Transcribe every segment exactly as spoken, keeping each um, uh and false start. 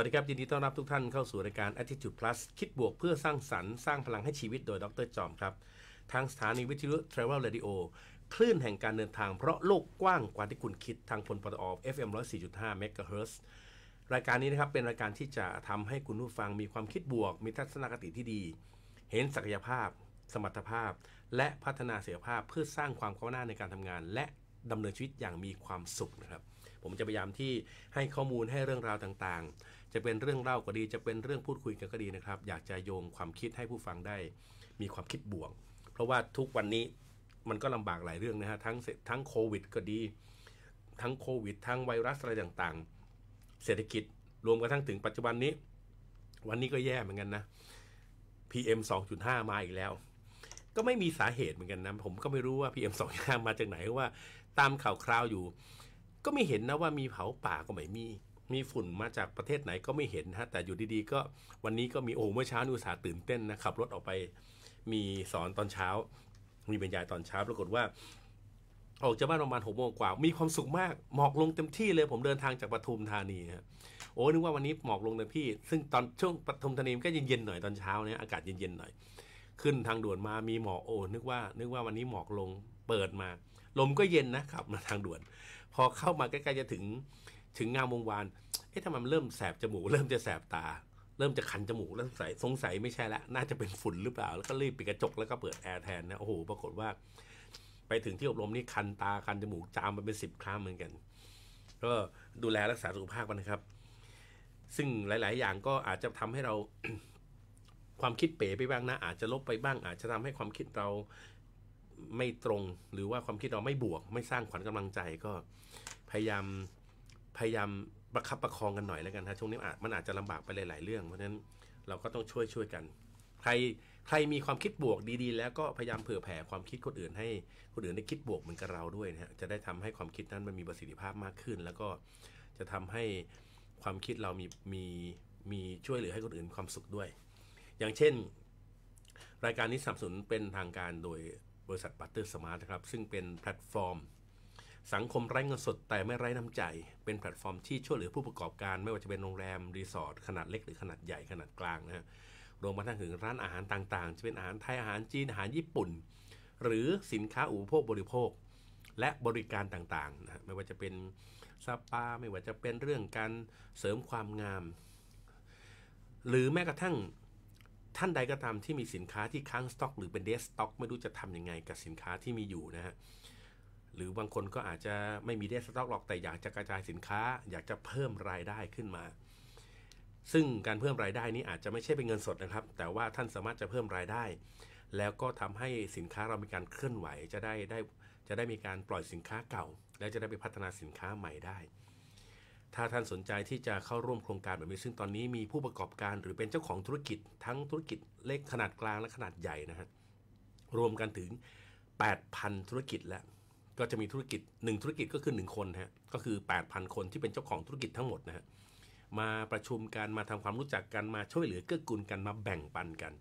สวัสดีครับยินดีต้อนรับทุกท่านเข้าสู่รายการ Attitude Plus คิดบวกเพื่อสร้างสรรค์สร้างพลังให้ชีวิตโดยดร.จอมครับทางสถานีวิทยุ Travel Radio คลื่นแห่งการเดินทางเพราะโลกกว้างกว่าที่คุณคิดทางพลปตอ เอฟ เอ็ม หนึ่งศูนย์สี่จุดห้า เมกะเฮิรตซ์ รายการนี้นะครับเป็นรายการที่จะทำให้คุณผู้ฟังมีความคิดบวกมีทัศนคติที่ดีเห็นศักยภาพสมรรถภาพและพัฒนาศักยภาพเพื่อสร้างความก้าวหน้าในการทำงานและดำเนินชีวิตอย่างมีความสุขนะครับผมจะพยายามที่ให้ข้อมูลให้เรื่องราวต่างๆจะเป็นเรื่องเล่าก็ดีจะเป็นเรื่องพูดคุยกันก็ดีนะครับอยากจะโยงความคิดให้ผู้ฟังได้มีความคิดบวกเพราะว่าทุกวันนี้มันก็ลำบากหลายเรื่องนะฮะทั้งทั้งโควิดก็ดีทั้งโควิดทั้งไวรัสอะไรต่างๆเศรษฐกิจรวมกระทั่งถึงปัจจุบันนี้วันนี้ก็แย่เหมือนกันนะ พี เอ็ม สองจุดห้า มาอีกแล้วก็ไม่มีสาเหตุเหมือนกันนะผมก็ไม่รู้ว่า พี เอ็ม สองจุดห้า มาจากไหนเพราะว่าตามข่าวคราวอยู่ก็ไม่เห็นนะว่ามีเผาป่าก็ไม่มีมีฝุ่นมาจากประเทศไหนก็ไม่เห็นฮะแต่อยู่ดีๆก็วันนี้ก็มีโอ้เมื่อเช้าอุตส่าห์ตื่นเต้นนะขับรถออกไปมีสอนตอนเช้ามีบรรยายตอนเช้าปรากฏว่าออกจากบ้านประมาณหกโมงกว่ามีความสุขมากหมอกลงเต็มที่เลยผมเดินทางจากปทุมธานีฮะโอ้นึกว่าวันนี้หมอกลงเต็มที่ซึ่งตอนช่วงปทุมธานีก็เย็นๆหน่อยตอนเช้าเนี่ยอากาศเย็นๆหน่อยขึ้นทางด่วนมามีหมอกโอ้นึกว่านึกว่าวันนี้หมอกลงเปิดมาลมก็เย็นนะขับมาทางด่วนพอเข้ามาใกล้ๆจะถึงถึงงามวงวานเอ๊ะทำไมมันเริ่มแสบจมูกเริ่มจะแสบตาเริ่มจะคันจมูกแล้วสงสัยสงสัยไม่ใช่ละน่าจะเป็นฝุ่นหรือเปล่าแล้วก็รีบปิดกระจกแล้วก็เปิดแอร์แทนนะโอ้โหปรากฏว่าไปถึงที่อบรมนี่คันตาคันจมูกจามมันเป็นสิบครั้งเหมือนกันก็ดูแลรักษาสุขภาพกันนะครับซึ่งหลายๆอย่างก็อาจจะทำให้เรา ความคิดเป๋ไปบ้างนะอาจจะลบไปบ้างอาจจะทำให้ความคิดเราไม่ตรงหรือว่าความคิดเราไม่บวกไม่สร้างขวัญกำลังใจก็พยายามพยายามประคับประคองกันหน่อยแล้วกันนะช่วงนี้อาจมันอาจจะลำบากไปหลายๆเรื่องเพราะฉะนั้นเราก็ต้องช่วยช่วยกันใครใครมีความคิดบวกดีๆแล้วก็พยายามเผื่อแผ่ความคิดคนอื่นให้คนอื่นได้คิดบวกเหมือนกับเราด้วยนะฮะจะได้ทำให้ความคิดนั้นมันมีประสิทธิภาพมากขึ้นแล้วก็จะทำให้ความคิดเรามีมีมีช่วยเหลือให้คนอื่นความสุขด้วยอย่างเช่นรายการนี้สนับสนุนเป็นทางการโดยบริษัท Partner Smart นะครับซึ่งเป็นแพลตฟอร์มสังคมไร้เงินสดแต่ไม่ไร้น้ำใจเป็นแพลตฟอร์มที่ช่วยเหลือผู้ประกอบการไม่ว่าจะเป็นโรงแรมรีสอร์ทขนาดเล็กหรือขนาดใหญ่ขนาดกลางนะฮะรวมไปถึงร้านอาหารต่างๆจะเป็นอาหารไทยอาหารจีนอาหารญี่ปุ่นหรือสินค้าอุปโภคบริโภคและบริการต่างๆนะไม่ว่าจะเป็นสปาไม่ว่าจะเป็นเรื่องการเสริมความงามหรือแม้กระทั่งท่านใดก็ตามที่มีสินค้าที่ค้างสต็อกหรือเป็นเดสต็อกไม่รู้จะทำยังไงกับสินค้าที่มีอยู่นะฮะหรือบางคนก็อาจจะไม่มีเดสต็อกหรอกแต่อยากจะกระจายสินค้าอยากจะเพิ่มรายได้ขึ้นมาซึ่งการเพิ่มรายได้นี้อาจจะไม่ใช่เป็นเงินสดนะครับแต่ว่าท่านสามารถจะเพิ่มรายได้แล้วก็ทำให้สินค้าเรามีการเคลื่อนไหวจะได้ได้จะได้มีการปล่อยสินค้าเก่าและจะได้ไปพัฒนาสินค้าใหม่ได้ถ้าท่านสนใจที่จะเข้าร่วมโครงการแบบนี้ซึ่งตอนนี้มีผู้ประกอบการหรือเป็นเจ้าของธุรกิจทั้งธุรกิจเล็กขนาดกลางและขนาดใหญ่นะฮะรวมกันถึง แปดพัน ธุรกิจแล้วก็จะมีธุรกิจหนึ่งธุรกิจก็คือหนึ่งคนฮะก็คือ แปดพัน คนที่เป็นเจ้าของธุรกิจทั้งหมดนะฮะมาประชุมกันมาทำความรู้จักกันมาช่วยเหลือเกื้อกูลกันมาแบ่งปันกัน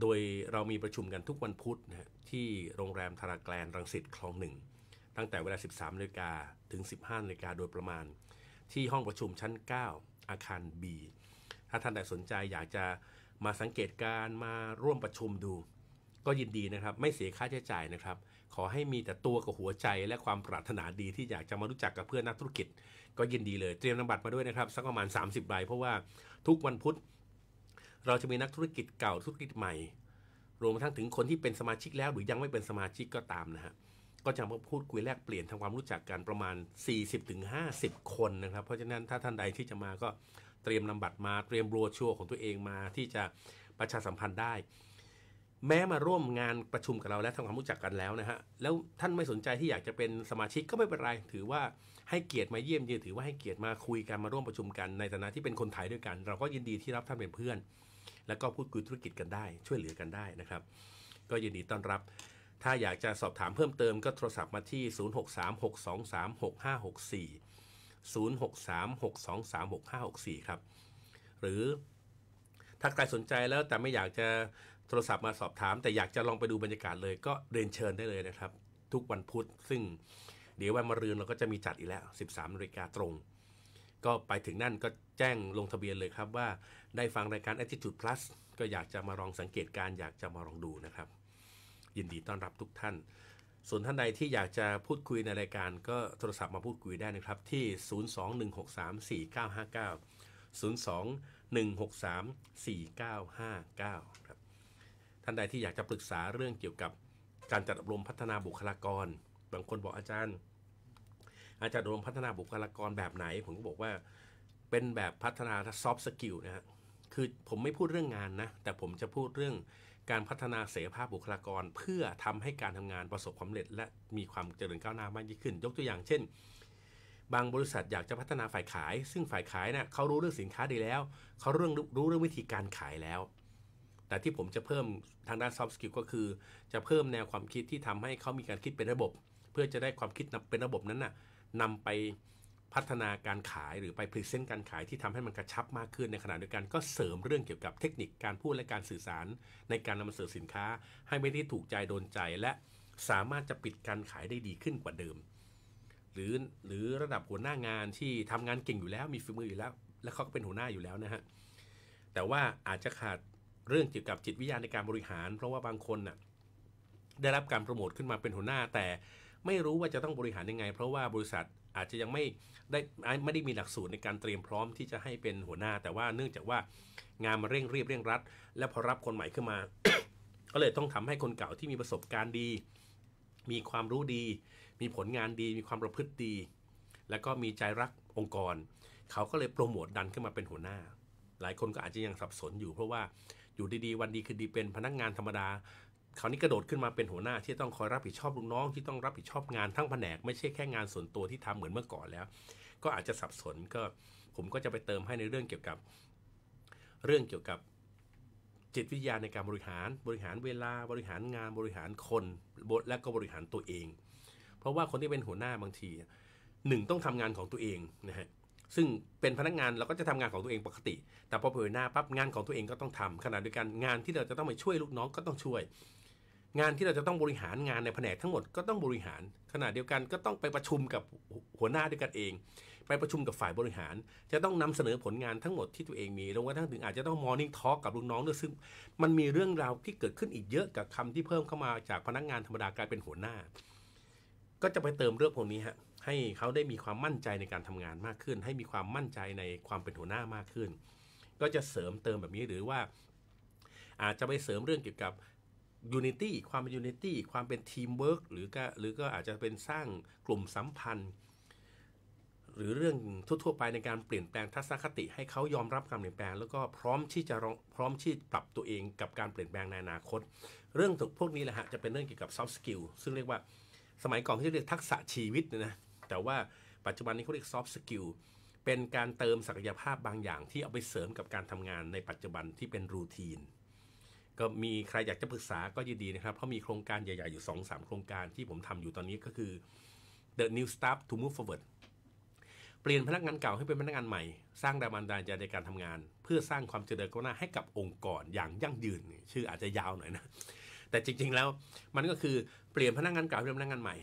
โดยเรามีประชุมกันทุกวันพุธนะฮะที่โรงแรมธาราแกลนรังสิตคลองหนึ่งตั้งแต่เวลา สิบสาม น.ถึง สิบห้า น.โดยประมาณที่ห้องประชุมชั้นเก้าอาคาร B ถ้าท่านใดสนใจอยากจะมาสังเกตการมาร่วมประชุมดูก็ยินดีนะครับไม่เสียค่าใช้จ่ายนะครับขอให้มีแต่ตัวกับหัวใจและความปรารถนาดีที่อยากจะมารู้จักกับเพื่อนนักธุรกิจก็ยินดีเลยเตรียมนามบัตรมาด้วยนะครับสักประมาณสามสิบใบเพราะว่าทุกวันพุธเราจะมีนักธุรกิจเก่าธุรกิจใหม่รวมทั้งถึงคนที่เป็นสมาชิกแล้วหรือยังไม่เป็นสมาชิกก็ตามนะฮะก็จะมาพูดคุยแลกเปลี่ยนทำความรู้จักกันประมาณ สี่สิบถึงห้าสิบ คนนะครับเพราะฉะนั้นถ้าท่านใดที่จะมาก็เตรียมนำบัตรมาเตรียมโบรชัวร์ของตัวเองมาที่จะประชาสัมพันธ์ได้แม้มาร่วมงานประชุมกับเราและทำความรู้จักกันแล้วนะฮะแล้วท่านไม่สนใจที่อยากจะเป็นสมาชิกก็ไม่เป็นไรถือว่าให้เกียรติมาเยี่ยมเยียนถือว่าให้เกียรติมาคุยกันมาร่วมประชุมกันในฐานะที่เป็นคนไทยด้วยกันเราก็ยินดีที่รับท่านเป็นเพื่อนแล้วก็พูดคุยธุรกิจกันได้ช่วยเหลือกันได้นะครับก็ยินดีต้อนรับถ้าอยากจะสอบถามเพิ่มเติมก็โทรศัพท์มาที่ศูนย์ หก สาม หก สอง สาม หก ห้า หก สี่ ศูนย์ หก สาม หก สอง สาม หก ห้า หก สี่ครับหรือถ้าใครสนใจแล้วแต่ไม่อยากจะโทรศัพท์มาสอบถามแต่อยากจะลองไปดูบรรยากาศเลยก็เรียนเชิญได้เลยนะครับทุกวันพุธซึ่งเดี๋ยววันมะรืนเราก็จะมีจัดอีกแล้ว สิบสาม นาฬิกาตรง ก็ไปถึงนั่นก็แจ้งลงทะเบียนเลยครับว่าได้ฟังรายการ Attitude Plus ก็อยากจะมาลองสังเกตการอยากจะมาลองดูนะครับยินดีต้อนรับทุกท่านส่วนท่านใดที่อยากจะพูดคุยในรายการก็โทรศัพท์มาพูดคุยได้นะครับที่ศูนย์ สอง หนึ่ง หก สาม สี่ เก้า ห้า เก้า ศูนย์ สอง หนึ่ง หก สาม สี่ เก้า ห้า เก้าครับท่านใดที่อยากจะปรึกษาเรื่องเกี่ยวกับการจัดอบรมพัฒนาบุคลากรบางคนบอกอาจารย์อาจารย์อบรมพัฒนาบุคลากรแบบไหนผมก็บอกว่าเป็นแบบพัฒนาซอฟต์สกิลนะฮะคือผมไม่พูดเรื่องงานนะแต่ผมจะพูดเรื่องการพัฒนาศักยภาพบุคลากรเพื่อทำให้การทำงานประสบความสำเร็จและมีความเจริญก้าวหน้ามากยิ่งขึ้นยกตัวอย่างเช่นบางบริษัทอยากจะพัฒนาฝ่ายขายซึ่งฝ่ายขายน่ะเขารู้เรื่องสินค้าดีแล้วเขาเรื่องรู้เรื่องวิธีการขายแล้วแต่ที่ผมจะเพิ่มทางด้าน soft skill ก็คือจะเพิ่มแนวความคิดที่ทำให้เขามีการคิดเป็นระบบเพื่อจะได้ความคิดเป็นระบบนั้นน่ะนำไปพัฒนาการขายหรือไปพรีเซนต์การขายที่ทำให้มันกระชับมากขึ้นในขณะเดียวกันก็เสริมเรื่องเกี่ยวกับเทคนิคการพูดและการสื่อสารในการนำเสนอสินค้าให้ไม่ได้ถูกใจโดนใจและสามารถจะปิดการขายได้ดีขึ้นกว่าเดิมหรือหรือระดับหัวหน้างานที่ทำงานเก่งอยู่แล้วมีฝีมืออยู่แล้วและเขาก็เป็นหัวหน้าอยู่แล้วนะฮะแต่ว่าอาจจะขาดเรื่องเกี่ยวกับจิตวิทยาในการบริหารเพราะว่าบางคนน่ะได้รับการโปรโมทขึ้นมาเป็นหัวหน้าแต่ไม่รู้ว่าจะต้องบริหารยังไงเพราะว่าบริษัทอาจจะยังไม่ได้ไม่ได้มีหลักสูตรในการเตรียมพร้อมที่จะให้เป็นหัวหน้าแต่ว่าเนื่องจากว่างานมันเร่งรีบเร่งรัดและพอรับคนใหม่ขึ้นมา ก็เลยต้องทำให้คนเก่าที่มีประสบการณ์ดีมีความรู้ดีมีผลงานดีมีความประพฤติดีแล้วก็มีใจรักองค์กรเขาก็เลยโปรโมทดันขึ้นมาเป็นหัวหน้าหลายคนก็อาจจะยังสับสนอยู่เพราะว่าอยู่ดีๆวันดีคืนดีเป็นพนักงานธรรมดาคราวนี้กระโดดขึ้นมาเป็นหัวหน้าที่ต้องคอยรับผิดชอบลูกน้องที่ต้องรับผิดชอบงานทั้งแผนกไม่ใช่แค่งานส่วนตัวที่ทำเหมือนเมื่อก่อนแล้วก็อาจจะสับสนก็ผมก็จะไปเติมให้ในเรื่องเกี่ยวกับเรื่องเกี่ยวกับจิตวิทยาในการบริหารบริหารเวลาบริหารงานบริหารคนและก็บริหารตัวเองเพราะว่าคนที่เป็นหัวหน้าบางทีหนึ่งต้องทำงานของตัวเองนะฮะซึ่งเป็นพนักงานเราก็จะทำงานของตัวเองปกติแต่พอเผยหน้าปั๊บงานของตัวเองก็ต้องทำขณะเดียวกันงานที่เราจะต้องไปช่วยลูกน้องก็ต้องช่วยงานที่เราจะต้องบริหารงานในแผนกทั้งหมดก็ต้องบริหารขณะเดียวกันก็ต้องไปประชุมกับหัวหน้าด้วยกันเองไปประชุมกับฝ่ายบริหารจะต้องนำเสนอผลงานทั้งหมดที่ตัวเองมีรวมทั้งถึงอาจจะต้องมอร์นิ่งทอล์กกับลูกน้องด้วยซึ่งมันมีเรื่องราวที่เกิดขึ้นอีกเยอะกับคำที่เพิ่มเข้ามาจากพนักงานธรรมดากลายเป็นหัวหน้าก็จะไปเติมเรื่องพวกนี้ฮะให้เขาได้มีความมั่นใจในการทำงานมากขึ้นให้มีความมั่นใจในความเป็นหัวหน้ามากขึ้นก็จะเสริมเติมแบบนี้หรือว่าอาจจะไปเสริมเรื่องเกี่ยวกับUnity ความเป็น Unity ความเป็น Teamwork หรือก็หรือก็อาจจะเป็นสร้างกลุ่มสัมพันธ์หรือเรื่องทั่วๆไปในการเปลี่ยนแปลงทัศนคติให้เขายอมรับการเปลี่ยนแปลงแล้วก็พร้อมที่จะพร้อมที่ปรับตัวเองกับการเปลี่ยนแปลงในอนาคตเรื่องพวกนี้แหละฮะจะเป็นเรื่องเกี่ยวกับ Soft Skill ซึ่งเรียกว่าสมัยก่อนเขาเรียกทักษะชีวิตนะแต่ว่าปัจจุบันนี้เขาเรียก Soft Skill เป็นการเติมศักยภาพบางอย่างที่เอาไปเสริมกับการทำงานในปัจจุบันที่เป็นรูทีนก็มีใครอยากจะปรึกษาก็ยินดีนะครับเพราะมีโครงการใหญ่ๆอยู่ สองสาม โครงการที่ผมทำอยู่ตอนนี้ก็คือ The New Staff to Move Forward เปลี่ยนพนักงานเก่าให้เป็นพนักงานใหม่สร้างแรงบันดาลใจในการทำงานเพื่อสร้างความเจริญก้าวหน้าให้กับองค์กรอย่างยั่งยืนชื่ออาจจะยาวหน่อยนะแต่จริงๆแล้วมันก็คือเปลี่ยนพนักงานเก่าเป็นพนักงานใหม่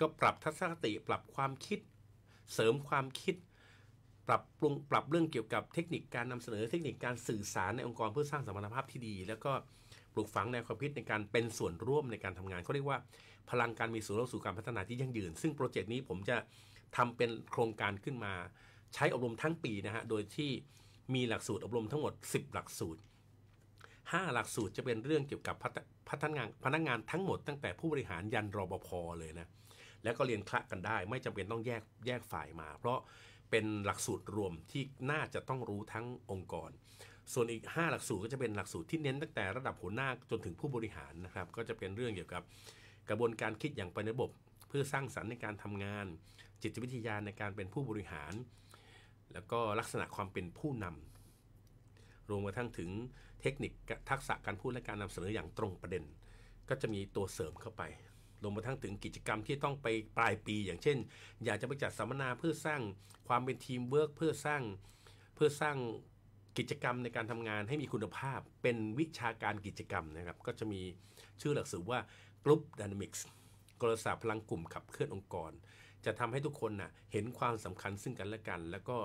ก็ปรับทัศนคติปรับความคิดเสริมความคิดปรับปรุงปรับเรื่องเกี่ยวกับเทคนิคการนำเสนอเทคนิคการสื่อสารในองค์กรเพื่อสร้างสัมพันธภาพที่ดีแล้วก็ปลูกฝังแนวความคิดในการเป็นส่วนร่วมในการทำงานเขาเรียกว่าพลังการมีส่วนร่วมสู่การพัฒนาที่ยั่งยืนซึ่งโปรเจกต์นี้ผมจะทำเป็นโครงการขึ้นมาใช้อบรมทั้งปีนะฮะโดยที่มีหลักสูตรอบรมทั้งหมดสิบหลักสูตรห้าหลักสูตรจะเป็นเรื่องเกี่ยวกับพัฒนางานพนักงานทั้งหมดตั้งแต่ผู้บริหารยันรปภ.เลยนะแล้วก็เรียนคละกันได้ไม่จำเป็นต้องแยกแยกฝ่ายมาเพราะเป็นหลักสูตรรวมที่น่าจะต้องรู้ทั้งองค์กรส่วนอีกห้าหลักสูตรก็จะเป็นหลักสูตรที่เน้นตั้งแต่ระดับหัวหน้าจนถึงผู้บริหารนะครับก็จะเป็นเรื่องเกี่ยวกับกระบวนการคิดอย่างเป็นระบบเพื่อสร้างสรรค์ในการทำงานจิตวิทยาในการเป็นผู้บริหารแล้วก็ลักษณะความเป็นผู้นำรวมกระทั่งถึงเทคนิคทักษะการพูดและการนำเสนออย่างตรงประเด็นก็จะมีตัวเสริมเข้าไปรวมไปทั้งถึงกิจกรรมที่ต้องไปปลายปีอย่างเช่นอยากจะไปจัดสัมมนาเพื่อสร้างความเป็นทีมเวิร์กเพื่อสร้างเพื่อสร้างกิจกรรมในการทำงานให้มีคุณภาพเป็นวิชาการกิจกรรมนะครับก็จะมีชื่อหลักสูตรว่ากลุ่มไดนามิกส์กลศาสตร์พลังกลุ่มขับเคลื่อนองค์กรจะทำให้ทุกคนน่ะเห็นความสำคัญซึ่งกันและกันแล้วก็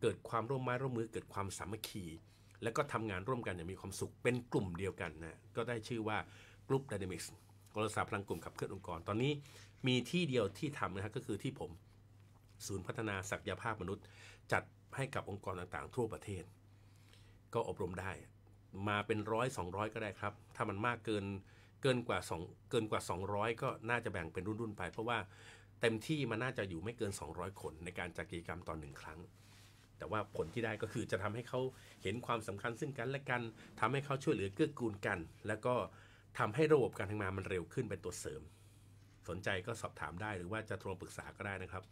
เกิดความร่วมไม้ร่วมมือเกิดความสามัคคีแล้วก็ทำงานร่วมกันอย่างมีความสุขเป็นกลุ่มเดียวกันนะก็ได้ชื่อว่ากลุ่ม Dynamics กลยุทธ์พลังกลุ่มขับเคลื่อนองค์กรตอนนี้มีที่เดียวที่ทำนะฮะก็คือที่ผมศูนย์พัฒนาศักยภาพมนุษย์จัดให้กับองค์กรต่างๆทั่วประเทศก็อบรมได้มาเป็นร้อยสองร้อยก็ได้ครับถ้ามันมากเกินเกินกว่าสองเกินกว่าสองร้อยก็น่าจะแบ่งเป็นรุ่นๆไปเพราะว่าเต็มที่มันน่าจะอยู่ไม่เกินสองร้อยคนในการจัดกิจกรรมตอนหนึ่งครั้งแต่ว่าผลที่ได้ก็คือจะทำให้เขาเห็นความสำคัญซึ่งกันและกันทำให้เขาช่วยเหลือเกื้อกูลกันแล้วก็ทำให้ระบบการทำงานมันเร็วขึ้นเป็นตัวเสริมสนใจก็สอบถามได้หรือว่าจะโทรปรึกษาก็ได้นะครับ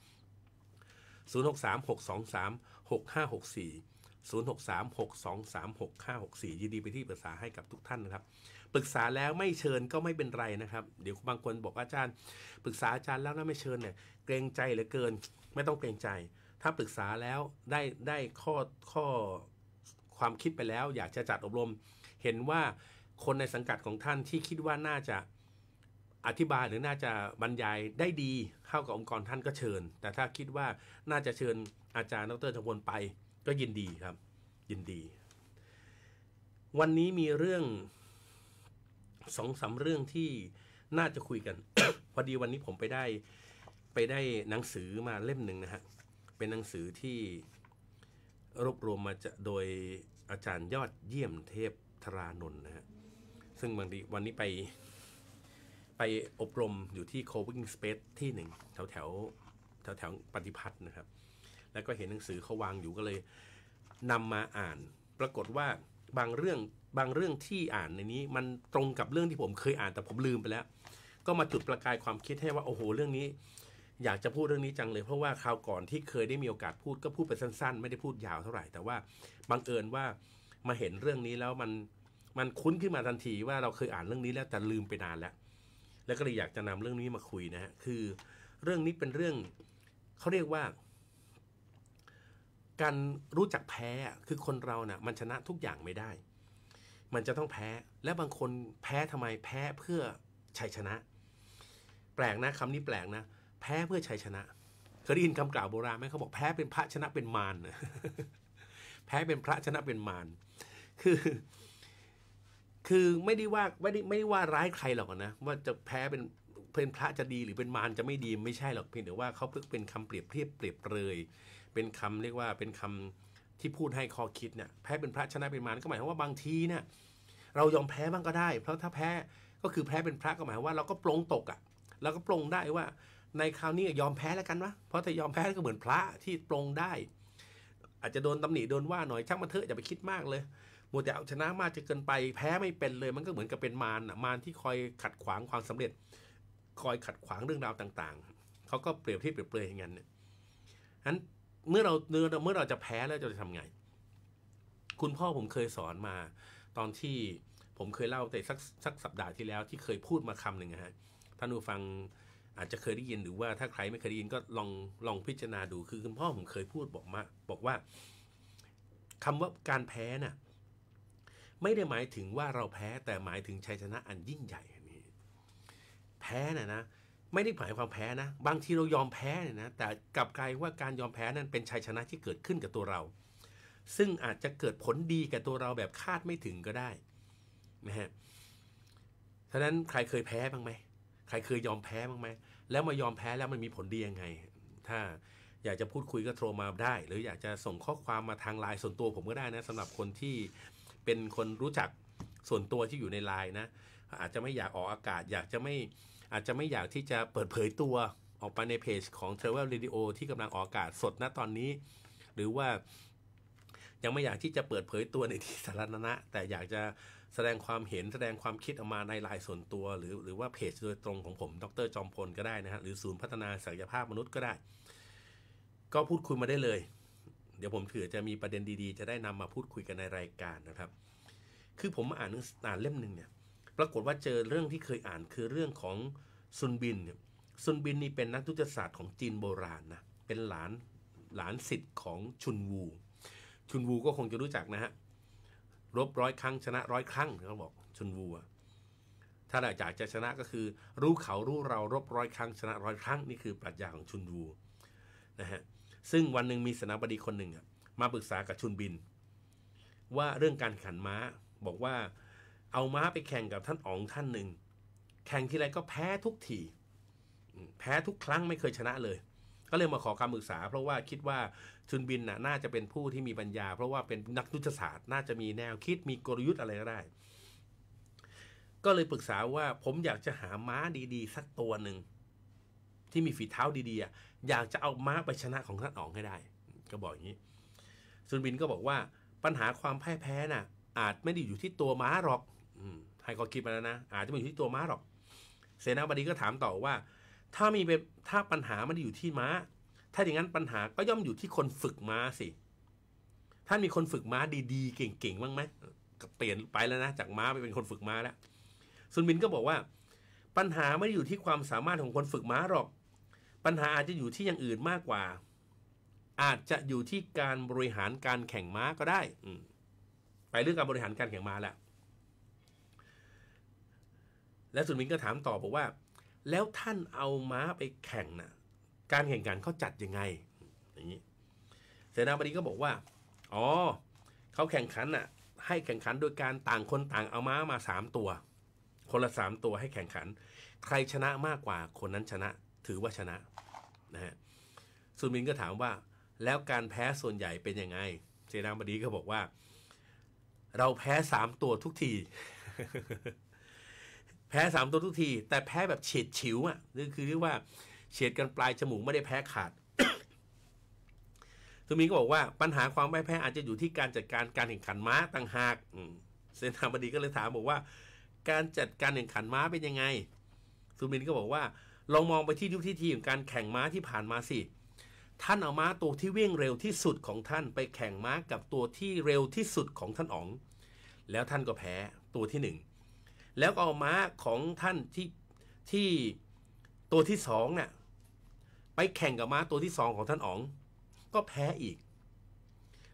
ศูนย์ หก สาม หก สอง สาม หก ห้า หก สี่ศูนย์ หก สาม หก สอง สาม หก ห้า หก สี่ยินดีไปที่ปรึกษาให้กับทุกท่านนะครับปรึกษาแล้วไม่เชิญก็ไม่เป็นไรนะครับเดี๋ยวบางคนบอกอาจารย์ปรึกษาอาจารย์แล้วนะไม่เชิญเนี่ยเกรงใจเหลือเกินไม่ต้องเกรงใจถ้าปรึกษาแล้วได้ได้ข้อข้อความคิดไปแล้วอยากจะจัดอบรมเห็นว่าคนในสังกัดของท่านที่คิดว่าน่าจะอธิบายหรือน่าจะบรรยายได้ดีเข้ากับองค์กรท่านก็เชิญแต่ถ้าคิดว่าน่าจะเชิญอาจารย์ดร.ชมพลไปก็ยินดีครับยินดีวันนี้มีเรื่อง สองสาม เรื่องที่น่าจะคุยกัน พอดีวันนี้ผมไปได้ไปได้หนังสือมาเล่มหนึ่งนะฮะเป็นหนังสือที่รวบรวมมาจะโดยอาจารย์ยอดเยี่ยมเทพธารานนท์นะฮะซึ่งบางทีวันนี้ไปไปอบรมอยู่ที่ Coworking Space ที่หนึ่งแถวแถวแถวแถวปฏิพัฒน์นะครับแล้วก็เห็นหนังสือเขาวางอยู่ก็เลยนำมาอ่านปรากฏว่าบางเรื่องบางเรื่องที่อ่านในนี้มันตรงกับเรื่องที่ผมเคยอ่านแต่ผมลืมไปแล้วก็มาจุดประกายความคิดให้ว่าโอ้โหเรื่องนี้อยากจะพูดเรื่องนี้จังเลยเพราะว่าคราวก่อนที่เคยได้มีโอกาสพูดก็พูดไปสั้นๆไม่ได้พูดยาวเท่าไหร่แต่ว่าบังเอิญว่ามาเห็นเรื่องนี้แล้วมันมันคุ้นขึ้นมาทันทีว่าเราเคยอ่านเรื่องนี้แล้วแต่ลืมไปนานแล้วแล้วก็เลยอยากจะนำเรื่องนี้มาคุยนะฮะคือเรื่องนี้เป็นเรื่องเขาเรียกว่าการรู้จักแพ้คือคนเราเนี่ยมันชนะทุกอย่างไม่ได้มันจะต้องแพ้และบางคนแพ้ทำไมแพ้เพื่อชัยชนะแปลกนะคำนี้แปลกนะแพ้เพื่อชัยชนะเคยได้ยินคำกล่าวโบราณไหมเขาบอกแพ้เป็นพระชนะเป็นมาร แพ้เป็นพระชนะเป็นมารคือคือไม่ได้ว่าไม่ได้ไม่ได้ว่าร้ายใครหรอกนะว่าจะแพ้เป็นเป็นพระจะดีหรือเป็นมารจะไม่ดีไม่ใช่หรอกเพียงแต่ว่าเขาเพิ่งเป็นคำเปรียบเทียบเปรียบเลยเป็นคำเรียกว่าเป็นคำที่พูดให้ข้อคิดเนี่ยแพ้เป็นพระชนะเป็นมารก็หมายความว่าบางทีเนี่ยเรายอมแพ้บ้างก็ได้เพราะถ้าแพ้ก็คือแพ้เป็นพระก็หมายว่าเราก็ปลงตกอ่ะเราก็ปลงได้ว่าในคราวนี้ยอมแพ้แล้วกันวะเพราะถ้ายอมแพ้ก็เหมือนพระที่ปลงได้อาจจะโดนตำหนิโดนว่าหน่อยช่างมันเถอะอย่าไปคิดมากเลยมัวแต่เอาชนะมากจนเกินไปแพ้ไม่เป็นเลยมันก็เหมือนกับเป็นมารน่ะมารที่คอยขัดขวางความสำเร็จคอยขัดขวางเรื่องราวต่างๆเขาก็เปรียบเทียบเปรียบเปรยอย่างนั้นเนี่ยนั้นเมื่อเราเมื่อเราจะแพ้แล้วเราจะทำไงคุณพ่อผมเคยสอนมาตอนที่ผมเคยเล่าแต่สักสักสัปดาห์ที่แล้วที่เคยพูดมาคำหนึ่งนะฮะท่านผู้ฟังอาจจะเคยได้ยินหรือว่าถ้าใครไม่เคยได้ยินก็ลองลองพิจารณาดูคือคุณพ่อผมเคยพูดบอกมาบอกว่าคำว่าการแพ้น่ะไม่ได้หมายถึงว่าเราแพ้แต่หมายถึงชัยชนะอันยิ่งใหญ่นี่แพ้น่ะนะไม่ได้หมายความแพ้นะบางทีเรายอมแพ้เนี่ยนะแต่กลับกลายว่าการยอมแพ้นั้นเป็นชัยชนะที่เกิดขึ้นกับตัวเราซึ่งอาจจะเกิดผลดีกับตัวเราแบบคาดไม่ถึงก็ได้นะฮะฉะนั้นใครเคยแพ้บ้างไหมใครเคยยอมแพ้บ้างไหมแล้วมายอมแพ้แล้วมันมีผลดียังไงถ้าอยากจะพูดคุยก็โทรมาได้หรืออยากจะส่งข้อความมาทางไลน์ส่วนตัวผมก็ได้นะสำหรับคนที่เป็นคนรู้จักส่วนตัวที่อยู่ในไลน์นะอาจจะไม่อยากออกอากาศอยากจะไม่อาจจะไม่อยากที่จะเปิดเผยตัวออกไปในเพจของ Travel Radio ที่กำลังออกอากาศสดณตอนนี้หรือว่ายังไม่อยากที่จะเปิดเผยตัวในที่สาธารณะแต่อยากจะแสดงความเห็นแสดงความคิดออกมาในไลน์ส่วนตัวหรือหรือว่าเพจโดยตรงของผมดร.จอมพลก็ได้นะฮะหรือศูนย์พัฒนาศักยภาพมนุษย์ก็ได้ก็พูดคุยมาได้เลยเดี๋ยวผมเผื่อจะมีประเด็นดีๆจะได้นำมาพูดคุยกันในรายการนะครับคือผมมาอ่านอ่านเล่มนึงเนี่ยปรากฏว่าเจอเรื่องที่เคยอ่านคือเรื่องของซุนบินเนี่ยซุนบินนี่เป็นนักธุตศาสตร์ของจีนโบราณนะเป็นหลานหลานศิษย์ของชุนวูชุนวูก็คงจะรู้จักนะฮะรบร้อยครั้งชนะร้อยครั้งเขาบอกชุนวูถ้าอยากจะชนะก็คือรู้เขารู้เรารบร้อยครั้งชนะร้อยครั้งนี่คือปรัชญาของชุนวูนะฮะซึ่งวันหนึ่งมีเสนาบดีคนหนึ่ง มาปรึกษากับชุนบินว่าเรื่องการขันม้าบอกว่าเอาม้าไปแข่งกับท่านอ๋องท่านหนึ่งแข่งทีไรก็แพ้ทุกทีแพ้ทุกครั้งไม่เคยชนะเลยก็เลยมาขอคำปรึกษาเพราะว่าคิดว่าชุนบินน่ะน่าจะเป็นผู้ที่มีปัญญาเพราะว่าเป็นนักยุทธศาสตร์น่าจะมีแนวคิดมีกลยุทธ์อะไรก็ได้ก็เลยปรึกษาว่าผมอยากจะหาม้าดีๆสักตัวหนึ่งที่มีฝีเท้าดีๆอยากจะเอาม้าไปชนะของท่านอ๋องให้ได้ก็บอกอย่างนี้ชุนบินก็บอกว่าปัญหาความพ่ายแพ้น่ะอาจไม่ได้อยู่ที่ตัวม้าหรอกให้ก็คิดมาแล้วนะอาจจะไม่อยู่ที่ตัวม้าหรอกเสนาบดีก็ถามต่อว่าถ้ามีถ้าปัญหามันอยู่ที่ม้าถ้าอย่างนั้นปัญหาก็ย่อมอยู่ที่คนฝึกม้าสิท่านมีคนฝึกม้าดีๆเก่งๆบ้างไหมก็เปลี่ยนไปแล้วนะจากม้าไปเป็นคนฝึกม้าแล้วซุนบินก็บอกว่าปัญหาไม่ได้อยู่ที่ความสามารถของคนฝึกม้าหรอกปัญหาอาจจะอยู่ที่อย่างอื่นมากกว่าอาจจะอยู่ที่การบริหารการแข่งม้าก็ได้ไปเรื่องการบริหารการแข่งม้าแล้วและซุนบินก็ถามต่อบอกว่าแล้วท่านเอาม้าไปแข่งนะการแข่งขันเขาจัดยังไงอย่างนี้เสนาบดีก็บอกว่าอ๋อเขาแข่งขันน่ะให้แข่งขันโดยการต่างคนต่างเอาม้ามาสามตัวคนละสามตัวให้แข่งขันใครชนะมากกว่าคนนั้นชนะถือว่าชนะนะฮะสุมินก็ถามว่าแล้วการแพ้ส่วนใหญ่เป็นยังไงเสนาบดีก็บอกว่าเราแพ้สามตัวทุกที แพ้สามตัวทุกทีแต่แพ้แบบเฉียดฉิวอ่ะนี่คือเรียกว่าเฉียดกันปลายจมูกไม่ได้แพ้ขาด สุมินก็บอกว่าปัญหาความไม่แพ้อาจจะอยู่ที่การจัดการการแข่งขันม้าต่างหากเสนาบดีก็เลยถามบอกว่าการจัดการแข่งขันม้าเป็นยังไงสุมินก็บอกว่าลองมองไปที่ยุคที่ทีมการแข่งม้าที่ผ่านมาสิท่านเอาม้าตัวที่วิ่งเร็วที่สุดของท่านไปแข่งม้ากับตัวที่เร็วที่สุดของท่านอ๋องแล้วท่านก็แพ้ตัวที่หนึ่งแล้วเอาม้าของท่านที่ที่ตัวที่สองน่ะไปแข่งกับม้าตัวที่สองของท่านอ๋องก็แพ้อีก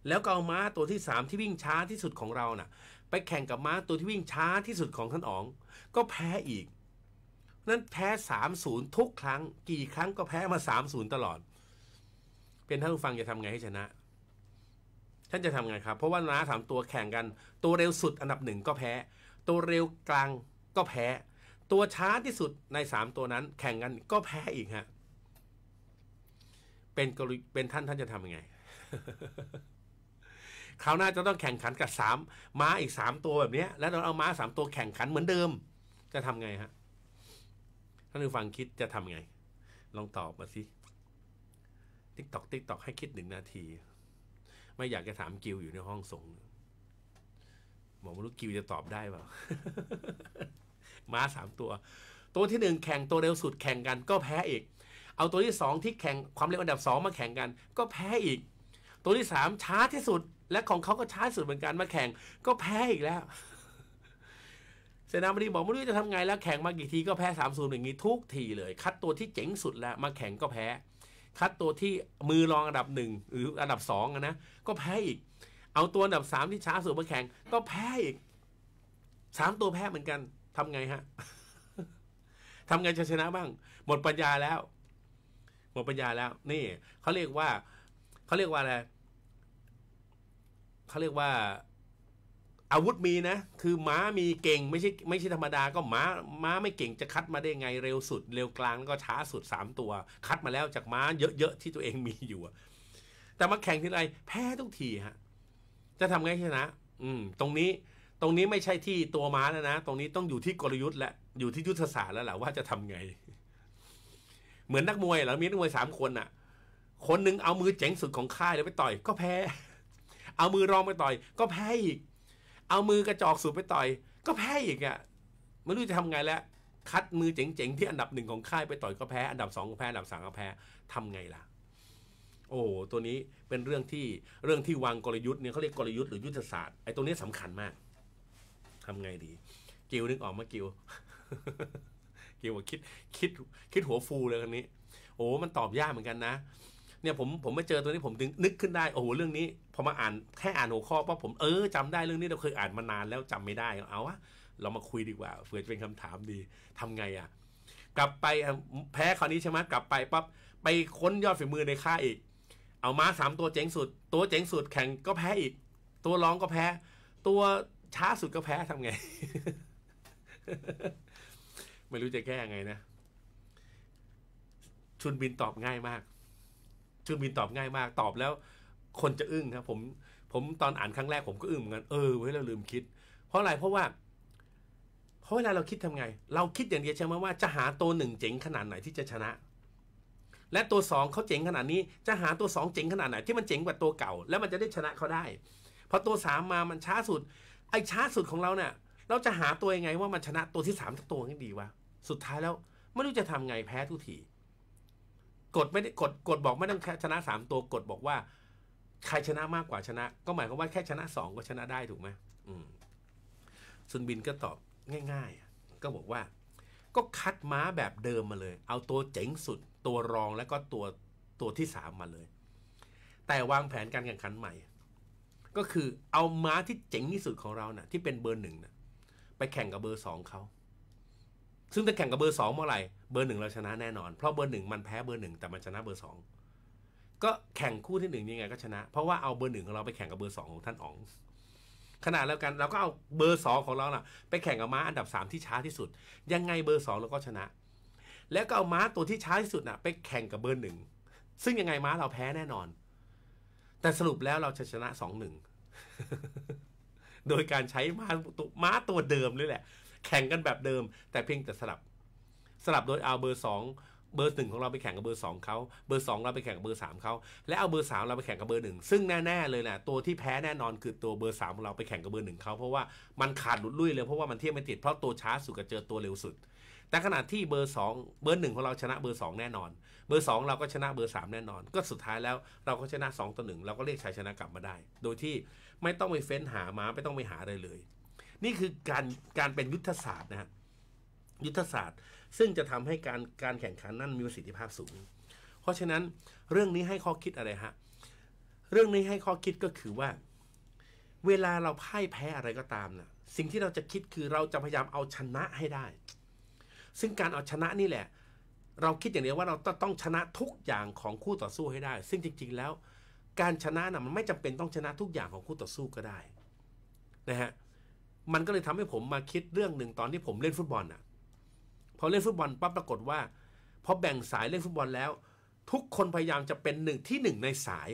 แล้วก็เอาม้าตัวที่สามที่วิ่งช้าที่สุดของเราน่ะไปแข่งกับม้าตัวที่วิ่งช้าที่สุดของท่านอ๋องก็แพ้อีกนั้นแพ้สามศูนย์ทุกครั้งกี่ครั้งก็แพ้มาสามศูนย์ตลอดเป็นท่านผู้ฟังจะทำไงให้ชนะท่านจะทำไงครับเพราะว่าม้าสามตัวแข่งกันตัวเร็วสุดอันดับหนึ่งก็แพ้ตัวเร็วกลางก็แพ้ตัวช้าที่สุดในสามตัวนั้นแข่งกันก็แพ้อีกฮะเป็นกริเป็นท่านท่านจะทำยังไง คราวหน้าจะต้องแข่งขันกับสามม้าอีกสามตัวแบบนี้แล้วเราเอาม้าสามตัวแข่งขันเหมือนเดิมจะทำไงฮะท่านผู้ฟังคิดจะทำไงลองตอบมาสิติ๊กตอกติ๊กตอกให้คิดหนึ่งนาทีไม่อยากจะถามกิวอยู่ในห้องส่งหมอไม่รู้กิวจะตอบได้เปล่า ม้าสามตัวตัวที่หนึ่งแข่งตัวเร็วสุดแข่งกันก็แพ้อีกเอาตัวที่สองที่แข่งความเร็วอันดับสองมาแข่งกันก็แพ้อีกตัวที่สามช้าที่สุดและของเขาก็ช้าสุดเหมือนกันมาแข่งก็แพ้อีกแล้วเสนาบดีบอกไม่รู้จะทำไงแล้วแข่งมากี่ทีก็แพ้สามศูนย์อย่างนี้ทุกทีเลยคัดตัวที่เจ๋งสุดแล้วมาแข่งก็แพ้คัดตัวที่มือรองอันดับหนึ่งหรืออันดับสองนะก็แพ้อีกเอาตัวอันดับสามที่ช้าสุดมาแข่งก็แพ้อีกสามตัวแพ้เหมือนกันทำไงฮะ ทำไงจะชนะบ้างหมดปัญญาแล้วหมดปัญญาแล้วนี่เขาเรียกว่าเขาเรียกว่าอะไรเขาเรียกว่าอาวุธมีนะคือม้ามีเก่งไม่ใช่ไม่ใช่ธรรมดาก็ม้าม้าไม่เก่งจะคัดมาได้ไงเร็วสุดเร็วกลางก็ช้าสุดสามตัวคัดมาแล้วจากม้าเยอะๆที่ตัวเองมีอยู่แต่มาแข่งทีไรแพ้ทุกทีฮะจะทำไงชนะอืมตรงนี้ตรงนี้ไม่ใช่ที่ตัวม้าแล้วนะตรงนี้ต้องอยู่ที่กลยุทธ์และอยู่ที่ยุทธศาสตร์แล้วแหละว่าจะทำไงเหมือนนักมวยเรามีนักมวยสามคนน่ะคนหนึ่งเอามือเจ๋งสุดของค่ายแล้วไปต่อยก็แพ้เอามือรองไปต่อยก็แพ้อีกเอามือกระจอกสุดไปต่อยก็แพ้อีกอ่ะไม่รู้จะทำไงแล้วคัดมือเจ๋งๆที่อันดับหนึ่งของค่ายไปต่อยก็แพ้อันดับสองก็แพ้อันดับสามก็แพ้ทำไงล่ะโอ้ตัวนี้เป็นเรื่องที่เรื่องที่วางกลยุทธ์เนี่ยเขาเรียกกลยุทธ์หรือยุทธศาสตร์ไอ้ตัวนี้สำคัญมากทำไงดีกิวนึกออกมากิว กิวคิดคิดคิดหัวฟูเลยคนนี้โอ้มันตอบยากเหมือนกันนะเนี่ยผมผมไม่เจอตัวนี้ผมถึงนึกขึ้นได้โอ้โหเรื่องนี้พอมาอ่านแค่อ่านหัวข้อเพราะผมเออจำได้เรื่องนี้เราเคยอ่านมานานแล้วจำไม่ได้เอาวะเรามาคุยดีกว่าเผื่อจะเป็นคำถามดีทำไงอ่ะกลับไปแพ้คราวนี้ใช่ไหมกลับไปปั๊บไปค้นยอดฝีมือในค่ายอีก เอาม้าสามตัวเจ๋งสุดตัวเจ๋งสุดแข่งก็แพ้อีกตัวรองก็แพ้ตัวช้าสุดก็แพ้ทำไง ไม่รู้จะแก้ยังไงนะชุนบินตอบง่ายมากชุนบินตอบง่ายมากตอบแล้วคนจะอึ้งครับผมผมตอนอ่านครั้งแรกผมก็อึ้งเหมือนกันเออเว้ยเราลืมคิดเพราะอะไรเพราะว่าเพราะเวลาเราคิดทำไงเราคิดอย่างเดียวใช่ไหมว่าจะหาตัวหนึ่งเจ๋งขนาดไหนที่จะชนะและตัวสองเขาเจ๋งขนาดนี้จะหาตัวสองเจ๋งขนาดไหนที่มันเจ๋งกว่าตัวเก่าแล้วมันจะได้ชนะเขาได้พอตัวสามมามันช้าสุดไอ้ช้าสุดของเราเนี่ยเราจะหาตัวยังไงว่ามันชนะตัวที่สามตัวนี้ดีวะสุดท้ายแล้วไม่รู้จะทำไงแพ้ทุกทีกดไม่ได้กดกดบอกไม่ต้องชนะสามตัวกดบอกว่าใครชนะมากกว่าชนะก็หมายความว่าแค่ชนะสองก็ชนะได้ถูกไหมอืมซุนบินก็ตอบง่ายๆก็บอกว่าก็คัดม้าแบบเดิมมาเลยเอาตัวเจ๋งสุดตัวรองแล้วก็ตัวตัวที่สามมาเลยแต่วางแผนการแข่งขันใหม่ก็คือเอาม้าที่เจ๋งที่สุดของเราน่ะที่เป็นเบอร์หนึ่งน่ะไปแข่งกับเบอร์สองเขาซึ่งถ้าแข่งกับเบอร์สองเมื่อไหร่เบอร์หนึ่งเราชนะแน่นอนเพราะเบอร์หนึ่งมันแพ้เบอร์หนึ่งแต่มันชนะเบอร์สองก็แข่งคู่ที่หนึ่งยังไงก็ชนะเพราะว่าเอาเบอร์หนึ่งของเราไปแข่งกับเบอร์สองของท่านอ๋องขนาดแล้วกันเราก็เอาเบอร์สองของเราน่ะไปแข่งกับม้าอันดับสามที่ช้าที่สุดยังไงเบอร์สองเราก็ชนะแล้วก็เอาม้าตัวที่ช้าที่สุดน่ะไปแข่งกับเบอร์หนึ่งซึ่งยังไงม้าเราแพ้แน่นอนแต่สรุปแล้วเราจะชนะ สองหนึ่ง โดยการใช้ม้าตัวม้าตัวเดิมนี่แหละแข่งกันแบบเดิมแต่เพียงแต่สลับสลับโดยเอาเบอร์สองเบอร์หนึ่งของเราไปแข่งกับเบอร์สองเขาเบอร์สองเราไปแข่งกับเบอร์สามเขาและเอาเบอร์สามเราไปแข่งกับเบอร์หนึ่งซึ่งแน่ๆเลยแหละตัวที่แพ้แน่นอนคือตัวเบอร์สามของเราไปแข่งกับเบอร์หนึ่งเขาเพราะว่ามันขาดหลุดลุ่ยเลยเพราะว่ามันเทียบไม่ติดเพราะตัวช้าสุดกับเจอตัวเร็วสุดแต่ขณะที่เบอร์สองเบอร์หนึ่งของเราชนะเบอร์สองแน่นอนเบอร์สองเราก็ชนะเบอร์สามแน่นอนก็สุดท้ายแล้วเราก็ชนะสองต่อหนึ่งเราก็เรียกชัยชนะกลับมาได้โดยที่ไม่ต้องไปเฟ้นหามาไม่ต้องไปหาอะไรเลยนี่คือการการเป็นยุทธศาสตร์นะฮะยุทธศาสตร์ซึ่งจะทำให้การการแข่งขันนั้นมีประสิทธิภาพสูงเพราะฉะนั้นเรื่องนี้ให้ข้อคิดอะไรฮะเรื่องนี้ให้ข้อคิดก็คือว่าเวลาเราพ่ายแพ้อะไรก็ตามนะสิ่งที่เราจะคิดคือเราจะพยายามเอาชนะให้ได้ซึ่งการเอาชนะนี่แหละเราคิดอย่างเดียวว่าเราต้องชนะทุกอย่างของคู่ต่อสู้ให้ได้ซึ่งจริงๆแล้วการชนะน่ะมันไม่จำเป็นต้องชนะทุกอย่างของคู่ต่อสู้ก็ได้นะฮะมันก็เลยทำให้ผมมาคิดเรื่องหนึ่งตอนที่ผมเล่นฟุตบอลน่ะพอเล่นฟุตบอลปั๊บปรากฏว่าพอแบ่งสายเล่นฟุตบอลแล้วทุกคนพยายามจะเป็นหนึ่งที่หนึ่งในสาย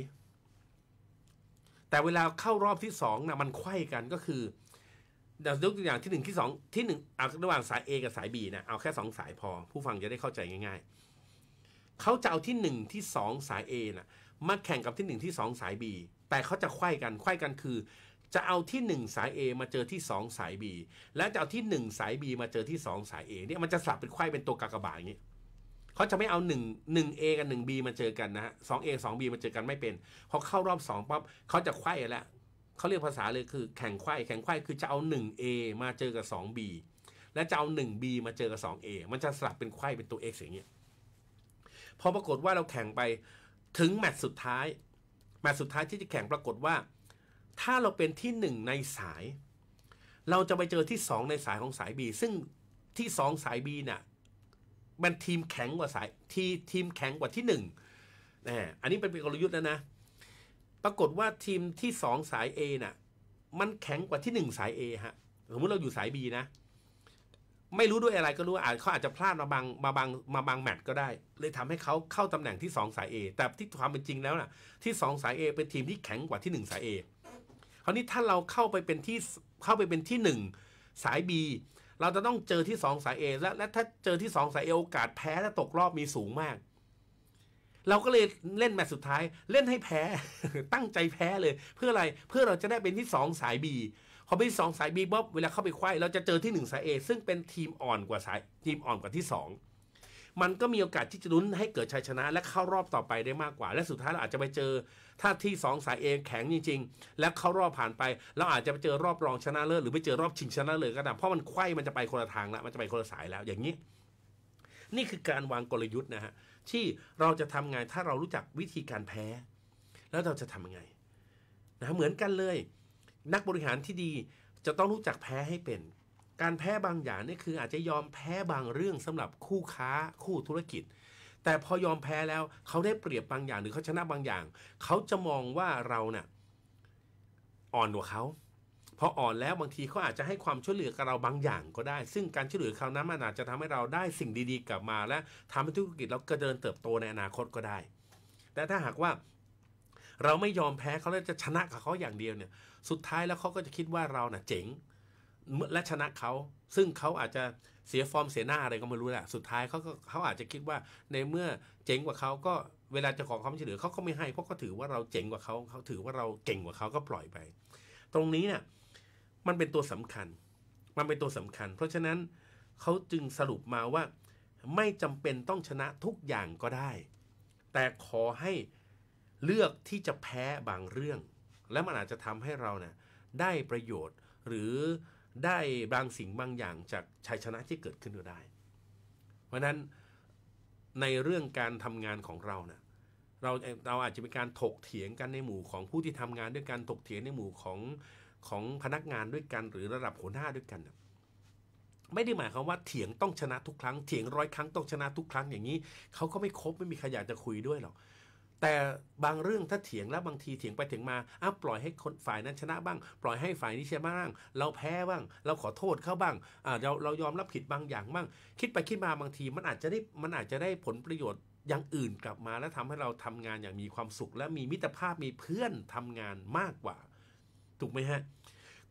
แต่เวลาเข้ารอบที่สองน่ะมันไขว้กันก็คือเรายกตัวอย่างที่หนึ่งที่สองที่หนึ่งเอาระหว่างสาย A กับสาย B นะเอาแค่สองสายพอผู้ฟังจะได้เข้าใจง่ายๆเขาจะเอาที่หนึ่งที่สองสาย A นะมาแข่งกับที่หนึ่งที่สองสาย B แต่เขาจะไขว้กันไขว้กันคือจะเอาที่หนึ่งสาย A มาเจอที่สองสาย B และจะเอาที่หนึ่งสาย B มาเจอที่สองสาย A เนี่ยมันจะสลับเป็นไขว้เป็นตัวกากบาทอย่างนี้เขาจะไม่เอาหนึ่ง หนึ่ง A กับหนึ่ง B มาเจอกันนะฮะสอง A สอง B มาเจอกันไม่เป็นพอเข้ารอบสองปั๊บเขาจะไขว้แล้วเขาเรียกภาษาเลยคือแข่งไขว้แข่งไขว้คือจะเอา หนึ่ง เอ มาเจอกับ สอง บี และจะเอา หนึ่ง บี มาเจอกับ สอง เอ มันจะสลับเป็นไขว้เป็นตัว X อย่างเงี้ยพอปรากฏว่าเราแข่งไปถึงแมตช์สุดท้ายแมตช์สุดท้ายที่จะแข่งปรากฏว่าถ้าเราเป็นที่หนึ่งในสายเราจะไปเจอที่สองในสายของสาย B ซึ่งที่สองสาย B น่ะมันทีมแข็งกว่าสายทีทีมแข็งกว่าที่หนึ่งนะอันนี้เป็นกลยุทธ์แล้วนะปรากฏว่าทีมที่สองสาย A น่ะมันแข็งกว่าที่หนึ่งสาย A ฮะสมมุติเราอยู่สาย B นะไม่รู้ด้วยอะไรก็รู้อาจเขาอาจจะพลาดมาบางมาบางมาบางแมตช์ก็ได้เลยทำให้เขาเข้าตำแหน่งที่สองสาย A แต่ที่ความเป็นจริงแล้วน่ะที่สองสาย A เป็นทีมที่แข็งกว่าที่หนึ่งสาย A คราวนี้ถ้าเราเข้าไปเป็นที่เข้าไปเป็นที่หนึ่งสาย B เราจะต้องเจอที่สองสาย A และและถ้าเจอที่สองสาย A โอกาสแพ้และตกรอบมีสูงมากเราก็เลยเล่นแมตช์สุดท้ายเล่นให้แพ้ ตั้งใจแพ้เลยเพื่ออะไรเพื่อเราจะได้เป็นที่สองสาย B พอเป็นที่สองสาย B บ๊อบเวลาเข้าไปไขว้เราจะเจอที่หนึ่งสาย A ซึ่งเป็นทีมอ่อนกว่าสายทีมอ่อนกว่าที่สองมันก็มีโอกาสที่จะลุ้นให้เกิดชัยชนะและเข้ารอบต่อไปได้มากกว่าและสุดท้ายเราอาจจะไปเจอถ้าที่สองสาย A แข็งจริงๆและเข้ารอบผ่านไปเราอาจจะไปเจอรอบรองชนะเลิศหรือไปเจอรอบชิงชนะเลิศก็ได้เพราะมันไขว้มันจะไปคนละทางแล้วมันจะไปคนละสายแล้วอย่างนี้นี่คือการวางกลยุทธ์นะฮะที่เราจะทำไงถ้าเรารู้จักวิธีการแพ้แล้วเราจะทำยังไงนะเหมือนกันเลยนักบริหารที่ดีจะต้องรู้จักแพ้ให้เป็นการแพ้บางอย่างนี่คืออาจจะยอมแพ้บางเรื่องสำหรับคู่ค้าคู่ธุรกิจ แต่พอยอมแพ้แล้วเขาได้เปรียบบางอย่างหรือเขาชนะบางอย่างเขาจะมองว่าเราเนี่ยอ่อนกว่าเขาพออ่อนแล้วบางทีเขาอาจจะให้ความช่วยเหลือกับเราบางอย่างก็ได้ซึ่งการช่วยเหลือเขานั้นมันอาจจะทำให้เราได้สิ่งดีๆกลับมาและทำให้ธุรกิจเราก็เดินเติบโตในอนาคตก็ได้แต่ถ้าหากว่าเราไม่ยอมแพ้เขาแล้วจะชนะกับเขาอย่างเดียวเนี่ยสุดท้ายแล้วเขาก็จะคิดว่าเราเนี่ยเจ๋งและชนะเขาซึ่งเขาอาจจะเสียฟอร์มเสียหน้าอะไรก็ไม่รู้แหละสุดท้ายเขาก็เขาอาจจะคิดว่าในเมื่อเจ๋งกว่าเขาก็เวลาจะขอความช่วยเหลือเขาก็ไม่ให้เพราะเขาถือว่าเราเจ๋งกว่าเขาเขาถือว่าเราเก่งกว่าเขาก็ปล่อยไปตรงนี้เนี่ยมันเป็นตัวสำคัญมันเป็นตัวสำคัญเพราะฉะนั้นเขาจึงสรุปมาว่าไม่จำเป็นต้องชนะทุกอย่างก็ได้แต่ขอให้เลือกที่จะแพ้บางเรื่องและมันอาจจะทำให้เราเนี่ยได้ประโยชน์หรือได้บางสิ่งบางอย่างจากชัยชนะที่เกิดขึ้นก็ได้เพราะนั้นในเรื่องการทำงานของเราเนี่ยเราเราอาจจะเป็นการถกเถียงกันในหมู่ของผู้ที่ทำงานด้วยกันถกเถียงในหมู่ของของพนักงานด้วยกันหรือระดับหัวหน้าด้วยกันไม่ได้หมายความว่าเถียงต้องชนะทุกครั้งเถียงร้อยครั้งต้องชนะทุกครั้งอย่างนี้เขาก็ไม่คบไม่มีใครอยากจะคุยด้วยหรอกแต่บางเรื่องถ้าเถียงแล้วบางทีเถียงไปเถียงมาอ้าวปล่อยให้คนฝ่ายนั้นชนะบ้างปล่อยให้ฝ่ายนี้ชนะบ้างเราแพ้บ้างเราขอโทษเขาบ้างอ่าเราเรายอมรับผิดบางอย่างบ้างคิดไปคิดมาบางทีมันอาจจะได้มันอาจจะได้ผลประโยชน์อย่างอื่นกลับมาและทำให้เราทำงานอย่างมีความสุขและมีมิตรภาพมีเพื่อนทำงานมากกว่าถูกไหมฮะ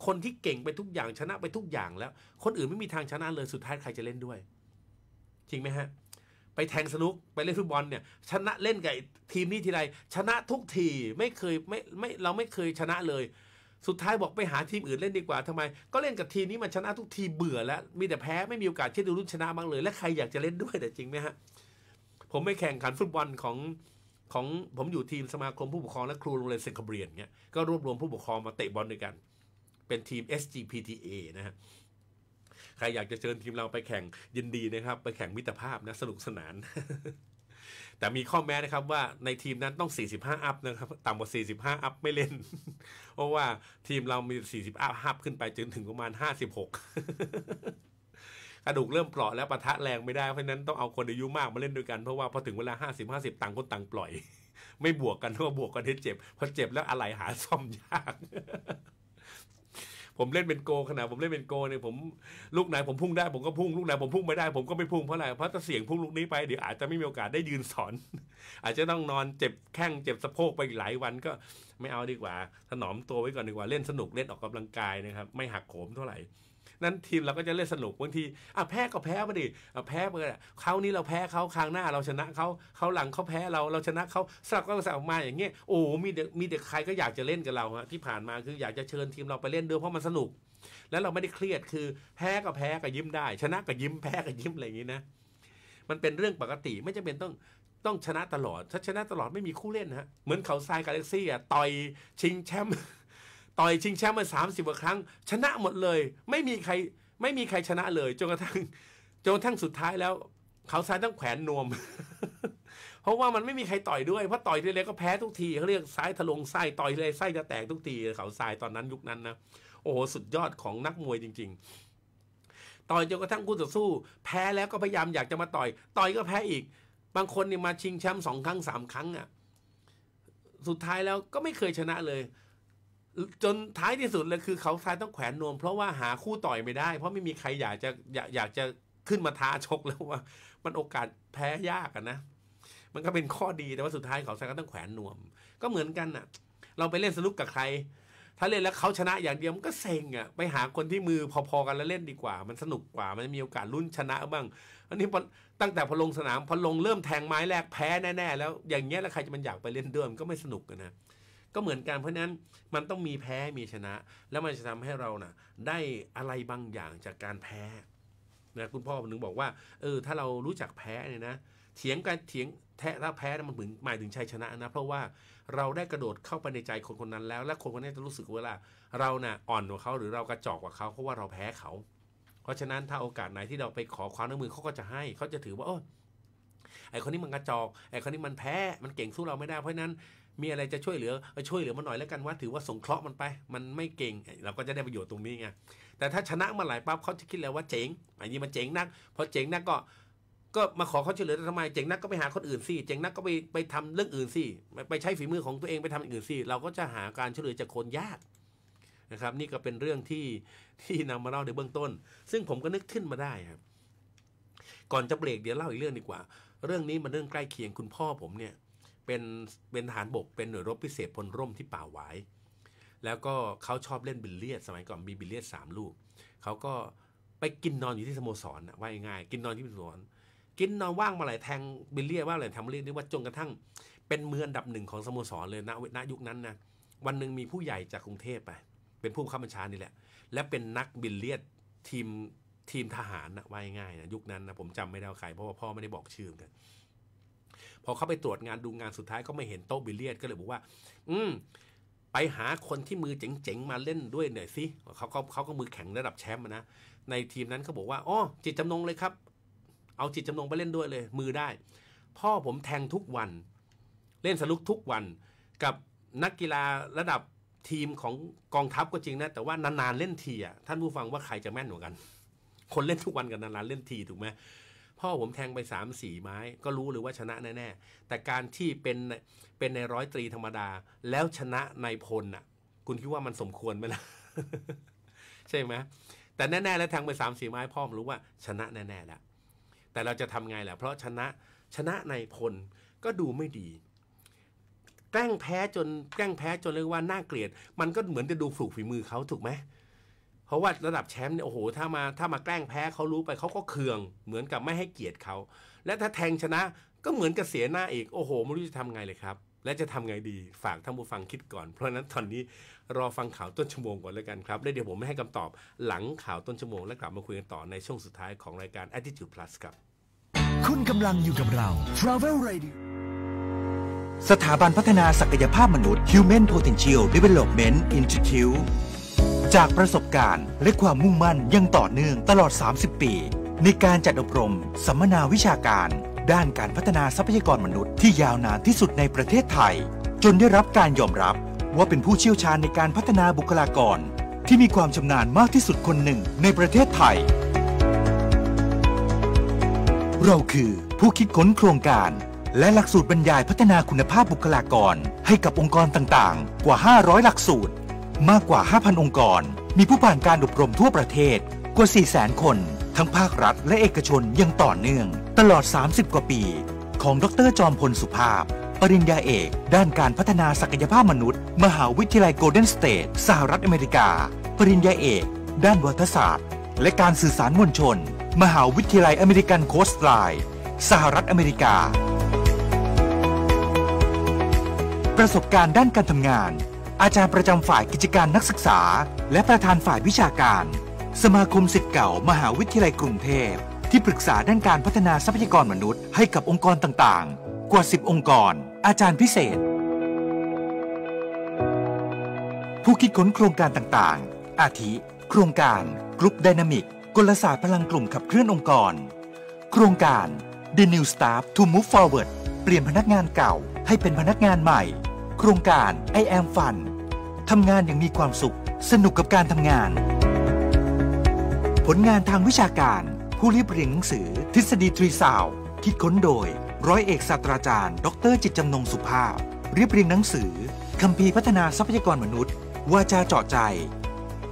คนที่เก่งไปทุกอย่างชนะไปทุกอย่างแล้วคนอื่นไม่มีทางชนะเลยสุดท้ายใครจะเล่นด้วยจริงไหมฮะไปแทงสนุกไปเล่นฟุตบอลเนี่ยชนะเล่นกับทีมนี้ทีไรชนะทุกทีไม่เคยไม่ไม่เราไม่เคยชนะเลยสุดท้ายบอกไปหาทีมอื่นเล่นดีกว่าทำไมก็เล่นกับทีมนี้มันชนะทุกทีเบื่อแล้วมีแต่แพ้ไม่มีโอกาสที่จะลุ้นชนะบ้างเลยและใครอยากจะเล่นด้วยแต่จริงไหมฮะผมไปแข่งขันฟุตบอลของของผมอยู่ทีมสมาคมผู้ปกครองและครูโรงเรียนเซนคาเบียนเนี่ยก็รวบรวมผู้ปกครองมาเตะบอลด้วยกันเป็นทีม เอส จี พี ที เอ นะฮะใครอยากจะเชิญทีมเราไปแข่งยินดีนะครับไปแข่งมิตรภาพนะสนุกสนาน แต่มีข้อแม้นะครับว่าในทีมนั้นต้องสี่สิบห้าอัพนะครับต่ำกว่าสี่สิบห้าอัพไม่เล่น เพราะว่าทีมเรามีสี่สิบอัพขึ้นไปจนถึงประมาณห้าสิบหก กระดูกเริ่มเปราะแล้วปะทะแรงไม่ได้เพราะนั้นต้องเอาคนอายุมากมาเล่นด้วยกันเพราะว่าพอถึงเวลาห้าสิบ ห้าสิบต่างคนต่างปล่อย ไม่บวกกันเพราะบวกกันให้เจ็บพอเจ็บแล้วอะไรหาซ่อมยาก ผมเล่นเป็นโกขนาดผมเล่นเป็นโกเนี่ยผมลูกไหนผมพุ่งได้ผมก็พุ่งลูกไหนผมพุ่งไม่ได้ผมก็ไม่พุ่งเพราะอะไรเพราะถ้าเสี่ยงพุ่งลูกนี้ไปเดี๋ยวอาจจะไม่มีโอกาสได้ยืนสอนอาจจะต้องนอนเจ็บแข้งเจ็บสะโพกไปหลายวันก็ไม่เอาดีกว่าถนอมตัวไว้ก่อนดีกว่าเล่นสนุกเล่นออกกำลังกายนะครับไม่หักโหมเท่าไหร่นั้นทีมเราก็จะเล่นสนุกบางทีอ่ะแพ้ก็แพ้ไปดิอ่ะแพ้ไปอ่ะคราวนี้เราแพ้เขาคราวหน้าเราชนะเขาเขาหลังเขาแพ้เราเราชนะเขาสลับกันสลับออกมาอย่างเงี้ยโอ้มีเด็กมีเด็กใครก็อยากจะเล่นกับเราฮะที่ผ่านมาคืออยากจะเชิญทีมเราไปเล่นด้วยเพราะมันสนุกแล้วเราไม่ได้เครียดคือแพ้ก็แพ้ก็ยิ้มได้ชนะก็ยิ้มแพ้ก็ยิ้มอะไรอย่างงี้นะมันเป็นเรื่องปกติไม่จำเป็นต้องต้องชนะตลอดถ้าชนะตลอดไม่มีคู่เล่นฮะเหมือนเขาทรายกาแล็กซี่อ่ะต่อยชิงแชมป์ต่อยชิงแชมป์มาสามสิบกว่าครั้งชนะหมดเลยไม่มีใครไม่มีใครชนะเลยจนกระทั่งจนกระทั่งสุดท้ายแล้วเขาซ้ายต้องแขวนนวม เพราะว่ามันไม่มีใครต่อยด้วยเพราะต่อยทีไรก็แพ้ทุกทีเขาเรียกซ้ายทะลงไส้ต่อยทีไรไส้จะแตกทุกทีเขาซ้ายตอนนั้นยุคนั้นนะโอ้โหสุดยอดของนักมวยจริงๆต่อยจนกระทั่งคู่ต่อสู้แพ้แล้วก็พยายามอยากจะมาต่อยต่อยก็แพ้อีกบางคนนี่มาชิงแชมป์สองครั้งสามครั้งอ่ะสุดท้ายแล้วก็ไม่เคยชนะเลยจนท้ายที่สุดเลยคือเขาทรายต้องแขวนนวมเพราะว่าหาคู่ต่อยไม่ได้เพราะไม่มีใครอยากจะอยากอยากจะขึ้นมาท้าชกแล้วว่ามันโอกาสแพ้ยากอ่ะนะมันก็เป็นข้อดีแต่ว่าสุดท้ายเขาทรายก็ต้องแขวนนวมก็เหมือนกันน่ะเราไปเล่นสนุกกับใครถ้าเล่นแล้วเขาชนะอย่างเดียวมันก็เซ็งอ่ะไปหาคนที่มือพอๆกันแล้วเล่นดีกว่ามันสนุกกว่ามันมีโอกาสลุ้นชนะบ้างอันนี้ตั้งแต่พอลงสนามพอลงเริ่มแทงไม้แรกแพ้แน่ๆแล้วอย่างเงี้ยแล้วใครจะมันอยากไปเล่นด้วยมันก็ไม่สนุกกันนะก็เหมือนกันเพราะนั้นมันต้องมีแพ้มีชนะแล้วมันจะทำให้เราน่ะได้อะไรบางอย่างจากการแพ้นะคุณพ่อหนึ่งบอกว่าเออถ้าเรารู้จักแพ้เนี่ยนะเถียงกันเถียงแท้ถ้าแพ้มันหมายถึงชัยชนะนะเพราะว่าเราได้กระโดดเข้าไปในใจคนคนนั้นแล้วและคนคนนั้นจะรู้สึกว่าเราน่ะอ่อนกว่าเขาหรือเรากระจอกกว่าเขาเพราะว่าเราแพ้เขาเพราะฉะนั้นถ้าโอกาสไหนที่เราไปขอความร่วมมือเขาก็จะให้เขาจะถือว่าโอ้ไอคนนี้มันกระจอกไอคนนี้มันแพ้มันเก่งสู้เราไม่ได้เพราะนั้นมีอะไรจะช่วยเหลือช่วยเหลือมันหน่อยแล้วกันว่าถือว่าสงเคราะห์มันไปมันไม่เก่งเราก็จะได้ประโยชน์ตรงนี้ไงแต่ถ้าชนะมาหลายปั๊บเขาจะคิดแล้วว่าเจ๋งอันนี้มันเจ๋งนักพอเจ๋งนักก็ ก็มาขอเขาช่วยเหลือทำไมเจ๋งนักก็ไปหาคนอื่นสิเจ๋งนักก็ไปไปทำเรื่องอื่นสิไปใช้ฝีมือของตัวเองไปทำอื่นสิเราก็จะหาการช่วยเหลือจากคนยากนะครับนี่ก็เป็นเรื่องที่ที่นำมาเล่าในเบื้องต้นซึ่งผมก็นึกขึ้นมาได้ครับก่อนจะเบรกเดี๋ยวเล่าอีกเรื่องดีกว่าเรื่องนี้มันเรื่องใกล้เคียงคุณพ่อผมเนี่ยเป็นเป็นทหารบกเป็นหน่วยรบพิเศษพลร่มที่ป่าหวายแล้วก็เขาชอบเล่นบิลเลียดสมัยก่อนมีบิลเลียดสามลูกเขาก็ไปกินนอนอยู่ที่สโมสรนะว่าง่ายกินนอนที่สโมสรกินนอนว่างมาหลายแทงบิลเลียดว่าหลายทำเรียกได้ว่าจนกระทั่งเป็นมืออันดับหนึ่งของสโมสรเลยนะณยุคนั้นนะวันหนึ่งมีผู้ใหญ่จากกรุงเทพไปเป็นผู้บังคับบัญชานี่แหละและเป็นนักบิลเลียดทีมทีมทหารนะว่าง่ายนะยุคนั้นนะผมจำไม่ได้ว่าใครเพราะว่าพ่อไม่ได้บอกชื่อกันพอเข้าไปตรวจงานดูงานสุดท้ายก็ไม่เห็นโต๊ะบิลเลียดก็เลยบอกว่าอืมไปหาคนที่มือเจ๋งๆมาเล่นด้วยหน่อยสิเขาก็เขาก็มือแข็งระดับแชมป์นะในทีมนั้นเขาบอกว่าอ๋อจิตจำนงเลยครับเอาจิตจำนงไปเล่นด้วยเลยมือได้พ่อผมแทงทุกวันเล่นสนุกทุกวันกับนักกีฬาระดับทีมของกองทัพก็จริงนะแต่ว่านานๆเล่นทีอ่ะท่านผู้ฟังว่าใครจะแม่นกว่ากันคนเล่นทุกวันกับนานๆเล่นทีถูกไหมพ่อผมแทงไป สามสี่ ไม้ก็รู้เลยว่าชนะแน่ๆแต่การที่เป็นเป็นในร้อยตรีธรรมดาแล้วชนะในพลน่ะคุณคิดว่ามันสมควรไหมล่ะ ใช่ไหมแต่แน่ๆแล้วแทงไป สามสี่ ไม้พ่อผมรู้ว่าชนะแน่ๆแล้วแต่เราจะทำไงล่ะเพราะชนะชนะในพลก็ดูไม่ดีแกล้งแพ้จนแกล้งแพ้จนเรียกว่าน่าเกลียดมันก็เหมือนจะดูฝูกฝีมือเขาถูกไหมเพราะว่าระดับแชมป์เนี่ยโอ้โหถ้ามาถ้ามาแกล้งแพ้เขารู้ไปเขาก็เคืองเหมือนกับไม่ให้เกียรติเขาและถ้าแทงชนะก็เหมือนกับเสียหน้าอีกโอ้โหไม่รู้จะทำไงเลยครับและจะทำไงดีฝากท่านผู้ฟังคิดก่อนเพราะนั้นตอนนี้รอฟังข่าวต้นชั่วโมงก่อนแล้วกันครับและเดี๋ยวผมไม่ให้คำตอบหลังข่าวต้นชั่วโมงและกลับมาคุยกันต่อในช่วงสุดท้ายของรายการ Attitude Plus ครับคุณกำลังอยู่กับเรา Travel Radio สถาบันพัฒนาศักยภาพมนุษย์ Human Potential Development Instituteจากประสบการณ์และความมุ่งมั่นยังต่อเนื่องตลอดสามสิบปีในการจัดอบรมสัมมนาวิชาการด้านการพัฒนาทรัพยากรมนุษย์ที่ยาวนานที่สุดในประเทศไทยจนได้รับการยอมรับว่าเป็นผู้เชี่ยวชาญในการพัฒนาบุคลากรที่มีความชำนาญมากที่สุดคนหนึ่งในประเทศไทยเราคือผู้คิดค้นโครงการและหลักสูตรบรรยายพัฒนาคุณภาพบุคลากรให้กับองค์กรต่างๆกว่าห้าร้อยหลักสูตรมากกว่า ห้าพัน องค์กรมีผู้ผ่านการอบรมทั่วประเทศกว่า สี่แสน คนทั้งภาครัฐและเอกชนยังต่อเนื่องตลอดสามสิบกว่าปีของดร.จอมพลสุภาพปริญญาเอกด้านการพัฒนาศักยภาพมนุษย์มหาวิทยาลัยโกลเด้นสเตทสหรัฐอเมริกาปริญญาเอกด้านวารสารศาสตร์และการสื่อสารมวลชนมหาวิทยาลัยอเมริกันโคสต์ไลน์สหรัฐอเมริกาประสบการณ์ด้านการทำงานอาจารย์ประจำฝ่ายกิจการนักศึกษาและประธานฝ่ายวิชาการสมาคมศิษย์เก่ามหาวิทยาลัยกรุงเทพที่ปรึกษาด้านการพัฒนาทรัพยากรมนุษย์ให้กับองค์กรต่างๆกว่าสิบองค์กรอาจารย์พิเศษผู้คิดค้นโครงการต่างๆอาทิโครงการกรุ๊ปไดนามิกกลศาสตร์พลังกลุ่มขับเคลื่อนองค์กรโครงการ The New Staff to Move Forward เปลี่ยนพนักงานเก่าให้เป็นพนักงานใหม่โครงการ I am Fun ทำงานอย่างมีความสุขสนุกกับการทำงานผลงานทางวิชาการผู้เรียบเรียงหนังสือทฤษฎีทรีสาวคิดค้นโดยร้อยเอกศาสตราจารย์ดร.จิตจำนงสุภาพเรียบเรียงหนังสือคัมภีร์พัฒนาทรัพยากรมนุษย์วาจาเจาะใจ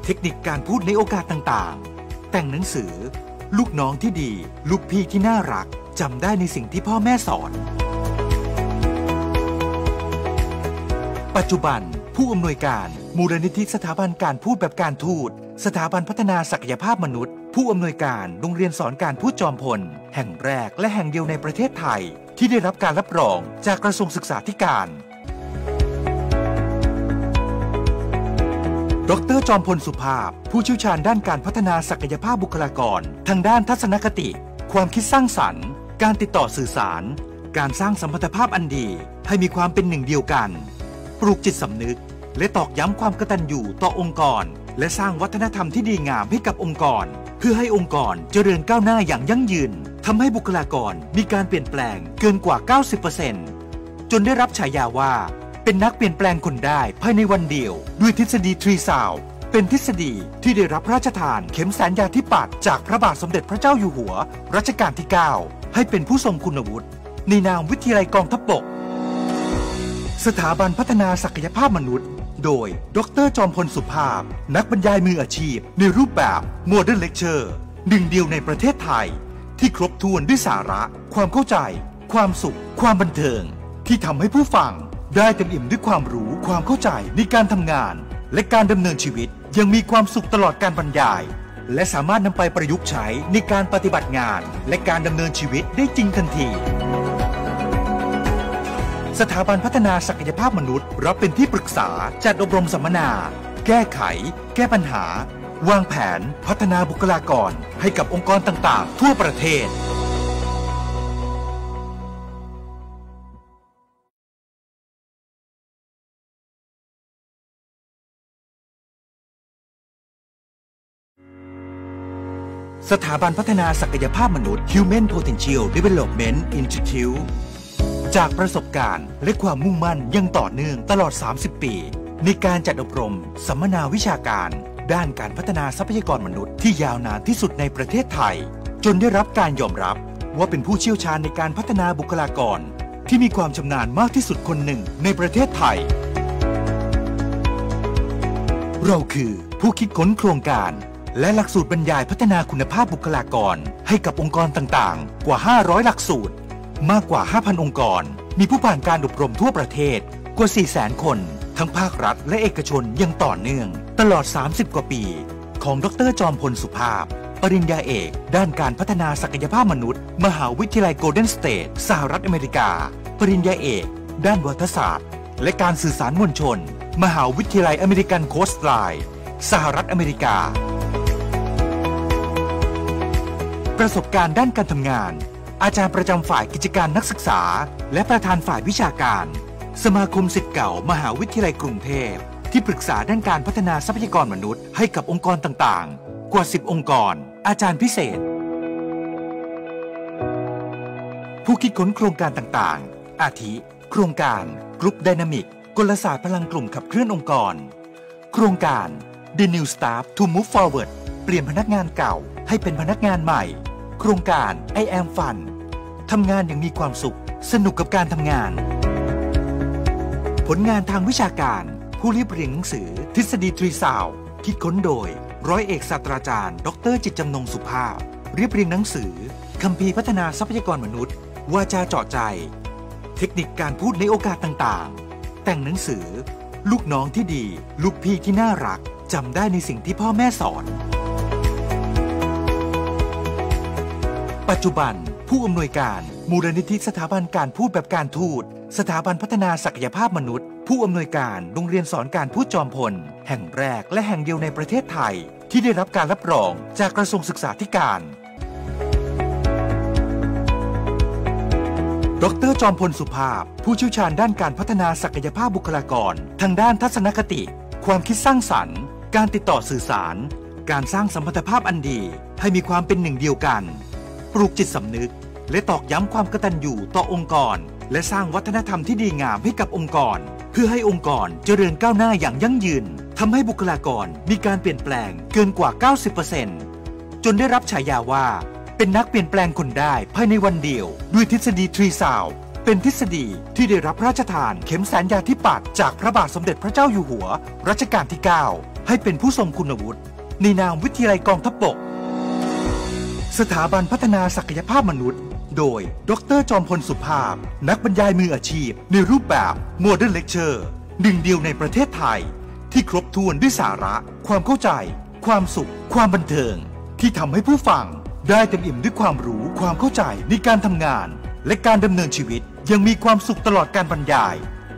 เทคนิคการพูดในโอกาสต่างๆแต่งหนังสือลูกน้องที่ดีลูกพี่ที่น่ารักจำได้ในสิ่งที่พ่อแม่สอนปัจจุบันผู้อำนวยการมูลนิธิสถาบันการพูดแบบการทูตสถาบันพัฒนาศักยภาพมนุษย์ผู้อำนวยการโรงเรียนสอนการพูดจอมพลแห่งแรกและแห่งเดียวในประเทศไทยที่ได้รับการรับรองจากกระทรวงศึกษาธิการดร.จอมพลสุภาพผู้เชี่ยวชาญด้านการพัฒนาศักยภาพบุคลากรทางด้านทัศนคติความคิดสร้างสรรค์การติดต่อสื่อสารการสร้างสัมพันธภาพอันดีให้มีความเป็นหนึ่งเดียวกันปลูกจิตสำนึกและตอกย้ำความกตัญญูต่อองค์กรและสร้างวัฒนธรรมที่ดีงามให้กับองค์กรเพื่อให้องค์กรเจริญก้าวหน้าอย่างยั่งยืนทำให้บุคลากรมีการเปลี่ยนแปลงเกินกว่า เก้าสิบเปอร์เซ็นต์ จนได้รับฉายาว่าเป็นนักเปลี่ยนแปลงคนได้ภายในวันเดียวด้วยทฤษฎีทรีสาวเป็นทฤษฎีที่ได้รับพระราชทานเข็มแสนยาธิปัตย์จากพระบาทสมเด็จพระเจ้าอยู่หัวรัชกาลที่เก้า ให้เป็นผู้ทรงคุณวุฒิในนามวิทยาลัยกองทัพบกสถาบันพัฒนาศักยภาพมนุษย์โดยดร.จอมพลสุภาพนักบรรยายมืออาชีพในรูปแบบโมเดิร์นเลคเชอร์หนึ่งเดียวในประเทศไทยที่ครบถ้วนด้วยสาระความเข้าใจความสุขความบันเทิงที่ทำให้ผู้ฟังได้เต็มอิ่มด้วยความรู้ความเข้าใจในการทำงานและการดำเนินชีวิตยังมีความสุขตลอดการบรรยายและสามารถนำไปประยุกต์ใช้ในการปฏิบัติงานและการดำเนินชีวิตได้จริงทันทีสถาบันพัฒนาศักยภาพมนุษย์รับเป็นที่ปรึกษาจัดอบรมสัมมนาแก้ไขแก้ปัญหาวางแผนพัฒนาบุคลากรให้กับองค์กรต่างๆทั่วประเทศสถาบันพัฒนาศักยภาพมนุษย์ Human Potential Development Institute จากประสบการณ์และความมุ่งมั่นยังต่อเนื่องตลอดสามสิบปีในการจัดอบรมสัมมนาวิชาการด้านการพัฒนาทรัพยากรมนุษย์ที่ยาวนานที่สุดในประเทศไทยจนได้รับการยอมรับว่าเป็นผู้เชี่ยวชาญในการพัฒนาบุคลากรที่มีความชำนาญมากที่สุดคนหนึ่งในประเทศไทยเราคือผู้คิดค้นโครงการและหลักสูตรบรรยายพัฒนาคุณภาพบุคลากรให้กับองค์กรต่างๆกว่าห้าร้อยหลักสูตรมากกว่า ห้าพัน องค์กรมีผู้ผ่านการอบรมทั่วประเทศกว่า สี่แสน คนทั้งภาครัฐและเอกชนยังต่อเนื่องตลอดสามสิบกว่าปีของดร.จอมพลสุภาพปริญญาเอกด้านการพัฒนาศักยภาพมนุษย์มหาวิทยาลัยโกลเด้นสเตทสหรัฐอเมริกาปริญญาเอกด้านวาทศาสตร์และการสื่อสารมวลชนมหาวิทยาลัยอเมริกันโคสต์ไลน์สหรัฐอเมริกาประสบการณ์ด้านการทำงานอาจารย์ประจำฝ่ายกิจการนักศึกษาและประธานฝ่ายวิชาการสมาคมศิษย์เก่ามหาวิทยาลัยกรุงเทพที่ปรึกษาด้านการพัฒนาทรัพยากรมนุษย์ให้กับองค์กรต่างๆกว่าสิบองค์กรอาจารย์พิเศษผู้คิดค้นโครงการต่างๆอาทิโครงการกรุ๊ปไดนามิกกลศาสตร์พลังกลุ่มขับเคลื่อนองค์กรโครงการ The New Staff to Move Forward เปลี่ยนพนักงานเก่าให้เป็นพนักงานใหม่โครงการ I Am Fun ทำงานอย่างมีความสุขสนุกกับการทำงานผลงานทางวิชาการผู้เรียบเรียงหนังสือทฤษฎีทรีสาวคิดค้นโดยร้อยเอกศาสตราจารย์ดร.จิตจำนงสุภาพเรียบเรียงหนังสือคัมภีร์พัฒนาทรัพยากรมนุษย์วาจาเจาะใจเทคนิคการพูดในโอกาสต่างๆแต่งหนังสือลูกน้องที่ดีลูกพี่ที่น่ารักจำได้ในสิ่งที่พ่อแม่สอนปัจจุบันผู้อำนวยการมูลนิธิสถาบันการพูดแบบการทูตสถาบันพัฒนาศักยภาพมนุษย์ผู้อำนวยการโรงเรียนสอนการพูดจอมพลแห่งแรกและแห่งเดียวในประเทศไทยที่ได้รับการรับรองจากกระทรวงศึกษาธิการดร.จอมพลสุภาพผู้เชี่ยวชาญด้านการพัฒนาศักยภาพบุคลากรทางด้านทัศนคติความคิดสร้างสรรค์การติดต่อสื่อสารการสร้างสัมพันธภาพอันดีให้มีความเป็นหนึ่งเดียวกันปลูกจิตสำนึกและตอกย้ำความกตัญญูต่อองค์กรและสร้างวัฒนธรรมที่ดีงามให้กับองค์กรเพื่อให้องค์กรเจริญก้าวหน้าอย่างยั่งยืนทำให้บุคลากรมีการเปลี่ยนแปลงเกินกว่า เก้าสิบเปอร์เซ็นต์ จนได้รับฉายาว่าเป็นนักเปลี่ยนแปลงคนได้ภายในวันเดียวด้วยทฤษฎีทรีสาวเป็นทฤษฎีที่ได้รับพระราชทานเข็มสัญญาธิปัตย์จากพระบาทสมเด็จพระเจ้าอยู่หัวรัชกาลที่ เก้าให้เป็นผู้ทรงคุณวุฒิในนามวิทยาลัยกองทัพบกสถาบันพัฒนาศักยภาพมนุษย์โดยดร.จอมพลสุภาพนักบรรยายมืออาชีพในรูปแบบโมเดิร์นเลคเชอร์หนึ่งเดียวในประเทศไทยที่ครบถ้วนด้วยสาระความเข้าใจความสุขความบันเทิงที่ทำให้ผู้ฟังได้เต็มอิ่มด้วยความรู้ความเข้าใจในการทำงานและการดำเนินชีวิตยังมีความสุขตลอดการบรรยาย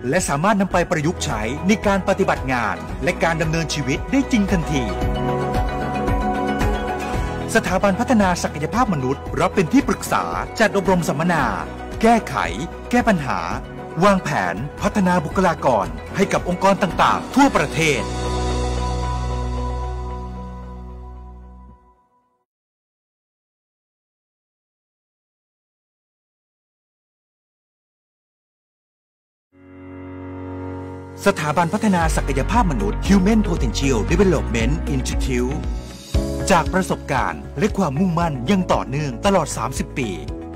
และสามารถนำไปประยุกต์ใช้ในการปฏิบัติงานและการดำเนินชีวิตได้จริงทันทีสถาบันพัฒนาศักยภาพมนุษย์รับเป็นที่ปรึกษาจัดอบรมสัมมนาแก้ไขแก้ปัญหาวางแผนพัฒนาบุคลากรให้กับองค์กรต่างๆทั่วประเทศสถาบันพัฒนาศักยภาพมนุษย์ Human Potential Development Instituteจากประสบการณ์และความมุ่งมั่นยังต่อเนื่องตลอดสามสิบปี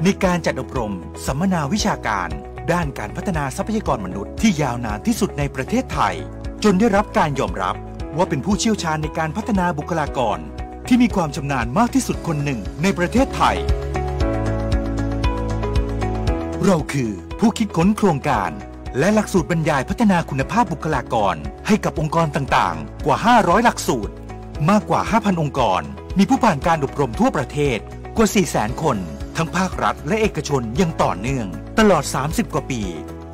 ในการจัดอบรมสัมมนาวิชาการด้านการพัฒนาทรัพยากรมนุษย์ที่ยาวนานที่สุดในประเทศไทยจนได้รับการยอมรับว่าเป็นผู้เชี่ยวชาญในการพัฒนาบุคลากรที่มีความชำนาญมากที่สุดคนหนึ่งในประเทศไทยเราคือผู้คิดค้นโครงการและหลักสูตรบรรยายพัฒนาคุณภาพบุคลากรให้กับองค์กรต่างๆกว่าห้าร้อยหลักสูตรมากกว่า ห้าพัน องค์กรมีผู้ผ่านการอบรมทั่วประเทศกว่า สี่แสน คนทั้งภาครัฐและเอกชนอย่างต่อเนื่องตลอดสามสิบกว่าปี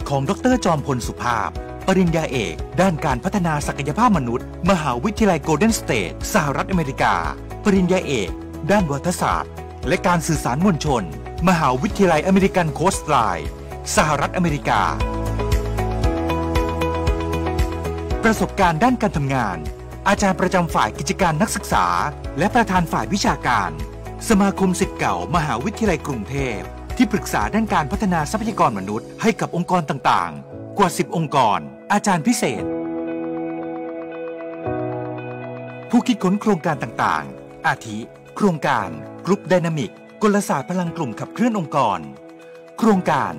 ของดร.จอมพลสุภาพปริญญาเอกด้านการพัฒนาศักยภาพมนุษย์มหาวิทยาลัยโกลเด้นสเตทสหรัฐอเมริกาปริญญาเอกด้านวาทศาสตร์และการสื่อสารมวลชนมหาวิทยาลัยอเมริกันโคสต์ไลน์สหรัฐอเมริกาประสบการณ์ด้านการทำงานอาจารย์ประจำฝ่ายกิจการนักศึกษาและประธานฝ่ายวิชาการสมาคมศิษย์เก่ามหาวิทยาลัยกรุงเทพที่ปรึกษาด้านการพัฒนาทรัพยากรมนุษย์ให้กับองค์กรต่างๆกว่าสิบองค์กรอาจารย์พิเศษผู้คิดค้นโครงการต่างๆอาทิโครงการกรุ๊ปไดนามิกกลศาสตร์พลังกลุ่มขับเคลื่อนองค์กรโครงการ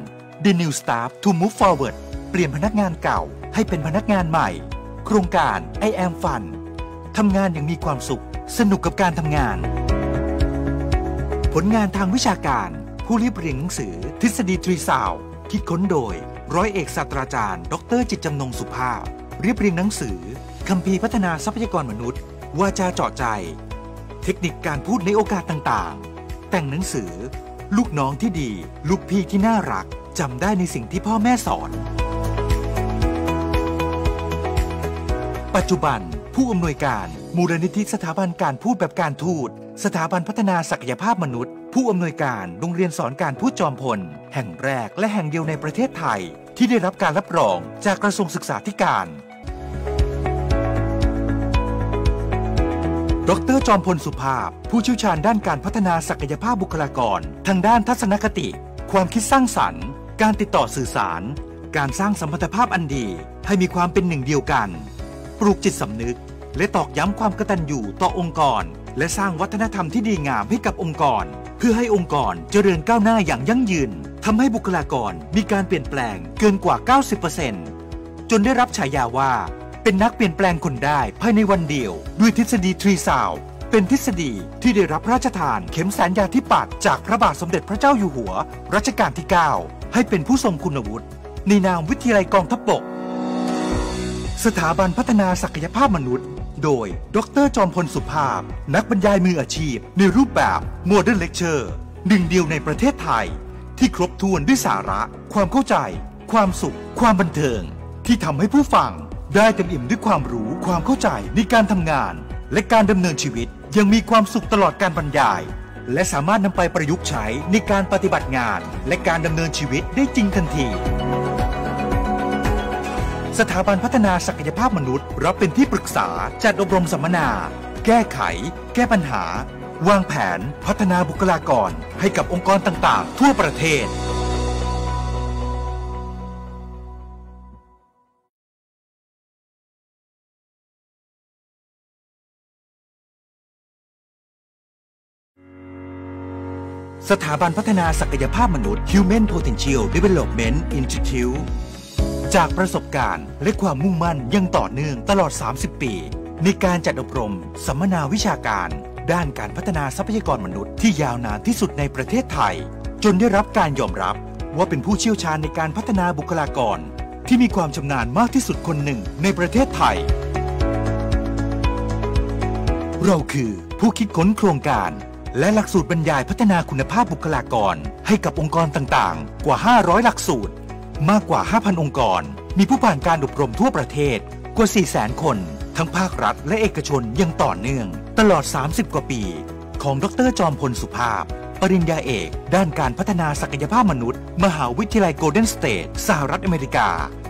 The New Staff to Move Forward เปลี่ยนพนักงานเก่าให้เป็นพนักงานใหม่โครงการ I Am Fun ทำงานอย่างมีความสุขสนุกกับการทำงานผลงานทางวิชาการผู้เรียบเรียงหนังสือทฤษฎีทรีซาวคิดค้นโดยร้อยเอกศาสตราจารย์ดร.จิตรจำนงสุภาพเรียบเรียงหนังสือคัมภีร์พัฒนาทรัพยากรมนุษย์วาจาเจาะใจเทคนิคการพูดในโอกาสต่างๆแต่งหนังสือลูกน้องที่ดีลูกพี่ที่น่ารักจำได้ในสิ่งที่พ่อแม่สอนปัจจุบันผู้อำนวยการมูลนิธิสถาบันการพูดแบบการทูตสถาบันพัฒนาศักยภาพมนุษย์ผู้อำนวยการโรงเรียนสอนการพูดจอมพลแห่งแรกและแห่งเดียวในประเทศไทยที่ได้รับการรับรองจากกระทรวงศึกษาธิการดร.จอมพลสุภาพผู้เชี่ยวชาญด้านการพัฒนาศักยภาพบุคลากรทางด้านทัศนคติความคิดสร้างสรรค์การติดต่อสื่อสารการสร้างสัมพันธภาพอันดีให้มีความเป็นหนึ่งเดียวกันปลูกจิตสำนึกและตอกย้ำความกตัญญูต่อองค์กรและสร้างวัฒนธรรมที่ดีงามให้กับองค์กรเพื่อให้องค์กรเจริญก้าวหน้าอย่างยั่งยืนทำให้บุคลากรมีการเปลี่ยนแปลงเกินกว่า เก้าสิบเปอร์เซ็นต์ จนได้รับฉายาว่าเป็นนักเปลี่ยนแปลงคนได้ภายในวันเดียวด้วยทฤษฎีทรีซาวเป็นทฤษฎีที่ได้รับพระราชทานเข็มสัญญาธิปัตย์จากพระบาทสมเด็จพระเจ้าอยู่หัวรัชกาลที่ เก้าให้เป็นผู้ทรงคุณวุฒิในนามวิทยาลัยกองทัพบกสถาบันพัฒนาศักยภาพมนุษย์โดยดร.จอมพลสุภาพนักบรรยายมืออาชีพในรูปแบบโมเดิร์นเลคเชอร์หนึ่งเดียวในประเทศไทยที่ครบถ้วนด้วยสาระความเข้าใจความสุขความบันเทิงที่ทำให้ผู้ฟังได้เต็มอิ่มด้วยความรู้ความเข้าใจในการทำงานและการดำเนินชีวิตยังมีความสุขตลอดการบรรยายและสามารถนำไปประยุกต์ใช้ในการปฏิบัติงานและการดำเนินชีวิตได้จริงทันทีสถาบันพัฒนาศักยภาพมนุษย์รับเป็นที่ปรึกษาจัดอบรมสัมมนาแก้ไขแก้ปัญหาวางแผนพัฒนาบุคลากรให้กับองค์กรต่างๆทั่วประเทศสถาบันพัฒนาศักยภาพมนุษย์ Human Potential Development Instituteจากประสบการณ์และความมุ่งมั่นยังต่อเนื่องตลอดสามสิบปีในการจัดอบรมสัมมนาวิชาการด้านการพัฒนาทรัพยากรมนุษย์ที่ยาวนานที่สุดในประเทศไทยจนได้รับการยอมรับว่าเป็นผู้เชี่ยวชาญในการพัฒนาบุคลากรที่มีความชำนาญมากที่สุดคนหนึ่งในประเทศไทยเราคือผู้คิดค้นโครงการและหลักสูตรบรรยายพัฒนาคุณภาพบุคลากรให้กับองค์กรต่างๆกว่าห้าร้อยหลักสูตรมากกว่า ห้าพัน องค์กรมีผู้ผ่านการอบรมทั่วประเทศกว่า สี่แสน คนทั้งภาครัฐและเอกชนยังต่อเนื่องตลอดสามสิบกว่าปีของดร.จอมพลสุภาพปริญญาเอกด้านการพัฒนาศักยภาพมนุษย์มหาวิทยาลัยโกลเด้นสเตทสหรัฐอเมริกา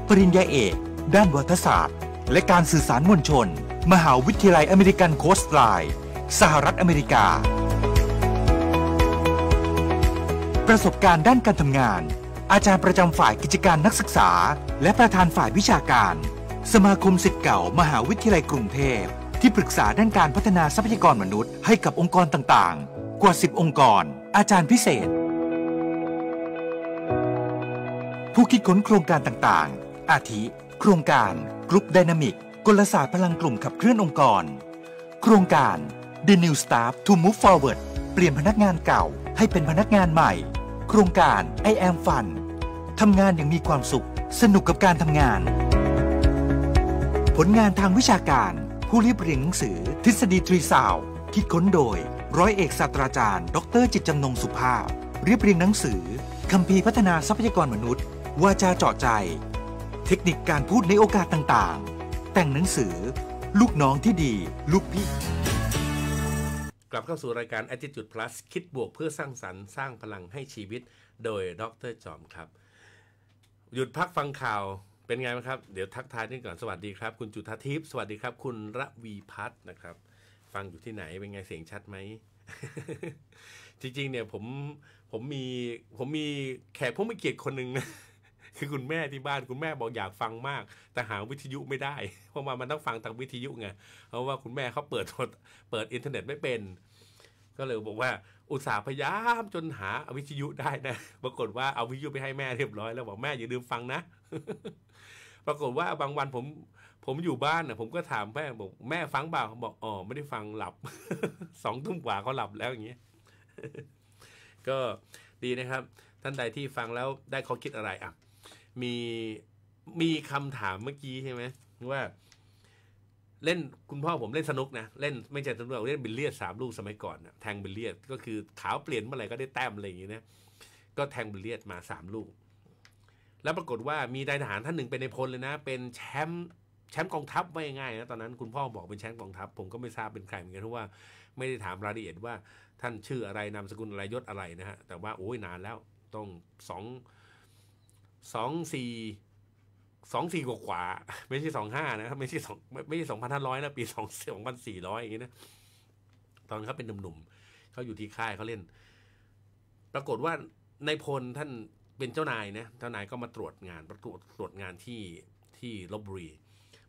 ปริญญาเอกด้านวาทศาสตร์และการสื่อสารมวลชนมหาวิทยาลัยอเมริกันโคสต์ไลน์สหรัฐอเมริกาประสบการณ์ด้านการทำงานอาจารย์ประจำฝ่ายกิจการนักศึกษาและประธานฝ่ายวิชาการสมาคมศิษย์เก่ามหาวิทยาลัยกรุงเทพที่ปรึกษาด้านการพัฒนาทรัพยากรมนุษย์ให้กับองค์กรต่างๆกว่าสิบองค์กรอาจารย์พิเศษ ผู้คิดค้นโครงการต่างๆอาทิโครงการกรุ๊ปไดนามิกกลศาสตร์พลังกลุ่มขับเคลื่อนองค์กรโครงการ The New Staff to Move Forward เปลี่ยนพนักงานเก่าให้เป็นพนักงานใหม่โครงการ I Am Fun ทำงานอย่างมีความสุขสนุกกับการทำงานผลงานทางวิชาการผู้เรียบเรียงหนังสือทฤษฎีทรีสาวคิดค้นโดยร้อยเอกศาสตราจารย์ดร.จิตจำนงสุภาพเรียบเรียงหนังสือคัมภีร์พัฒนาทรัพยากรมนุษย์วาจาเจาะใจเทคนิคการพูดในโอกาสต่างๆแต่งหนังสือลูกน้องที่ดีลูกพี่กลับเข้าสู่รายการ Attitude Plus คิดบวกเพื่อสร้างสรรค์สร้างพลังให้ชีวิตโดยดร.จอมครับหยุดพักฟังข่าวเป็นไงบ้างครับเดี๋ยวทักทายนิดก่อนสวัสดีครับคุณจุฑาทิพย์สวัสดีครับคุณระวีพัฒน์นะครับฟังอยู่ที่ไหนเป็นไงเสียงชัดไหม จริงๆเนี่ยผมผมมีผมมีแขกผู้มีเกียรติคนหนึ่งนะ คือคุณแม่ที่บ้านคุณแม่บอกอยากฟังมากแต่หาวิทยุไม่ได้เพราะว่ามันต้องฟังทางวิทยุไงเพราะว่าคุณแม่เขาเปิดเปิดอินเทอร์เน็ตไม่เป็นก็เลยบอกว่าอุตส่าห์พยายามจนหาวิทยุได้นะปรากฏว่าเอาวิทยุไปให้แม่เรียบร้อยแล้วบอกแม่อย่าลืมฟังนะ ปรากฏว่าบางวันผมผมอยู่บ้านนะผมก็ถามแม่บอกแม่ฟังเปล่าบอกอ๋อไม่ได้ฟังหลับ สองทุ่มกว่าเขาหลับแล้วอย่างเงี้ย ก็ดีนะครับท่านใดที่ฟังแล้วได้เขาคิดอะไรอ่ะมีมีคำถามเมื่อกี้ใช่ไหมว่าเล่นคุณพ่อผมเล่นสนุกนะเล่นไม่ใช่สนุกเล่นบิลเลียดสามลูกสมัยก่อนนะแทงบิลเลียดก็คือขาวเปลี่ยนเมื่อไหร่ก็ได้แต้มอะไรอย่างเงี้ยนะก็แทงบิลเลียดมาสามลูกแล้วปรากฏว่ามีนายทหารท่านหนึ่งเป็นในพลเลยนะเป็นแชมป์แชมป์กองทัพว่าง่ายๆนะตอนนั้นคุณพ่อบอกเป็นแชมป์กองทัพผมก็ไม่ทราบเป็นใครเหมือนกันเพราะว่าไม่ได้ถามรายละเอียดว่าท่านชื่ออะไรนามสกุลอะไรยศอะไรนะฮะแต่ว่าโอ้ยนานแล้วต้องสองสองสี่สองสี่กว่าๆไม่ใช่สองห้านะครับไม่ใช่สองไม่ใช่สองพันห้าร้อยนะปีสองสองพันสี่ร้อยอย่างนี้นะตอนเขาเป็นหนุ่มๆเขาอยู่ที่ค่ายเขาเล่นปรากฏว่านายพลท่านเป็นเจ้านายนะเจ้านายก็มาตรวจงานประตูตรวจงานที่ที่ลพบุรี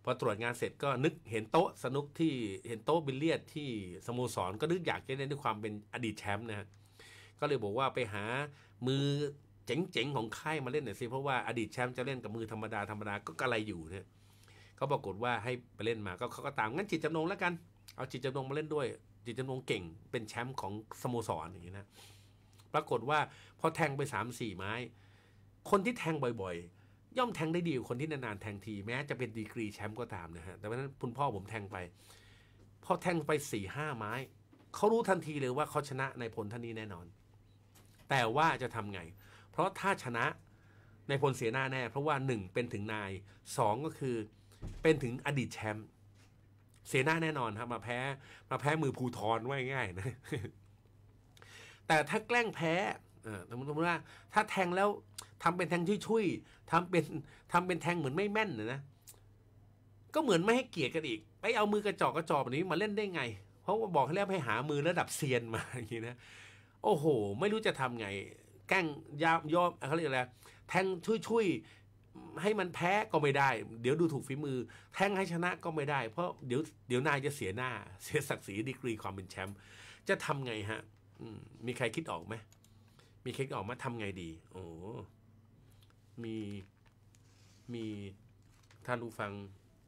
พอตรวจงานเสร็จก็นึกเห็นโต๊ะสนุกที่เห็นโต๊ะบิลเลียดที่สโมสรก็นึกอยากจะเล่นด้วยความเป็นอดีตแชมป์นะฮะก็เลยบอกว่าไปหามือเจ๋งๆของค่ายมาเล่นหน่อยสิเพราะว่าอดีตแชมป์จะเล่นกับมือธรรมดาธรรมดาก็กระไรอยู่เนี่ยเขาปรากฏว่าให้ไปเล่นมาก็เขาก็ตามงั้นจิตจำนงแล้วกันเอาจิตจำนงมาเล่นด้วยจิตจำนงเก่งเป็นแชมป์ของสโมสรอย่างนี้นะปรากฏว่าพอแทงไป สามสี่ ไม้คนที่แทงบ่อยๆย่อมแทงได้ดีกว่าคนที่นานๆแทงทีแม้จะเป็นดีกรีแชมป์ก็ตามนะฮะแต่เพราะฉะนั้นคุณพ่อผมแทงไปพอแทงไป สี่ห้า ไม้เขารู้ทันทีเลยว่าเขาชนะในผลท่านนี้แน่นอนแต่ว่าจะทำไงเพราะถ้าชนะในผลเสียหน้าแน่เพราะว่าหนึ่งเป็นถึงนายสองก็คือเป็นถึงอดีตแชมป์เสียหน้าแน่นอนครับมาแพ้มาแพ้มือภูธรไว้ง่ายนะแต่ถ้าแกล้งแพ้สมมติว่าถ้าแทงแล้วทำเป็นแทงช่วยๆทำเป็นทำเป็นแทงเหมือนไม่แม่นนะนะก็เหมือนไม่ให้เกียรติกันอีกไปเอามือกระจอกกระจอกแบบนี้มาเล่นได้ไงเพราะว่าบอกให้แล้วให้หามือระดับเซียนมาอย่างนี้นะโอ้โหไม่รู้จะทำไงแกล้งยอมยอมเขาเรียกอะไรแทงช่วยๆให้มันแพ้ก็ไม่ได้เดี๋ยวดูถูกฝีมือแทงให้ชนะก็ไม่ได้เพราะเดี๋ยวเดี๋ยวนายจะเสียหน้าเสียศักดิ์ศรีดีกรีความเป็นแชมป์จะทำไงฮะมีใครคิดออกไหมมีใครคิดออกมาทำไงดีโอ้มีมีท่านผู้ฟัง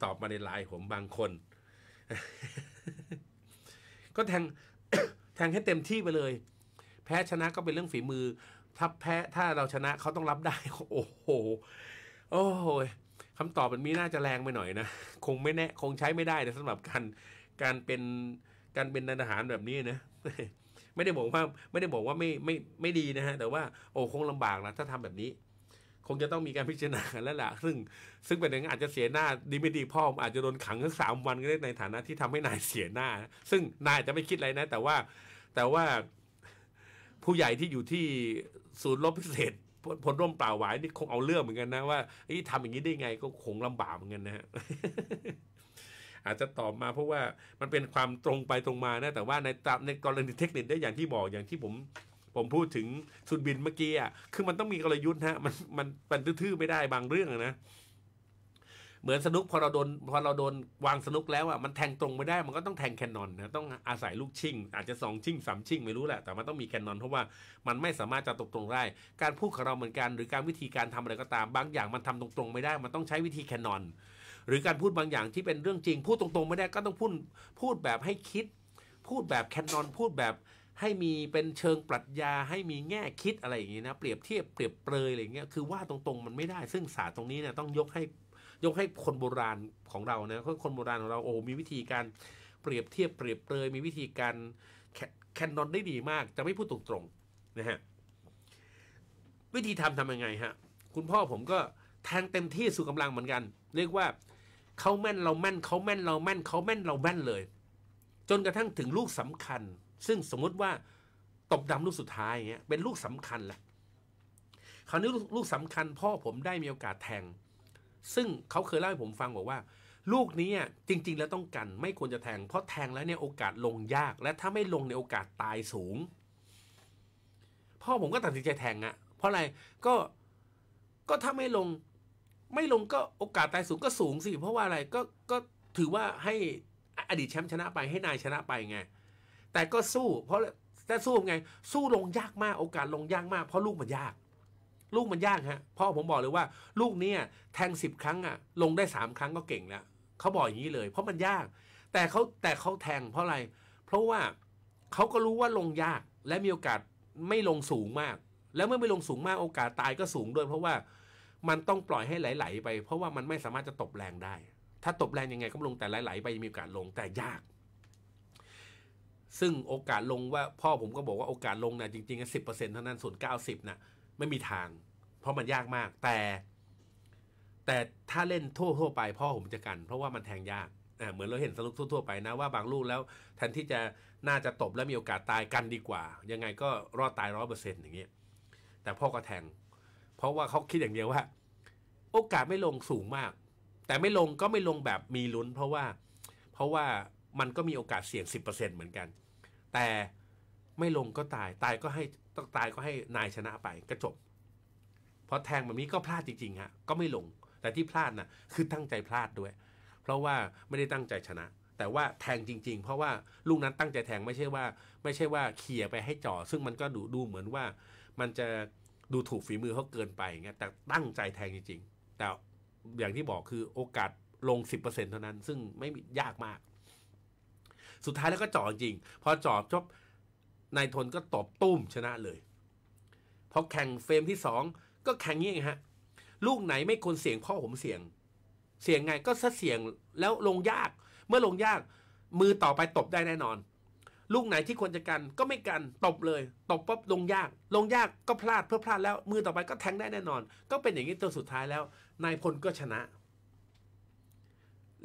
ตอบมาในไลน์ผมบางคน ก็แทง แทงให้เต็มที่ไปเลยแพ้ชนะก็เป็นเรื่องฝีมือถ้าแพ้ถ้าเราชนะเขาต้องรับได้โอ้โหโอ้โหคำตอบมันมีน่าจะแรงไปหน่อยนะคงไม่แน่คงใช้ไม่ได้นะสำหรับการการเป็นการเป็นทหารแบบนี้นะ ไม่ได้บอกว่าไม่ได้บอกว่าไม่ไม่ไม่ดีนะฮะแต่ว่าโอ้คงลำบากนะถ้าทำแบบนี้คงจะต้องมีการพิจารณาแล้วล่ะซึ่งซึ่งเป็นอย่างอาจจะเสียหน้าดีไม่ดีพ่ออาจจะโดนขังสักสามวันก็ได้ในฐานะที่ทำให้นายเสียหน้าซึ่งนายจะไม่คิดอะไรนะแต่ว่าแต่ว่าผู้ใหญ่ที่อยู่ที่ศูนย์รบพิเศษพลร่มป่าหวายนี่คงเอาเรื่องเหมือนกันนะว่าไอ้ทำอย่างนี้ได้ไงก็คงลำบากเหมือนกันนะฮะ อาจจะตอบมาเพราะว่ามันเป็นความตรงไปตรงมานะแต่ว่าในตามในกรณีเทคนิคได้อย่างที่บอกอย่างที่ผมผมพูดถึงสุดบินเมื่อกี้อ่ะคือมันต้องมีกลยุทธ์ฮะมันมันมันทื่อๆไม่ได้บางเรื่องนะ เหมือนสนุกพอเราโดนพอเราโดนวางสนุกแล้วอ่ะมันแทงตรงไม่ได้มันก็ต้องแทงแคนนอนนะต้องอาศัยลูกชิ่งอาจจะสองชิ่งสามชิ่งไม่รู้แหละแต่มันต้องมีแคนนอนเพราะว่ามันไม่สามารถจะตกตรงได้การพูดของเราเหมือนกันหรือการวิธีการทำอะไรก็ตามบางอย่างมันทำตรงๆไม่ได้มันต้องใช้วิธีแคนนอนหรือการพูดบางอย่างที่เป็นเรื่องจริงพูดตรงๆไม่ได้ก็ต้องพูดพูดแบบให้คิดพูดแบบแคนนอนพูดแบบให้มีเป็นเชิงปรัชญาให้มีแง่คิดอะไรอย่างนี้นะเปรียบเทียบเปรียบเปรยอะไรอย่างเงี้ยคือว่าตรงๆมันไม่ได้ซึ่งศาสตร์ตรงนี้เนี่ยต้องยกให้ยกให้คนโบราณของเรานะคนโบราณของเราโอ้มีวิธีการเปรียบเทียบเปรียบเปรยมีวิธีการแคนนอนได้ดีมากจะไม่พูดตรงๆนะฮะวิธีทำทำยังไงฮะคุณพ่อผมก็แทงเต็มที่สู่กำลังเหมือนกันเรียกว่าเขาแม่นเราแม่นเขาแม่นเราแม่นเขาแม่นเราแม่นเลยจนกระทั่งถึงลูกสำคัญซึ่งสมมติว่าตบดำลูกสุดท้ายอย่างเงี้ยเป็นลูกสำคัญแหละคราวนี้ลูกสำคัญพ่อผมได้มีโอกาสแทงซึ่งเขาเคยเล่าให้ผมฟังบอกว่าลูกนี้จริงๆแล้วต้องกันไม่ควรจะแทงเพราะแทงแล้วเนี่ยโอกาสลงยากและถ้าไม่ลงในโอกาสตายสูงพ่อผมก็ตัดสินใจแทงอะเพราะอะไรก็ก็ถ้าไม่ลงไม่ลงก็โอกาสตายสูงก็สูงสิเพราะว่าอะไรก็ก็ถือว่าให้อดีตแชมป์ชนะไปให้นายชนะไปไงแต่ก็สู้เพราะจะสู้ไงสู้ลงยากมากโอกาสลงยากมากเพราะลูกมันยากลูกมันยากฮะพ่อผมบอกเลยว่าลูกนี้แทงสิบครั้งอ่ะลงได้สามครั้งก็เก่งแล้วเขาบอกอย่างนี้เลยเพราะมันยากแต่เขาแต่เขาแทงเพราะอะไรเพราะว่าเขาก็รู้ว่าลงยากและมีโอกาสไม่ลงสูงมากแล้วเมื่อไม่ลงสูงมากโอกาสตายก็สูงด้วยเพราะว่ามันต้องปล่อยให้ไหลๆไปเพราะว่ามันไม่สามารถจะตบแรงได้ถ้าตบแรงยังไงก็ลงแต่ไหลๆไปมีโอกาสลงแต่ยากซึ่งโอกาสลงว่าพ่อผมก็บอกว่าโอกาสลงนะจริงๆก็สิบเปอร์เซ็นต์เท่านั้นส่วนเก้าสิบนะไม่มีทางเพราะมันยากมากแต่แต่ถ้าเล่นทั่วๆไปพ่อผมจะกันเพราะว่ามันแทงยากเหมือนเราเห็นสนุกทั่วๆไปนะว่าบางลูกแล้วแทนที่จะน่าจะตบแล้วมีโอกาสตายกันดีกว่ายังไงก็รอดตายร้อยเปอร์เซ็นต์อย่างเงี้ยแต่พ่อก็แทงเพราะว่าเขาคิดอย่างเดียวว่าโอกาสไม่ลงสูงมากแต่ไม่ลงก็ไม่ลงแบบมีลุ้นเพราะว่าเพราะว่ามันก็มีโอกาสเสี่ยง สิบเปอร์เซ็นต์ เหมือนกันแต่ไม่ลงก็ตายตายก็ให้ต้องตายก็ให้นายชนะไปก็จบเพราะแทงแบบนี้ก็พลาดจริงๆฮะก็ไม่ลงแต่ที่พลาดน่ะคือตั้งใจพลาดด้วยเพราะว่าไม่ได้ตั้งใจชนะแต่ว่าแทงจริงๆเพราะว่าลูกนั้นตั้งใจแทงไม่ใช่ว่าไม่ใช่ว่าเขี่ยไปให้จ่อซึ่งมันก็ดูดูเหมือนว่ามันจะดูถูกฝีมือเขาเกินไปอย่างเงี้ยแต่ตั้งใจแทงจริงๆแต่อย่างที่บอกคือโอกาสลง สิบเปอร์เซ็นต์ เท่านั้นซึ่งไม่ยากมากสุดท้ายแล้วก็จ่อจริงพอจ่อจบนายทนก็ตบตุ้มชนะเลยพอแข่งเฟรมที่สองก็แข่งงี้ฮะลูกไหนไม่ควรเสี่ยงพ่อผมเสี่ยงเสี่ยงไงก็ถ้าเสี่ยงแล้วลงยากเมื่อลงยากมือต่อไปตบได้แน่นอนลูกไหนที่ควรจะกันก็ไม่กันตบเลยตบปั๊บลงยากลงยากก็พลาดเพื่อพลาดแล้วมือต่อไปก็แทงได้แน่นอนก็เป็นอย่างนี้จนสุดท้ายแล้วนายพลก็ชนะ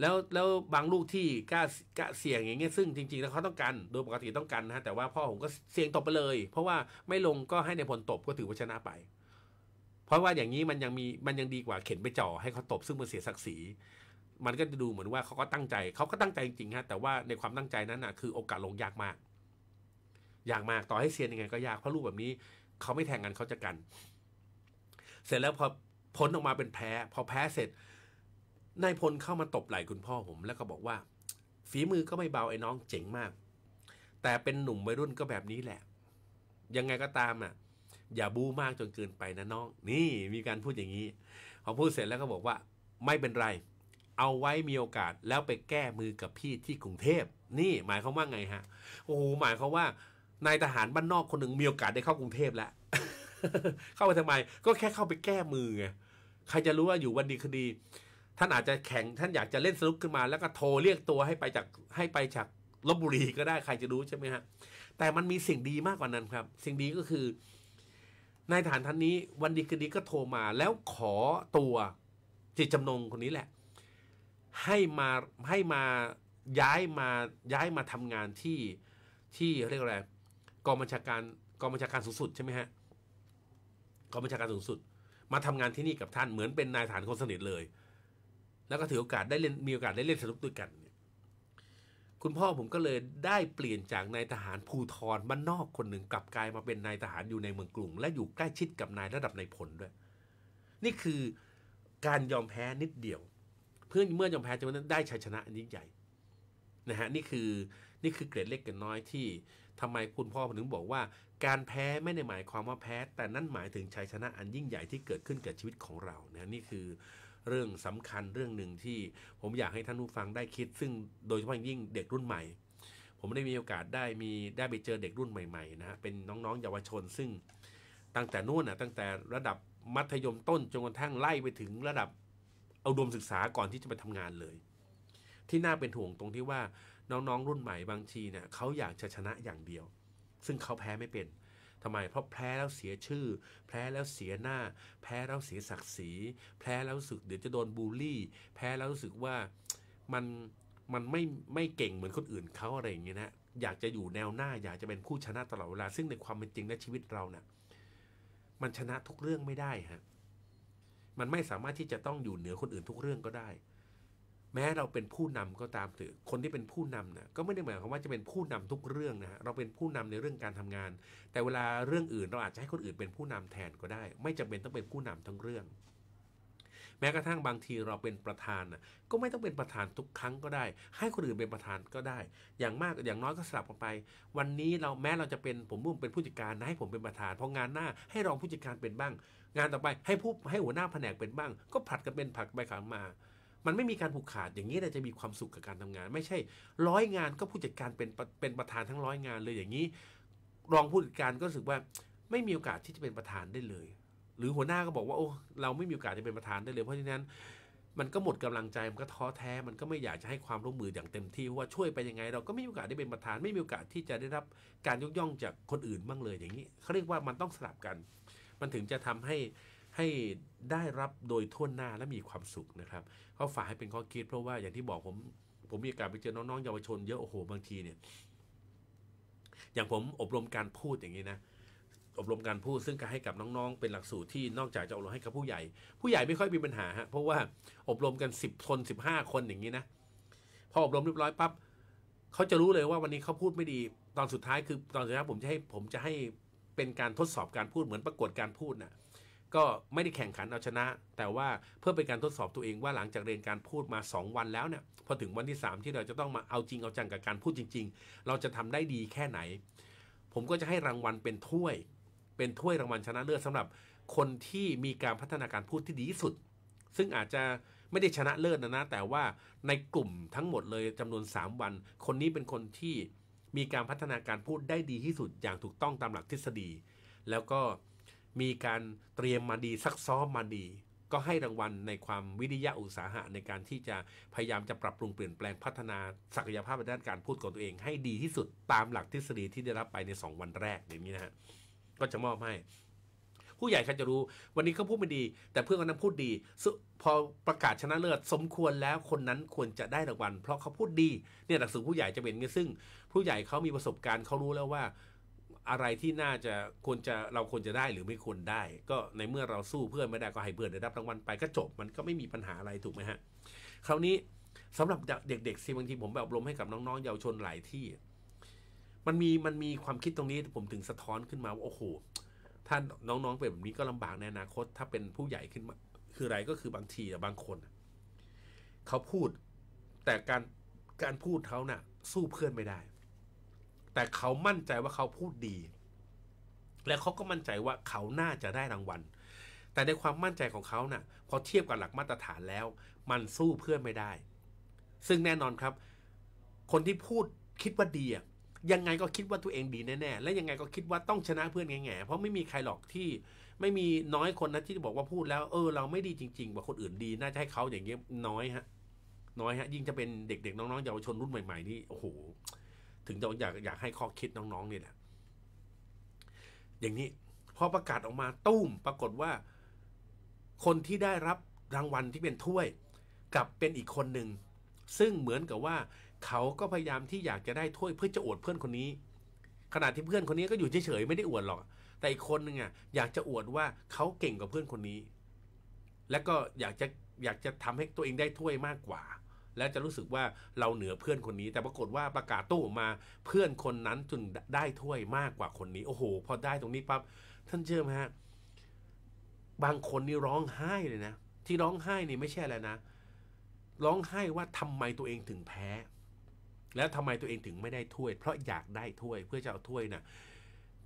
แล้วแล้วบางลูกที่กล้ากล้าเสี่ยงอย่างเงี้ยซึ่งจริงๆแล้วเขาต้องกันโดยปกติต้องกันนะแต่ว่าพ่อผมก็เสี่ยงตบไปเลยเพราะว่าไม่ลงก็ให้นายพลตบก็ถือว่าชนะไปเพราะว่าอย่างนี้มันยังมีมันยังดีกว่าเข็นไปจ่อให้เขาตบซึ่งมันเสียศักดิ์ศรีมันก็จะดูเหมือนว่าเขาก็ตั้งใจเขาก็ตั้งใจจริงๆฮะแต่ว่าในความตั้งใจนั้นนะคือโอกาสลงยากมากยากมากต่อให้เซียนยังไงก็ยากเพราะลูกแบบนี้เขาไม่แทงกันเขาจะกันเสร็จแล้วพอผลออกมาเป็นแพ้พอแพ้เสร็จนายพลเข้ามาตบไหล่คุณพ่อผมแล้วก็บอกว่าฝีมือก็ไม่เบาไอ้น้องเจ๋งมากแต่เป็นหนุ่มวัยรุ่นก็แบบนี้แหละยังไงก็ตามอ่ะอย่าบู๊มากจนเกินไปนะน้องนี่มีการพูดอย่างนี้พอพูดเสร็จแล้วก็บอกว่าไม่เป็นไรเอาไว้มีโอกาสแล้วไปแก้มือกับพี่ที่กรุงเทพนี่หมายความว่าไงฮะโอ้โหหมายความว่านายทหารบ้านนอกคนหนึ่งมีโอกาสได้เข้ากรุงเทพแล้ว เข้าไปทำไมก็แค่เข้าไปแก้มือไงใครจะรู้ว่าอยู่วันดีคืนดีท่านอาจจะแข่งท่านอยากจะเล่นสนุกขึ้นมาแล้วก็โทรเรียกตัวให้ไปจากให้ไปจากลพบุรีก็ได้ใครจะรู้ใช่ไหมฮะแต่มันมีสิ่งดีมากกว่านั้นครับสิ่งดีก็คือนายทหารท่านนี้วันดีคืนดีก็โทรมาแล้วขอตัวจิตจำนงคนนี้แหละให้มาให้มาย้ายมาย้ายมาทำงานที่ที่เรียกอะไรกองบัญชาการกองบัญชาการสูงสุดใช่ไหมฮะกองบัญชาการสูงสุดมาทำงานที่นี่กับท่านเหมือนเป็นนายทหารคนสนิทเลยแล้วก็ถือโอกาสได้เล่นมีโอกาสได้เล่นสนุกด้วยกันคุณพ่อผมก็เลยได้เปลี่ยนจากนายทหารภูธรบ้านนอกคนหนึ่งกลับกลายมาเป็นนายทหารอยู่ในเมืองกรุงและอยู่ใกล้ชิดกับนายระดับนายพลด้วยนี่คือการยอมแพ้นิดเดียว เพื่อเมื่อยอมแพ้จนนั้นได้ชัยชนะอันยิ่งใหญ่นะฮะนี่คือนี่คือเกร็ดเล็กเกร็ดน้อยที่ทำไมคุณพ่อถึงบอกว่าการแพ้ไม่ได้หมายความว่าแพ้แต่นั่นหมายถึงชัยชนะอันยิ่งใหญ่ที่เกิดขึ้นกับชีวิตของเรานะนี่คือเรื่องสำคัญเรื่องหนึ่งที่ผมอยากให้ท่านผู้ฟังได้คิดซึ่งโดยเฉพาะยิ่งเด็กรุ่นใหม่ผมได้มีโอกาสได้มีได้ไปเจอเด็กรุ่นใหม่ๆนะเป็นน้องๆเยาวชนซึ่งตั้งแต่นู่นนะตั้งแต่ระดับมัธยมต้นจนกระทั่งไล่ไปถึงระดับอุดมศึกษาก่อนที่จะไปทำงานเลยที่น่าเป็นห่วงตรงที่ว่าน้องๆรุ่นใหม่บางทีเนี่ยเขาอยากจะชนะอย่างเดียวซึ่งเขาแพ้ไม่เป็นทำไมเพราะแพ้แล้วเสียชื่อแพ้แล้วเสียหน้าแพ้แล้วเสียศักดิ์ศรีแพ้แล้วรู้สึกเดี๋ยวจะโดนบูลลี่แพ้แล้วรู้สึกว่ามันมันไม่ไม่เก่งเหมือนคนอื่นเขาอะไรอย่างเงี้ยนะอยากจะอยู่แนวหน้าอยากจะเป็นผู้ชนะตลอดเวลาซึ่งในความเป็นจริงในชีวิตเราเนี่ยมันชนะทุกเรื่องไม่ได้ฮะมันไม่สามารถที่จะต้องอยู่เหนือคนอื่นทุกเรื่องก็ได้แม้เราเป็นผู้นำก็ตามเถอะคนที่เป็นผู้นำนะก็ไม่ได้หมายความว่าจะเป็นผู้นำทุกเรื่องนะฮะเราเป็นผู้นำในเรื่องการทำงานแต่เวลาเรื่องอื่นเราอาจจะให้คนอื่นเป็นผู้นำแทนก็ได้ไม่จำเป็นต้องเป็นผู้นำทั้งเรื่องแม้กระทั่งบางทีเราเป็นประธานนะก็ไม่ต้องเป็นประธานทุกครั้งก็ได้ให้คนอื่นเป็นประธานก็ได้อย่างมากอย่างน้อยก็สลับกันไปวันนี้เราแม้เราจะเป็นผมมุ่งเป็นผู้จัดการนะให้ผมเป็นประธานพองานหน้าให้รองผู้จัดการเป็นบ้างงานต่อไปให้ผู้ให้หัวหน้าแผนกเป็นบ้างก็ผลัดกันเป็นผลัดไปผลัดมามันไม่มีการผูกขาดอย่างนี้เราจะมีความสุขกับการทำงานไม่ใช่ร้อยงานก็ผู้จัดการเป็นเป็นประธานทั้งร้อยงานเลยอย่างนี้รองผู้จัดการก็รู้สึกว่าไม่มีโอกาสที่จะเป็นประธานได้เลยหรือหัวหน้าก็บอกว่าโอ้เราไม่มีโอกาสจะเป็นประธานได้เลยเพราะฉะนั้นมันก็หมดกำลังใจมันก็ท้อแท้มันก็ไม่อยากจะให้ความร่วมมืออย่างเต็มที่ว่าช่วยไปยังไงเราก็ไม่มีโอกาสได้เป็นประธานไม่มีโอกาสที่จะได้รับการยกย่องจากคนอื่นบ้างเลยอย่างนี้เขาเรียกว่ามันต้องสลับกันมันถึงจะทำให้ให้ได้รับโดยทั่วหน้าและมีความสุขนะครับเขาฝากให้เป็นข้อคิดเพราะว่าอย่างที่บอกผมผมมีโอกาสไปเจอน้องๆเยาวชนเยอะโอ้โหบางทีเนี่ยอย่างผมอบรมการพูดอย่างนี้นะอบรมการพูดซึ่งการให้กับน้องๆเป็นหลักสูตรที่นอกจากจะอบรมให้กับผู้ใหญ่ผู้ใหญ่ไม่ค่อยมีปัญหาฮะเพราะว่าอบรมกันสิบคนสิบห้าคนอย่างนี้นะพออบรมเรียบร้อยปั๊บเขาจะรู้เลยว่าวันนี้เขาพูดไม่ดีตอนสุดท้ายคือตอนสุดท้ายผมจะให้ผมจะให้เป็นการทดสอบการพูดเหมือนประกวดการพูดนะก็ไม่ได้แข่งขันเอาชนะแต่ว่าเพื่อเป็นการทดสอบตัวเองว่าหลังจากเรียนการพูดมาสองวันแล้วเนี่ยพอถึงวันที่สามที่เราจะต้องมาเอาจริงเอาจังกับการพูดจริงๆเราจะทำได้ดีแค่ไหนผมก็จะให้รางวัลเป็นถ้วยเป็นถ้วยรางวัลชนะเลิศสำหรับคนที่มีการพัฒนาการพูดที่ดีที่สุดซึ่งอาจจะไม่ได้ชนะเลิศนะนะแต่ว่าในกลุ่มทั้งหมดเลยจำนวนสามวันคนนี้เป็นคนที่มีการพัฒนาการพูดได้ดีที่สุดอย่างถูกต้องตามหลักทฤษฎีแล้วก็มีการเตรียมมาดีซักซ้อมมาดีก็ให้รางวัลในความวิริยะอุตสาหะในการที่จะพยายามจะปรับปรุงเปลี่ยนแปลงพัฒนาศักยภาพในด้านการพูดของตัวเองให้ดีที่สุดตามหลักทฤษฎีที่ได้รับไปในสองวันแรกอย่างนี้นะฮะก็จะมอบให้ผู้ใหญ่เขาจะรู้วันนี้เขาพูดไม่ดีแต่เพื่อนคนนั้นพูดดีพอประกาศชนะเลิศสมควรแล้วคนนั้นควรจะได้รางวัลเพราะเขาพูดดีเนี่ยหลักสูตรผู้ใหญ่จะเป็นอย่างนี้ซึ่งผู้ใหญ่เขามีประสบการณ์เขารู้แล้วว่าอะไรที่น่าจะควรจะเราควรจะได้หรือไม่ควรได้ก็ในเมื่อเราสู้เพื่อนไม่ได้ก็ให้เพื่อนได้รับรางวัลไปก็จบมันก็ไม่มีปัญหาอะไรถูกไหมฮะคราวนี้สำหรับเด็กๆสิบางทีผมแบบอบรมให้กับน้องๆเยาวชนหลายที่มันมีมันมีความคิดตรงนี้ผมถึงสะท้อนขึ้นมาว่าโอ้โหถ้าน้องๆเป็นแบบนี้ก็ลำบากในอนาคตถ้าเป็นผู้ใหญ่ขึ้นมาคืออะไรก็คือบางทีแต่บางคนเขาพูดแต่การการพูดเขาน่ะสู้เพื่อนไม่ได้แต่เขามั่นใจว่าเขาพูดดีและเขาก็มั่นใจว่าเขาน่าจะได้รางวัลแต่ในความมั่นใจของเขาน่ะพอเทียบกับหลักมาตรฐานแล้วมันสู้เพื่อนไม่ได้ซึ่งแน่นอนครับคนที่พูดคิดว่าดีอ่ะยังไงก็คิดว่าตัวเองดีแน่ๆและยังไงก็คิดว่าต้องชนะเพื่อนแง่ๆเพราะไม่มีใครหรอกที่ไม่มีน้อยคนนะที่จะบอกว่าพูดแล้วเออเราไม่ดีจริงๆว่าคนอื่นดีน่าจะให้เขาอย่างเงี้ยน้อยฮะน้อยฮะยิ่งจะเป็นเด็กๆน้องๆเยาวชนรุ่นใหม่ๆนี่โอ้โหถึงจะอยากอยากให้ข้อคิดน้องๆนี่แหละอย่างนี้พอประกาศออกมาตุ้มปรากฏว่าคนที่ได้รับรางวัลที่เป็นถ้วยกลับเป็นอีกคนหนึ่งซึ่งเหมือนกับว่าเขาก็พยายามที่อยากจะได้ถ้วยเพื่อจะอวดเพื่อนคนนี้ขณะที่เพื่อนคนนี้ก็อยู่เฉยๆไม่ได้อวดหรอกแต่อีกคนนึงอ่ะอยากจะอวดว่าเขาเก่งกว่าเพื่อนคนนี้และก็อยากจะอยากจะทำให้ตัวเองได้ถ้วยมากกว่าและจะรู้สึกว่าเราเหนือเพื่อนคนนี้แต่ปรากฏว่าประกาศโต้มาเพื่อนคนนั้นจนได้ถ้วยมากกว่าคนนี้โอ้โหพอได้ตรงนี้ปั๊บท่านเชื่อไหมฮะบางคนนี่ร้องไห้เลยนะที่ร้องไห้นี่ไม่ใช่อะไรนะ ร้องไห้ว่าทำไมตัวเองถึงแพ้แล้วทำไมตัวเองถึงไม่ได้ถ้วยเพราะอยากได้ถ้วยเพื่อจะเอาถ้วยน่ะ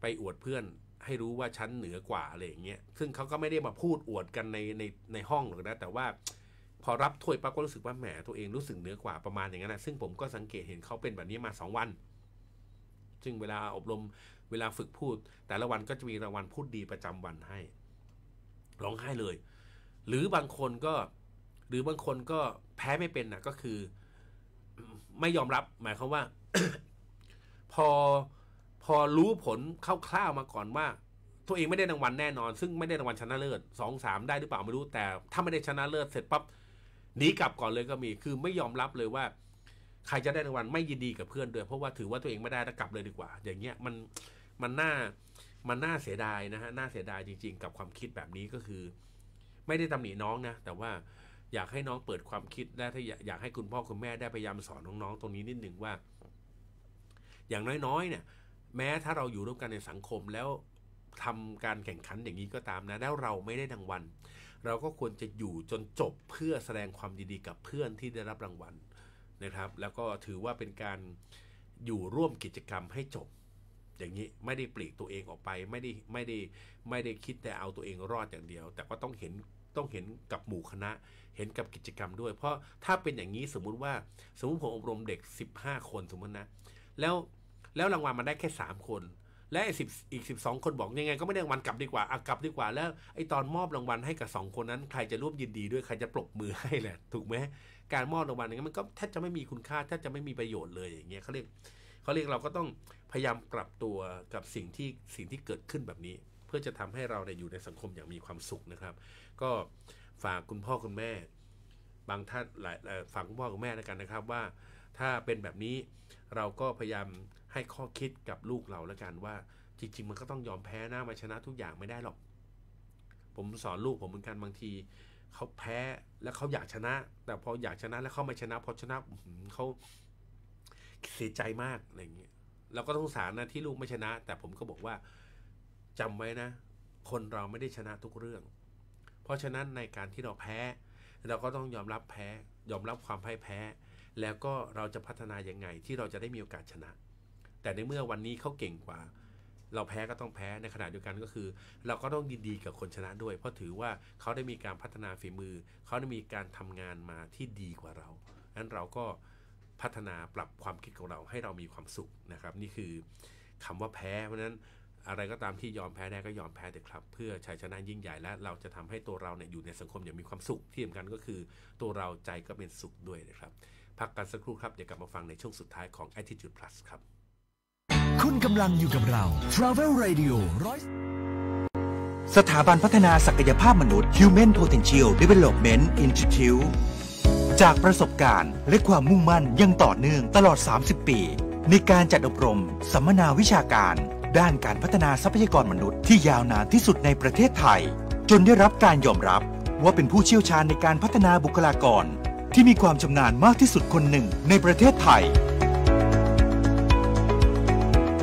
ไปอวดเพื่อนให้รู้ว่าฉันเหนือกว่าอะไรอย่างเงี้ยซึ่งเขาก็ไม่ได้มาพูดอวดกันในในในห้องหรอกนะแต่ว่าพอรับถ้วยปั๊บก็รู้สึกว่าแหมตัวเองรู้สึกเหนือกว่าประมาณอย่างนั้นนะซึ่งผมก็สังเกตเห็นเขาเป็นแบบนี้มาสองวันซึ่งเวลาอบรมเวลาฝึกพูดแต่ละวันก็จะมีรางวัลพูดดีประจำวันให้ร้องไห้เลยหรือบางคนก็หรือบางคนก็แพ้ไม่เป็นนะก็คือไม่ยอมรับหมายความว่า พอพอรู้ผลคร่าวๆมาก่อนว่าตัวเองไม่ได้รางวัลแน่นอนซึ่งไม่ได้รางวัลชนะเลิศ สอง สาม ได้หรือเปล่าไม่รู้แต่ถ้าไม่ได้ชนะเลิศเสร็จปั๊บหนีกลับก่อนเลยก็มีคือไม่ยอมรับเลยว่าใครจะได้รางวัลไม่ยินดีกับเพื่อนด้วยเพราะว่าถือว่าตัวเองไม่ได้แล้วกลับเลยดีกว่าอย่างเงี้ยมันมันน่ามันน่าเสียดายนะฮะน่าเสียดายจริงๆกับความคิดแบบนี้ก็คือไม่ได้ตำหนิน้องนะแต่ว่าอยากให้น้องเปิดความคิดและถ้าอยากให้คุณพ่อคุณแม่ได้พยายามสอนน้องๆตรงนี้นิดนึงว่าอย่างน้อยๆเนี่ยแม้ถ้าเราอยู่ร่วมกันในสังคมแล้วทำการแข่งขันอย่างนี้ก็ตามนะแล้วเราไม่ได้รางวัลเราก็ควรจะอยู่จนจบเพื่อแสดงความยินดีกับเพื่อนที่ได้รับรางวัลนะครับแล้วก็ถือว่าเป็นการอยู่ร่วมกิจกรรมให้จบอย่างนี้ไม่ได้ปลีกตัวเองออกไปไม่ได้ไม่ได้ไม่ได้คิดแต่เอาตัวเองรอดอย่างเดียวแต่ก็ต้องเห็นต้องเห็นกับหมู่คณะเห็นกับกิจกรรมด้วยเพราะถ้าเป็นอย่างนี้สมมุติว่าสมมุติผมอบรมเด็กสิบห้าคนสมมุตินะแล้วแล้วรางวัลมันได้แค่สามคนและอีกสิบสองคนบอกยังไงก็ไม่ได้รางวัลกลับดีกว่าอ่ะกลับดีกว่าแล้วไอ้ตอนมอบรางวัลให้กับสองคนนั้นใครจะร่วมยินดีด้วยใครจะปรบมือให้แหละถูกมั้ยการมอบรางวัลอย่างนั้นมันก็แทบจะไม่มีคุณค่าแทบจะไม่มีประโยชน์เลยอย่างเงี้ยเค้าเรียกเค้าเรียกเราก็ต้องพยายามปรับตัวกับสิ่งที่สิ่งที่เกิดขึ้นแบบนี้เพื่อจะทำให้เราได้อยู่ในสังคมอย่างมีความสุขนะครับก็ฝากคุณพ่อคุณแม่บางท่านหลายฝากคุณพ่อคุณแม่แล้วกันนะครับว่าถ้าเป็นแบบนี้เราก็พยายามให้ข้อคิดกับลูกเราแล้วกันว่าจริงๆมันก็ต้องยอมแพ้นะมาชนะทุกอย่างไม่ได้หรอกผมสอนลูกผมเหมือนกันบางทีเขาแพ้แล้วเขาอยากชนะแต่พออยากชนะแล้วเขาไม่ชนะพอชนะเขาเสียใจมากอะไรอย่างเงี้ยเราก็สงสารนะที่ลูกไม่ชนะแต่ผมก็บอกว่าจำไว้นะคนเราไม่ได้ชนะทุกเรื่องเพราะฉะนั้นในการที่เราแพ้เราก็ต้องยอมรับแพ้ยอมรับความพ่ายแพ้แล้วก็เราจะพัฒนายังไงที่เราจะได้มีโอกาสชนะแต่ในเมื่อวันนี้เขาเก่งกว่าเราแพ้ก็ต้องแพ้ในขณะเดียวกันก็คือเราก็ต้องยินดีกับคนชนะด้วยเพราะถือว่าเขาได้มีการพัฒนาฝีมือเขาได้มีการทำงานมาที่ดีกว่าเราดังนั้นเราก็พัฒนาปรับความคิดของเราให้เรามีความสุขนะครับนี่คือคำว่าแพ้เพราะนั้นอะไรก็ตามที่ยอมแพ้ได้ก็ยอมแพ้เถอะครับเพื่อชัยชนะยิ่งใหญ่และเราจะทำให้ตัวเราเนี่ยอยู่ในสังคมอย่างมีความสุขที่สำคัญก็คือตัวเราใจก็เป็นสุขด้วยนะครับพักกันสักครู่ครับเดี๋ยวกลับมาฟังในช่วงสุดท้ายของ Attitude Plus ครับคุณกำลังอยู่กับเรา Travel Radio สถาบันพัฒนาศักยภาพมนุษย์ Human Potential Development Institute จากประสบการณ์และความมุ่งมั่นยังต่อเนื่องตลอดสามสิบปีในการจัดอบรมสัมมนาวิชาการด้านการพัฒนาทรัพยากรมนุษย์ที่ยาวนานที่สุดในประเทศไทยจนได้รับการยอมรับว่าเป็นผู้เชี่ยวชาญในการพัฒนาบุคลากรที่มีความชำนาญมากที่สุดคนหนึ่งในประเทศไทย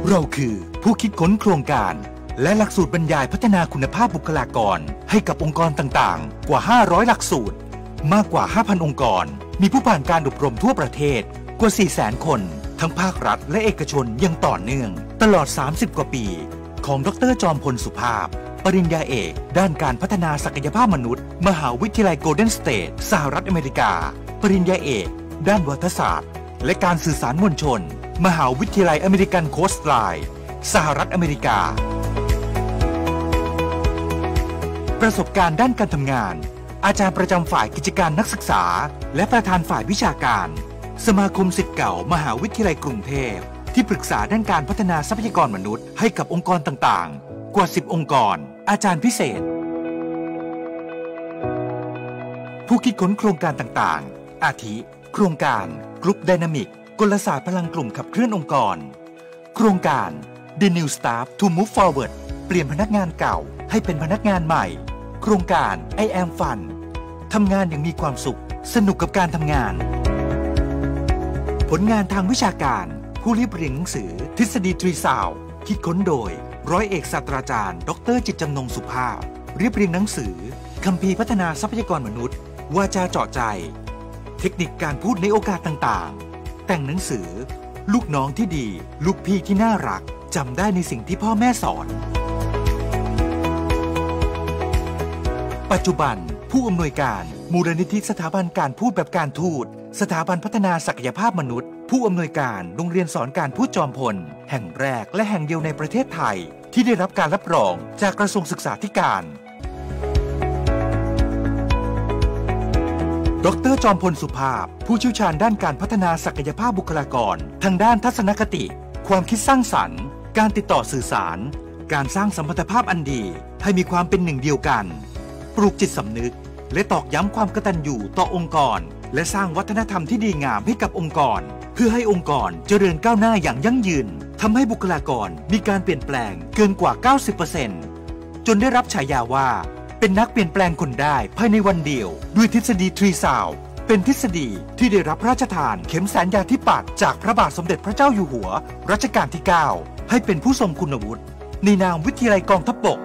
เราคือผู้คิดค้นโครงการและหลักสูตรบรรยายพัฒนาคุณภาพบุคลากรให้กับองค์กรต่างๆกว่าห้าร้อยหลักสูตรมากกว่า ห้าพัน องค์กรมีผู้ผ่านการอบรมทั่วประเทศกว่า สี่แสน คนทั้งภาครัฐและเอกชนยังต่อเนื่องตลอดสามสิบกว่าปีของดร.จอมพลสุภาพปริญญาเอกด้านการพัฒนาศักยภาพมนุษย์มหาวิทยาลัยโกลเด้นสเตทสหรัฐอเมริกาปริญญาเอกด้านวาทศาสตร์และการสื่อสารมวลชนมหาวิทยาลัยอเมริกันโคสต์ไลน์สหรัฐอเมริกาประสบการณ์ด้านการทำงานอาจารย์ประจำฝ่ายกิจการนักศึกษาและประธานฝ่ายวิชาการสมาคมศิษย์เก่ามหาวิทยาลัยกรุงเทพที่ปรึกษาด้านการพัฒนาทรัพยากรมนุษย์ให้กับองค์กรต่างๆกว่าสิบองค์กรอาจารย์พิเศษผู้คิดค้นโครงการต่างๆอาทิโครงการกรุ๊ปไดนามิกกลศาสตร์พลังกลุ่มขับเคลื่อนองค์กรโครงการ The New Staff to Move Forward เปลี่ยนพนักงานเก่าให้เป็นพนักงานใหม่โครงการ I Am Fun ทำงานอย่างมีความสุขสนุกกับการทำงานผลงานทางวิชาการผู้เรียบเรียงหนังสือทฤษฎีตรีสาวคิดค้นโดยร้อยเอกศาสตราจารย์ดร.จิตจำนงสุภาพเรียบเรียงหนังสือคัมภีร์พัฒนาทรัพยากรมนุษย์วาจาเจาะใจ เทคนิคการพูดในโอกาสต่างๆแต่งหนังสือลูกน้องที่ดีลูกพี่ที่น่ารักจำได้ในสิ่งที่พ่อแม่สอนปัจจุบันผู้อำนวยการมูลนิธิสถาบันการพูดแบบการทูตสถาบันพัฒนาศักยภาพมนุษย์ผู้อำนวยการโรงเรียนสอนการพูดจอมพลแห่งแรกและแห่งเดียวในประเทศไทยที่ได้รับการรับรองจากกระทรวงศึกษาธิการดร.จอมพลสุภาพผู้เชี่ยวชาญด้านการพัฒนาศักยภาพบุคลากรทางด้านทัศนคติความคิดสร้างสรรค์การติดต่อสื่อสารการสร้างสัมพันธภาพอันดีให้มีความเป็นหนึ่งเดียวกันปลูกจิตสำนึกและตอกย้ำความกตัญญูต่อองค์กรและสร้างวัฒนธรรมที่ดีงามให้กับองค์กรเพื่อให้องค์กรเจริญก้าวหน้าอย่างยั่งยืนทำให้บุคลากรมีการเปลี่ยนแปลงเกินกว่า เก้าสิบเปอร์เซ็นต์ จนได้รับฉายาว่าเป็นนักเปลี่ยนแปลงคนได้ภายในวันเดียวด้วยทฤษฎีทรีซาวเป็นทฤษฎีที่ได้รับพระราชทานเข็มสัญญาธิปัตย์จากพระบาทสมเด็จพระเจ้าอยู่หัวรัชกาลที่เก้าให้เป็นผู้ทรงคุณวุฒิในนามวิทยาลัยกองทัพบก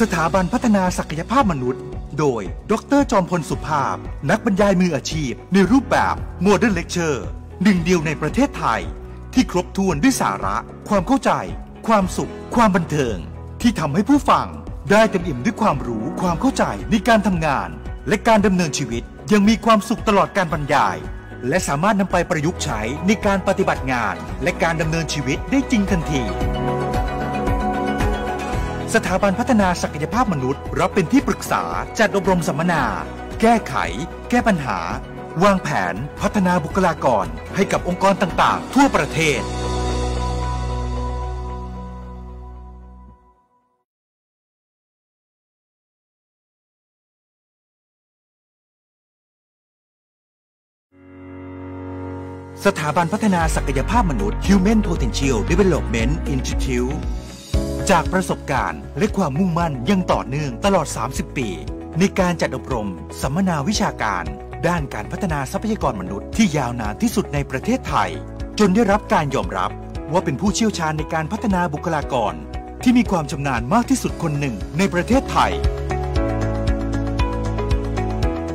สถาบันพัฒนาศักยภาพมนุษย์โดยดร.จอมพลสุภาพนักบรรยายมืออาชีพในรูปแบบโมเดิร์นเลคเชอร์หนึ่งเดียวในประเทศไทยที่ครบถ้วนด้วยสาระความเข้าใจความสุขความบันเทิงที่ทำให้ผู้ฟังได้เต็มอิ่มด้วยความรู้ความเข้าใจในการทำงานและการดำเนินชีวิตยังมีความสุขตลอดการบรรยายและสามารถนำไปประยุกต์ใช้ในการปฏิบัติงานและการดำเนินชีวิตได้จริงทันทีสถาบันพัฒนาศักยภาพมนุษย์รับเป็นที่ปรึกษาจัดอบรมสัมมนาแก้ไขแก้ปัญหาวางแผนพัฒนาบุคลากรให้กับองค์กรต่างๆทั่วประเทศสถาบันพัฒนาศักยภาพมนุษย์ Human Potential Development Instituteจากประสบการณ์และความมุ่งมั่นยังต่อเนื่องตลอดสามสิบปีในการจัดอบรมสัมมนาวิชาการด้านการพัฒนาทรัพยากรมนุษย์ที่ยาวนานที่สุดในประเทศไทยจนได้รับการยอมรับว่าเป็นผู้เชี่ยวชาญในการพัฒนาบุคลากรที่มีความชำนาญมากที่สุดคนหนึ่งในประเทศไทย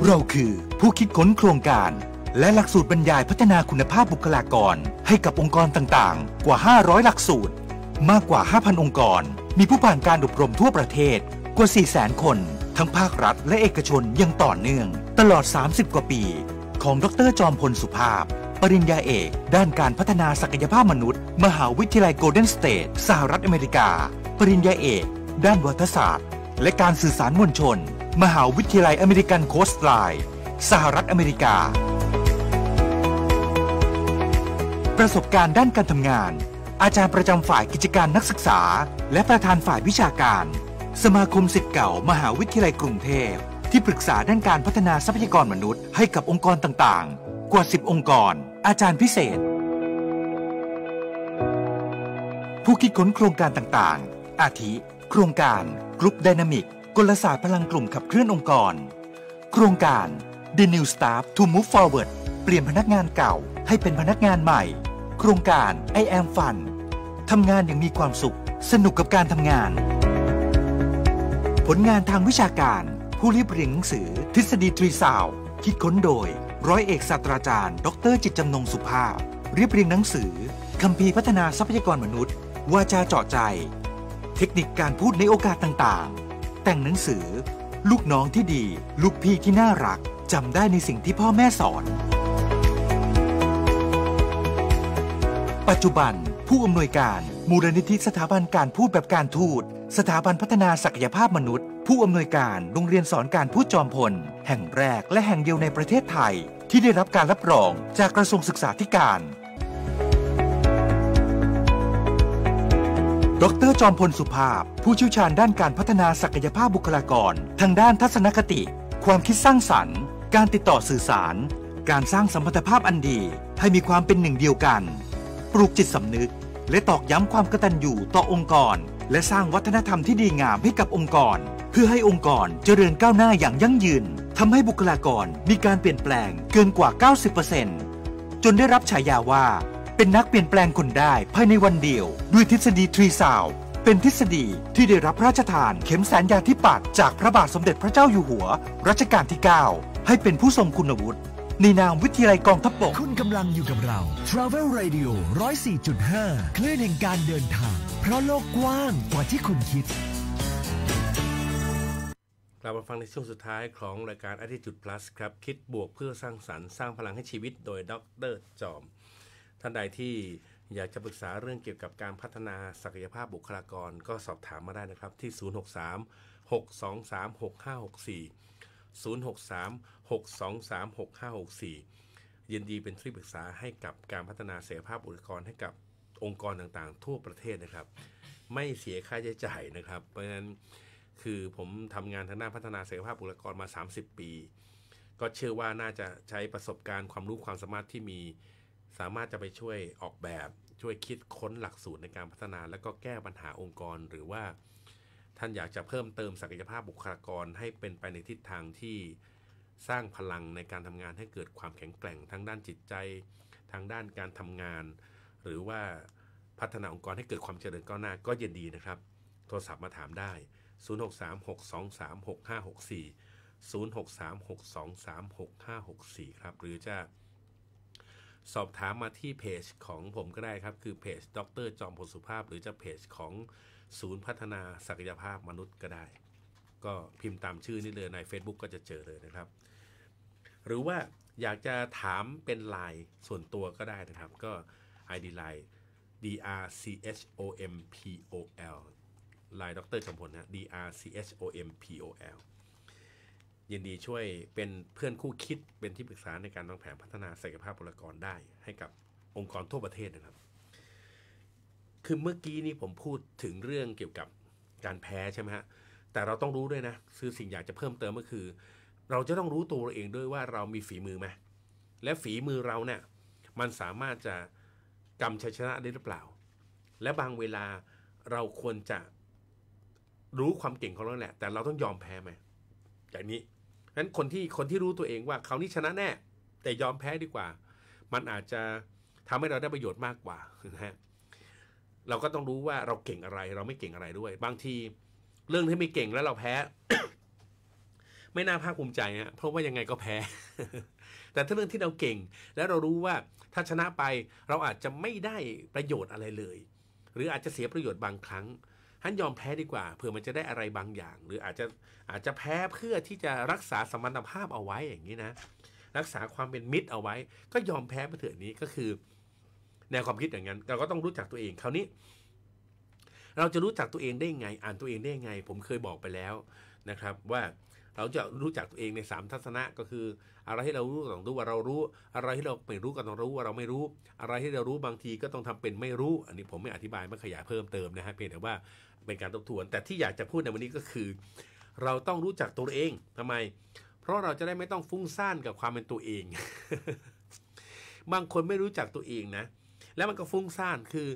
เราคือผู้คิดค้นโครงการและหลักสูตรบรรยายพัฒนาคุณภาพบุคลากรให้กับองค์กรต่างๆกว่าห้าร้อยหลักสูตรมากกว่า ห้าพัน องค์กรมีผู้ผ่านการอบรมทั่วประเทศกว่า สี่แสน คนทั้งภาครัฐและเอกชนยังต่อเนื่องตลอดสามสิบกว่าปีของดร.จอมพลสุภาพปริญญาเอกด้านการพัฒนาศักยภาพมนุษย์มหาวิทยาลัยโกลเด้นสเตทสหรัฐอเมริกาปริญญาเอกด้านวาทศาสตร์และการสื่อสารมวลชนมหาวิทยาลัยอเมริกันโคสต์ไลน์สหรัฐอเมริกาประสบการณ์ด้านการทำงานอาจารย์ประจำฝ่ายกิจการนักศึกษาและประธานฝ่ายวิชาการสมาคมศิษย์เก่ามหาวิทยาลัยกรุงเทพที่ปรึกษาด้านการพัฒนาทรัพยากรมนุษย์ให้กับองค์กรต่างๆกว่าสิบองค์กรอาจารย์พิเศษผู้คิดค้นโครงการต่างๆอาทิโครงการกรุ๊ปไดนามิกกลศาสตร์พลังกลุ่มขับเคลื่อนองค์กรโครงการ The New Staff to Move Forward เปลี่ยนพนักงานเก่าให้เป็นพนักงานใหม่โครงการ I Am Fun ทำงานอย่างมีความสุขสนุกกับการทำงานผลงานทางวิชาการผู้เรียบเรียงหนังสือทฤษฎีทรีซาวคิดค้นโดยร้อยเอกศาสตราจารย์ดร.จิตรจำนงสุภาพเรียบเรียงหนังสือคัมภีร์พัฒนาทรัพยากรมนุษย์วาจาเจาะใจเทคนิคการพูดในโอกาสต่างๆแต่งหนังสือลูกน้องที่ดีลูกพี่ที่น่ารักจำได้ในสิ่งที่พ่อแม่สอนปัจจุบันผู้อำนวยการมูลนิธิสถาบันการพูดแบบการทูตสถาบันพัฒนาศักยภาพมนุษย์ผู้อำนวยการโรงเรียนสอนการพูดจอมพลแห่งแรกและแห่งเดียวในประเทศไทยที่ได้รับการรับรองจากกระทรวงศึกษาธิการดร.จอมพลสุภาพผู้เชี่ยวชาญด้านการพัฒนาศักยภาพบุคลากรทางด้านทัศนคติความคิดสร้างสรรค์การติดต่อสื่อสารการสร้างสัมพันธภาพอันดีให้มีความเป็นหนึ่งเดียวกันปลูกจิตสำนึกและตอกย้ำความกตัญญูต่อองค์กรและสร้างวัฒนธรรมที่ดีงามให้กับองค์กรเพื่อให้องค์กรเจริญก้าวหน้าอย่างยั่งยืนทำให้บุคลากรมีการเปลี่ยนแปลงเกินกว่า เก้าสิบเปอร์เซ็นต์ จนได้รับฉายาว่าเป็นนักเปลี่ยนแปลงคนได้ภายในวันเดียวด้วยทฤษฎีทรีซาวเป็นทฤษฎีที่ได้รับพระราชทานเข็มสัญญาธิปัตย์จากพระบาทสมเด็จพระเจ้าอยู่หัวรัชกาลที่ เก้า ให้เป็นผู้ทรงคุณวุฒิในนามวิทยาลัยกองทัพบกคุณกำลังอยู่กับเรา Travel Radio หนึ่งศูนย์สี่จุดห้า คลื่นแห่งการเดินทางเพราะโลกกว้างกว่าที่คุณคิดกลับมาฟังในช่วงสุดท้ายของรายการ Attitude Plus ครับคิดบวกเพื่อสร้างสรรค์สร้างพลังให้ชีวิตโดยดร.จอมท่านใดที่อยากจะปรึกษาเรื่องเกี่ยวกับการพัฒนาศักยภาพบุคลากรก็สอบถามมาได้นะครับที่ศูนย์ หก สาม หก สอง สาม หก ห้า หก สี่ ศูนย์ หก สาม หก สอง สาม หก ห้า หก สี่ยินดีเป็นที่ปรึกษาให้กับการพัฒนาศักยภาพบุคลากรให้กับองค์กรต่างๆทั่วประเทศนะครับไม่เสียค่าใช้จ่ายนะครับเพราะฉะนั้นคือผมทำงานทางด้านพัฒนาศักยภาพบุคลากรมาสามสิบปีก็เชื่อว่าน่าจะใช้ประสบการณ์ความรู้ความสามารถที่มีสามารถจะไปช่วยออกแบบช่วยคิดค้นหลักสูตรในการพัฒนาแล้วก็แก้ปัญหาองค์กรหรือว่าท่านอยากจะเพิ่มเติมศักยภาพบุคลากรให้เป็นไปในทิศทางที่สร้างพลังในการทำงานให้เกิดความแข็งแกร่งทั้งด้านจิตใจทางด้านการทำงานหรือว่าพัฒนาองค์กรให้เกิดความเจริญก้าวหน้าก็ยินดีนะครับโทรศัพท์มาถามได้ศูนย์ หก สาม หก สอง สาม หก ห้า หก สี่ ศูนย์ หก สาม หก สอง สาม หก ห้า หก สี่ครับหรือจะสอบถามมาที่เพจของผมก็ได้ครับคือเพจดร.จอมพลสุภาพหรือจะเพจของศูนย์พัฒนาศักยภาพมนุษย์ก็ได้ก็พิมพ์ตามชื่อนี่เลยใน Facebook ก็จะเจอเลยนะครับหรือว่าอยากจะถามเป็น ไลน์ ส่วนตัวก็ได้นะครับก็ ไอ ดี ไลน์ ดี อาร์ ซี เอช โอ เอ็ม พี โอ แอลไลน์ดร.จอมพลนะ ดี อาร์ ซี เอช โอ เอ็ม พี โอ แอล ยินดีช่วยเป็นเพื่อนคู่คิดเป็นที่ปรึกษาในการวางแผนพัฒนาศักยภาพบุคลากรได้ให้กับองค์กรทั่วประเทศนะครับคือเมื่อกี้นี้ผมพูดถึงเรื่องเกี่ยวกับการแพ้ใช่ไหมฮะแต่เราต้องรู้ด้วยนะคือสิ่งอยากจะเพิ่มเติมก็คือเราจะต้องรู้ตัวเราเองด้วยว่าเรามีฝีมือไหมและฝีมือเราเนี่ยมันสามารถจะกำชัยชนะได้หรือเปล่าและบางเวลาเราควรจะรู้ความเก่งของเราแหละแต่เราต้องยอมแพ้ไหมอย่างนี้งั้นคนที่คนที่รู้ตัวเองว่าเขานี่ชนะแน่แต่ยอมแพ้ดีกว่ามันอาจจะทำให้เราได้ประโยชน์มากกว่านะฮะเราก็ต้องรู้ว่าเราเก่งอะไรเราไม่เก่งอะไรด้วยบางทีเรื่องที่ไม่เก่งแล้วเราแพ้ ไม่น่าภาคภูมิใจนะเพราะว่ายังไงก็แพ้ แต่ถ้าเรื่องที่เราเก่งแล้วเรารู้ว่าถ้าชนะไปเราอาจจะไม่ได้ประโยชน์อะไรเลยหรืออาจจะเสียประโยชน์บางครั้งท่านยอมแพ้ดีกว่าเผื่อมันจะได้อะไรบางอย่างหรืออาจจะอาจจะแพ้เพื่อที่จะรักษาสมรรถภาพเอาไว้อย่างนี้นะรักษาความเป็นมิตรเอาไว้ก็ยอมแพ้ไปเถอะนี้ก็คือแนวความคิดอย่างนั้นเราก็ต้องรู้จักตัวเองคราวนี้เราจะรู้จักตัวเองได้ไงอ่านตัวเองได้ไงผมเคยบอกไปแล้วนะครับว่าเราจะรู้จักตัวเองในสามทัศนะก็คืออะไรที่เรารู้ต้องรู้ว่าเรารู้อะไรที่เราไม่รู้ก็ต้องรู้ว่าเราไม่รู้อะไรที่เรารู้บางทีก็ต้องทำเป็นไม่รู้อันนี้ผมไม่อธิบายไม่ขยายเพิ่มเติมนะฮะเพียงแต่ว่าเป็นการทบทวนแต่ที่อยากจะพูดในวันนี้ก็คือเราต้องรู้จักตัวเองทำไมเพราะเราจะได้ไม่ต้องฟุ้งซ่านกับความเป็นตัวเอง บางคนไม่รู้จักตัวเองนะแล้วมันก็ฟุ้งซ่านคือ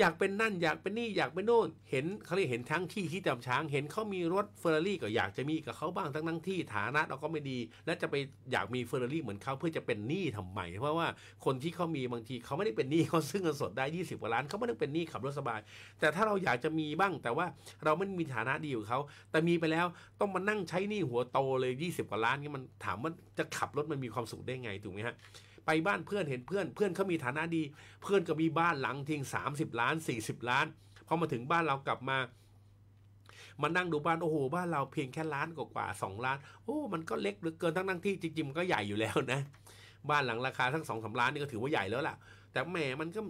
อยากเป็นนั่นอยากเป็นนี่อยากเป็นโน่นเห็นเขาเรียกเห็นทั้งที่ที่จำช้างเห็นเขามีรถเฟอร์รารี่ก็อยากจะมีกับเขาบ้างทั้งทั้งที่ฐานะเราก็ไม่ดีแล้วจะไปอยากมีเฟอร์รารี่เหมือนเขาเพื่อจะเป็นหนี้ทำไมเพราะว่าคนที่เขามีบางทีเขาไม่ได้เป็นหนี้เขาซึ่งเงินสดได้ยี่สิบกว่าล้านเขาไม่ได้เป็นหนี้ขับรถสบายแต่ถ้าเราอยากจะมีบ้างแต่ว่าเราไม่มีฐานะดีอยู่เขาแต่มีไปแล้วต้องมานั่งใช้หนี้หัวโตเลยยี่สิบกว่าล้านนี่มันถามว่าจะขับรถมันมีความสุขได้ไงถูกไหมฮะไปบ้านเพื่อนเห็นเพื่อนเพื่อนเขามีฐานะดีเพื่อนก็มีบ้านหลังทิ้งสามสิบล้านสี่สิบล้านพอมาถึงบ้านเรากลับมามานั่งดูบ้านโอ้โหบ้านเราเพียงแค่ล้านกว่าสองล้านโอ้มันก็เล็กเหลือเกินทั้งทั้งที่จริงๆมันก็ใหญ่อยู่แล้วนะบ้านหลังราคาทั้ง สองถึงสาม ล้านนี่ก็ถือว่าใหญ่แล้วล่ะแต่แหมมันก็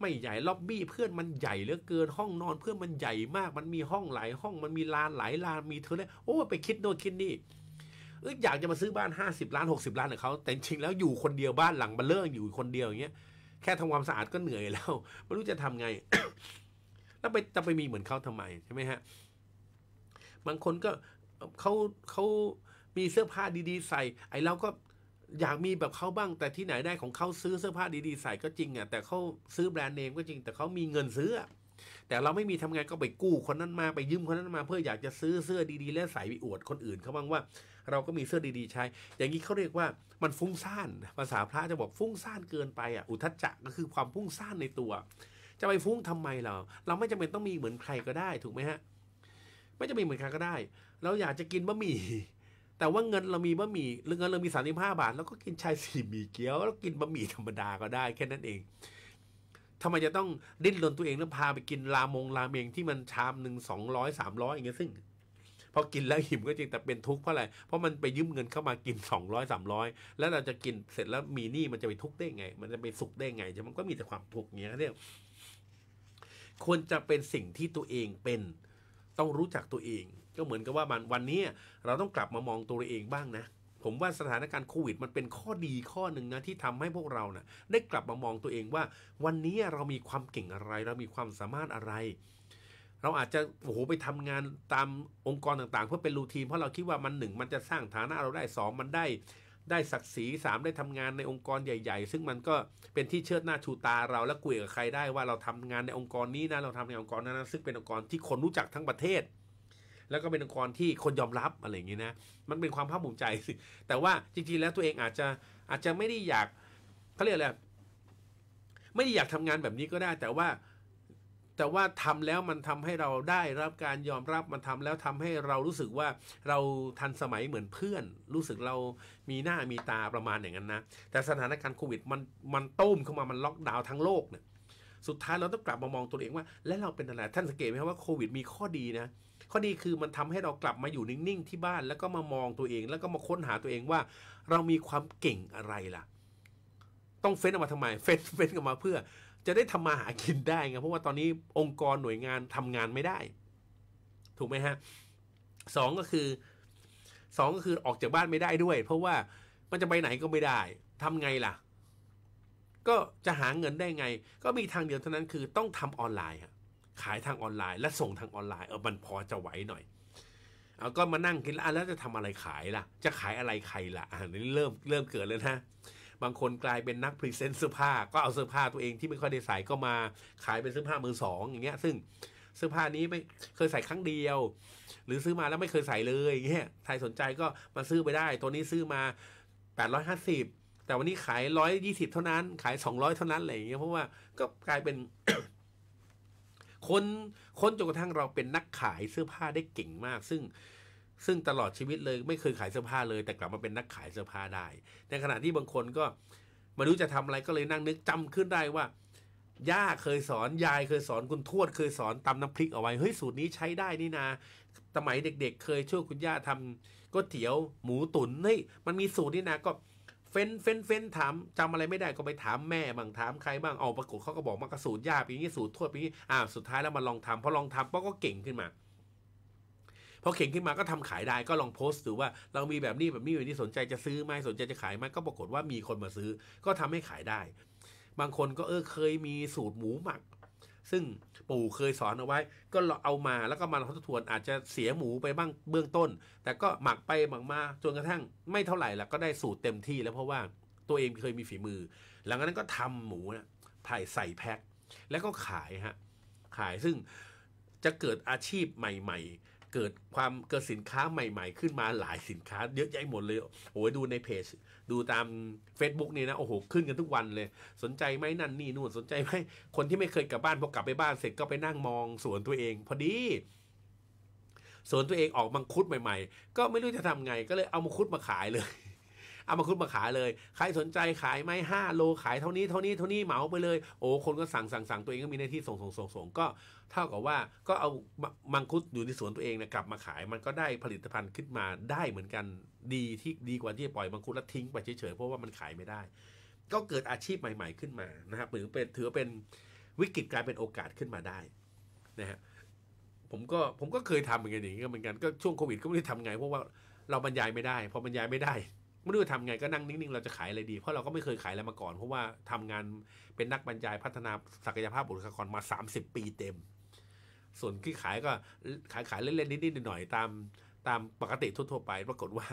ไม่ใหญ่ล็อบบี้เพื่อนมันใหญ่เหลือเกินห้องนอนเพื่อนมันใหญ่มากมันมีห้องหลายห้องมันมีลานหลายลานมีเธอเลยโอ้ไปคิดโน่นคิดนี่อยากจะมาซื้อบ้านห้าสิบล้านหกสิบล้านของเขาแต่จริงแล้วอยู่คนเดียวบ้านหลังมันเลิกอยู่คนเดียวอย่างเงี้ยแค่ทำความสะอาดก็เหนื่อยแล้วไม่รู้จะทำไง แล้วไปจะไปมีเหมือนเขาทำไมใช่ไหมฮะบางคนก็เขาเขามีเสื้อผ้าดีๆใส่ไอ้เราก็อยากมีแบบเขาบ้างแต่ที่ไหนได้ของเขาซื้อเสื้อผ้าดีๆใส่ก็จริงอ่ะแต่เขาซื้อแบรนด์เนมก็จริงแต่เขามีเงินซื้อแต่เราไม่มีทำไงก็ไปกู้คนนั้นมาไปยืมคนนั้นมาเพื่ออยากจะซื้อเสื้อดีๆและใส่ไปอวดคนอื่นเขาบ้างว่าเราก็มีเสื้อดีๆใช้อย่างนี้เขาเรียกว่ามันฟุ้งซ่านภาษาพระจะบอกฟุ้งซ่านเกินไปอ่ะอุทธัจจะก็คือความฟุ้งซ่านในตัวจะไปฟุ้งทำไมเราเราไม่จำเป็นต้องมีเหมือนใครก็ได้ถูกไหมฮะไม่จำเป็นเหมือนใครก็ได้เราอยากจะกินบะหมี่ แต่ว่าเงินเรามีบะหมี่หรือเงินเรามีสามสิบห้าบาทแล้วก็กินชายสี่หมี่เกี๊ยวแล้วกินบะหมี่ธรรมดาก็ได้แค่นั้นเองทำไมจะต้องดิ้นรนตัวเองแล้วพาไปกินรามงราเมงที่มันชามหนึ่งสองร้อยสามร้อยอย่างเงี้ยซึ่งพอกินแล้วหิวก็จริงแต่เป็นทุกข์เพราะอะไรเพราะมันไปยืมเงินเข้ามากินสองร้อยสามร้อยแล้วเราจะกินเสร็จแล้วมีหนี้มันจะไปทุกข์ได้ไงมันจะไปสุขได้ไงมันก็มีแต่ความทุกข์อย่างเงี้ยเรียกควรจะเป็นสิ่งที่ตัวเองเป็นต้องรู้จักตัวเองก็เหมือนกับว่าวันนี้เราต้องกลับมามองตัวเองบ้างนะผมว่าสถานการณ์โควิดมันเป็นข้อดีข้อหนึ่งนะที่ทำให้พวกเรานะได้กลับมามองตัวเองว่าวันนี้เรามีความเก่งอะไรเรามีความสามารถอะไรเราอาจจะโอ้โหไปทำงานตามองค์กรต่างๆเพื่อเป็นรูทีนเพราะเราคิดว่ามันหนึ่งมันจะสร้างฐานะเราได้สองมันได้ได้ศักดิ์ศรีสามได้ทำงานในองค์กรใหญ่ๆซึ่งมันก็เป็นที่เชิดหน้าชูตาเราและคุยกับใครได้ว่าเราทำงานในองค์กรนี้นะเราทำในองค์กรนั้นนะซึ่งเป็นองค์กรที่คนรู้จักทั้งประเทศแล้วก็เป็นองค์กรที่คนยอมรับอะไรอย่างนี้นะมันเป็นความภาคภูมิใจสิแต่ว่าจริงๆแล้วตัวเองอาจจะอาจจะไม่ได้อยากเขาเรียกอะไรไม่ได้อยากทำงานแบบนี้ก็ได้แต่ว่าแต่ว่าทำแล้วมันทำให้เราได้รับการยอมรับมันทำแล้วทำให้เรารู้สึกว่าเราทันสมัยเหมือนเพื่อนรู้สึกเรามีหน้ามีตาประมาณอย่างนั้นนะแต่สถานการณ์โควิดมันมันต้มเข้ามามันล็อกดาวน์ทั้งโลกเนี่ยสุดท้ายเราต้องกลับมามองตัวเองว่าแล้วเราเป็นอะไรท่านสังเกตไหมครับว่าโควิดมีข้อดีนะข้อดีคือมันทำให้เรากลับมาอยู่นิ่งๆที่บ้านแล้วก็มามองตัวเองแล้วก็มาค้นหาตัวเองว่าเรามีความเก่งอะไรล่ะต้องเฟ้นออกมาทำไมเฟ้นเฟ้นออกมาเพื่อจะได้ทำมาหากินได้ไงเพราะว่าตอนนี้องค์กรหน่วยงานทำงานไม่ได้ถูกไหมฮะสองก็คือสองก็คือออกจากบ้านไม่ได้ด้วยเพราะว่ามันจะไปไหนก็ไม่ได้ทำไงล่ะก็จะหาเงินได้ไงก็มีทางเดียวเท่านั้นคือต้องทำออนไลน์ขายทางออนไลน์และส่งทางออนไลน์เออมันพอจะไหวหน่อยเอาก็มานั่งกินแล้วจะทำอะไรขายล่ะจะขายอะไรใครล่ะนี่เริ่มเริ่มเกิดแล้วนะบางคนกลายเป็นนักพรีเซนต์เสื้อผ้าก็เอาเสื้อผ้าตัวเองที่ไม่ค่อยได้ใส่ก็มาขายเป็นเสื้อผ้ามือสองอย่างเงี้ยซึ่งเสื้อผ้านี้ไม่เคยใส่ครั้งเดียวหรือซื้อมาแล้วไม่เคยใส่เลยอย่างเงี้ยใครสนใจก็มาซื้อไปได้ตัวนี้ซื้อมาแปดร้อยห้าสิบแต่วันนี้ขายหนึ่งร้อยยี่สิบเท่านั้นขายสองร้อยเท่านั้นอะไรอย่างเงี้ยเพราะว่าก็กลายเป็น คนคนจนกระทั่งเราเป็นนักขายเสื้อผ้าได้เก่งมากซึ่งซึ่งตลอดชีวิตเลยไม่เคยขายเสื้อผ้าเลยแต่กลับมาเป็นนักขายเสื้อผ้าได้ในขณะที่บางคนก็ไม่รู้จะทำอะไรก็เลยนั่งนึกจำขึ้นได้ว่าย่าเคยสอนยายเคยสอนคุณทวดเคยสอนตำน้ำพริกเอาไว้เฮ้ยสูตรนี้ใช้ได้นี่นาสมัยเด็กๆเคยช่วยคุณย่าทำก๋วยเตี๋ยวหมูตุ๋นเฮ้ยมันมีสูตรนี่นาก็เฟ้นเฟ้นเฟ้นถามจำอะไรไม่ได้ก็ไปถามแม่บ้างถามใครบ้างเอาปรากฏเขาก็บอกมันก็สูตรย่าปีนี้สูตรทวดปีนี้อ่าสุดท้ายแล้วมาลองทำพอลองทำก็เก่งขึ้นมาพอเข่งขึ้นมาก็ทำขายได้ก็ลองโพสต์ดูว่าเรามีแบบนี้แบบนี้แบบนี้สนใจจะซื้อไหมสนใจจะขายไหมก็ปรากฏว่ามีคนมาซื้อก็ทำให้ขายได้บางคนก็เออเคยมีสูตรหมูหมักซึ่งปู่เคยสอนเอาไว้ก็เอามาแล้วก็มาทบทวนอาจจะเสียหมูไปบ้างเบื้องต้นแต่ก็หมักไปหมักมาจนกระทั่งไม่เท่าไหร่ละก็ได้สูตรเต็มที่แล้วเพราะว่าตัวเองเคยมีฝีมือหลังจากนั้นก็ทำหมูนะถ่ายใส่แพ็คแล้วก็ขายฮะขายซึ่งจะเกิดอาชีพใหม่ๆเกิดความเกิดสินค้าใหม่ๆขึ้นมาหลายสินค้าเยอะแยะหมดเลยโอ้ยดูในเพจดูตาม Facebook นี่นะโอ้โหขึ้นกันทุกวันเลยสนใจไหมนั่นนี่นู่นสนใจไหมคนที่ไม่เคยกลับบ้านพอกลับไปบ้านเสร็จก็ไปนั่งมองสวนตัวเองพอดีสวนตัวเองออกมังคุดใหม่ๆก็ไม่รู้จะทำไงก็เลยเอามังคุดมาขายเลยเอามาคุณมาขายเลยใครสนใจขายไหมห้าโลขายเท่านี้เท่านี้เท่านี้เหมาไปเลยโอ้คนก็สั่งสั่งสั่งตัวเองก็มีหน้าที่ส่งส่งส่งส่งก็เท่ากับว่าก็เอามังคุดอยู่ในสวนตัวเองนะกลับมาขายมันก็ได้ผลิตภัณฑ์ขึ้นมาได้เหมือนกันดีที่ดีกว่าที่ปล่อยมังคุดแล้วทิ้งไปเฉยๆเพราะว่ามันขายไม่ได้ก็เกิดอาชีพใหม่ๆขึ้นมานะครับหรือเป็นถือเป็นวิกฤตกลายเป็นโอกาสขึ้นมาได้นะฮะผมก็ผมก็เคยทำเหมือนกันอย่างนี้ก็เหมือนกันก็ช่วงโควิดก็ไม่ได้ทำไงเพราะว่าเราบรรยายไม่ได้พอบรรยายไม่ได้ไม่รู้จะทำไงก็นั่งนิ่งๆเราจะขายอะไรดีเพราะเราก็ไม่เคยขายอะไรมาก่อนเพราะว่าทำงานเป็นนักบรรยายพัฒนาศักยภาพบุคลากรมาสามสิบปีเต็มส่วนที่ขายก็ขายขายเล่นๆนิดๆหน่อยๆตามตามปกติทั่วๆไปปรากฏว่า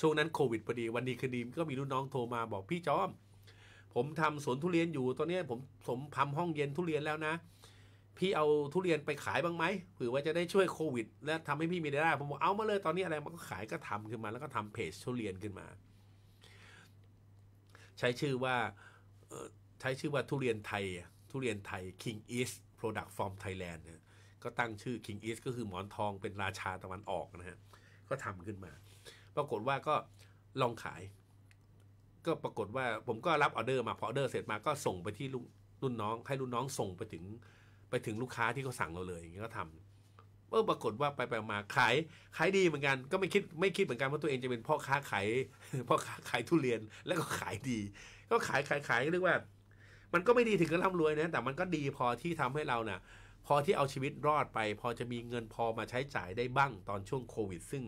ช่วงนั้นโควิดพอดีวันดีคืนดีก็มีรุ่นน้องโทรมาบอกพี่จอมผมทำสวนทุเรียนอยู่ตอนนี้ผมผมทำห้องเย็นทุเรียนแล้วนะพี่เอาทุเรียนไปขายบ้างไหมหรือว่าจะได้ช่วยโควิดและทำให้พี่มีรายได้ผมบอกเอามาเลยตอนนี้อะไรมันก็ขายก็ทำขึ้นมาแล้วก็ทำเพจทุเรียนขึ้นมาใช้ชื่อว่าใช้ชื่อว่าทุเรียนไทยทุเรียนไทย King East Product from Thailand นะก็ตั้งชื่อ King East ก็คือหมอนทองเป็นราชาตะวันออกนะฮะ ก็ทำขึ้นมาปรากฏว่าก็ลองขายก็ปรากฏว่าผมก็รับออเดอร์มาพอออเดอร์เสร็จมาก็ส่งไปที่รุ่นน้องให้รุ่นน้องส่งไปถึงไปถึงลูกค้าที่เขาสั่งเราเลยอย่างนี้ก็ทำเออปรากฏว่าไปไปมาขายขายดีเหมือนกันก็ไม่คิดไม่คิดเหมือนกันว่าตัวเองจะเป็นพ่อค้าขายพ่อค้าขายทุเรียนแล้วก็ขายดีก็ขายขายขายก็เรียกว่ามันก็ไม่ดีถึงกับร่ำรวยนะแต่มันก็ดีพอที่ทำให้เราเนี่ยพอที่เอาชีวิตรอดไปพอจะมีเงินพอมาใช้จ่ายได้บ้างตอนช่วงโควิดซึ่ง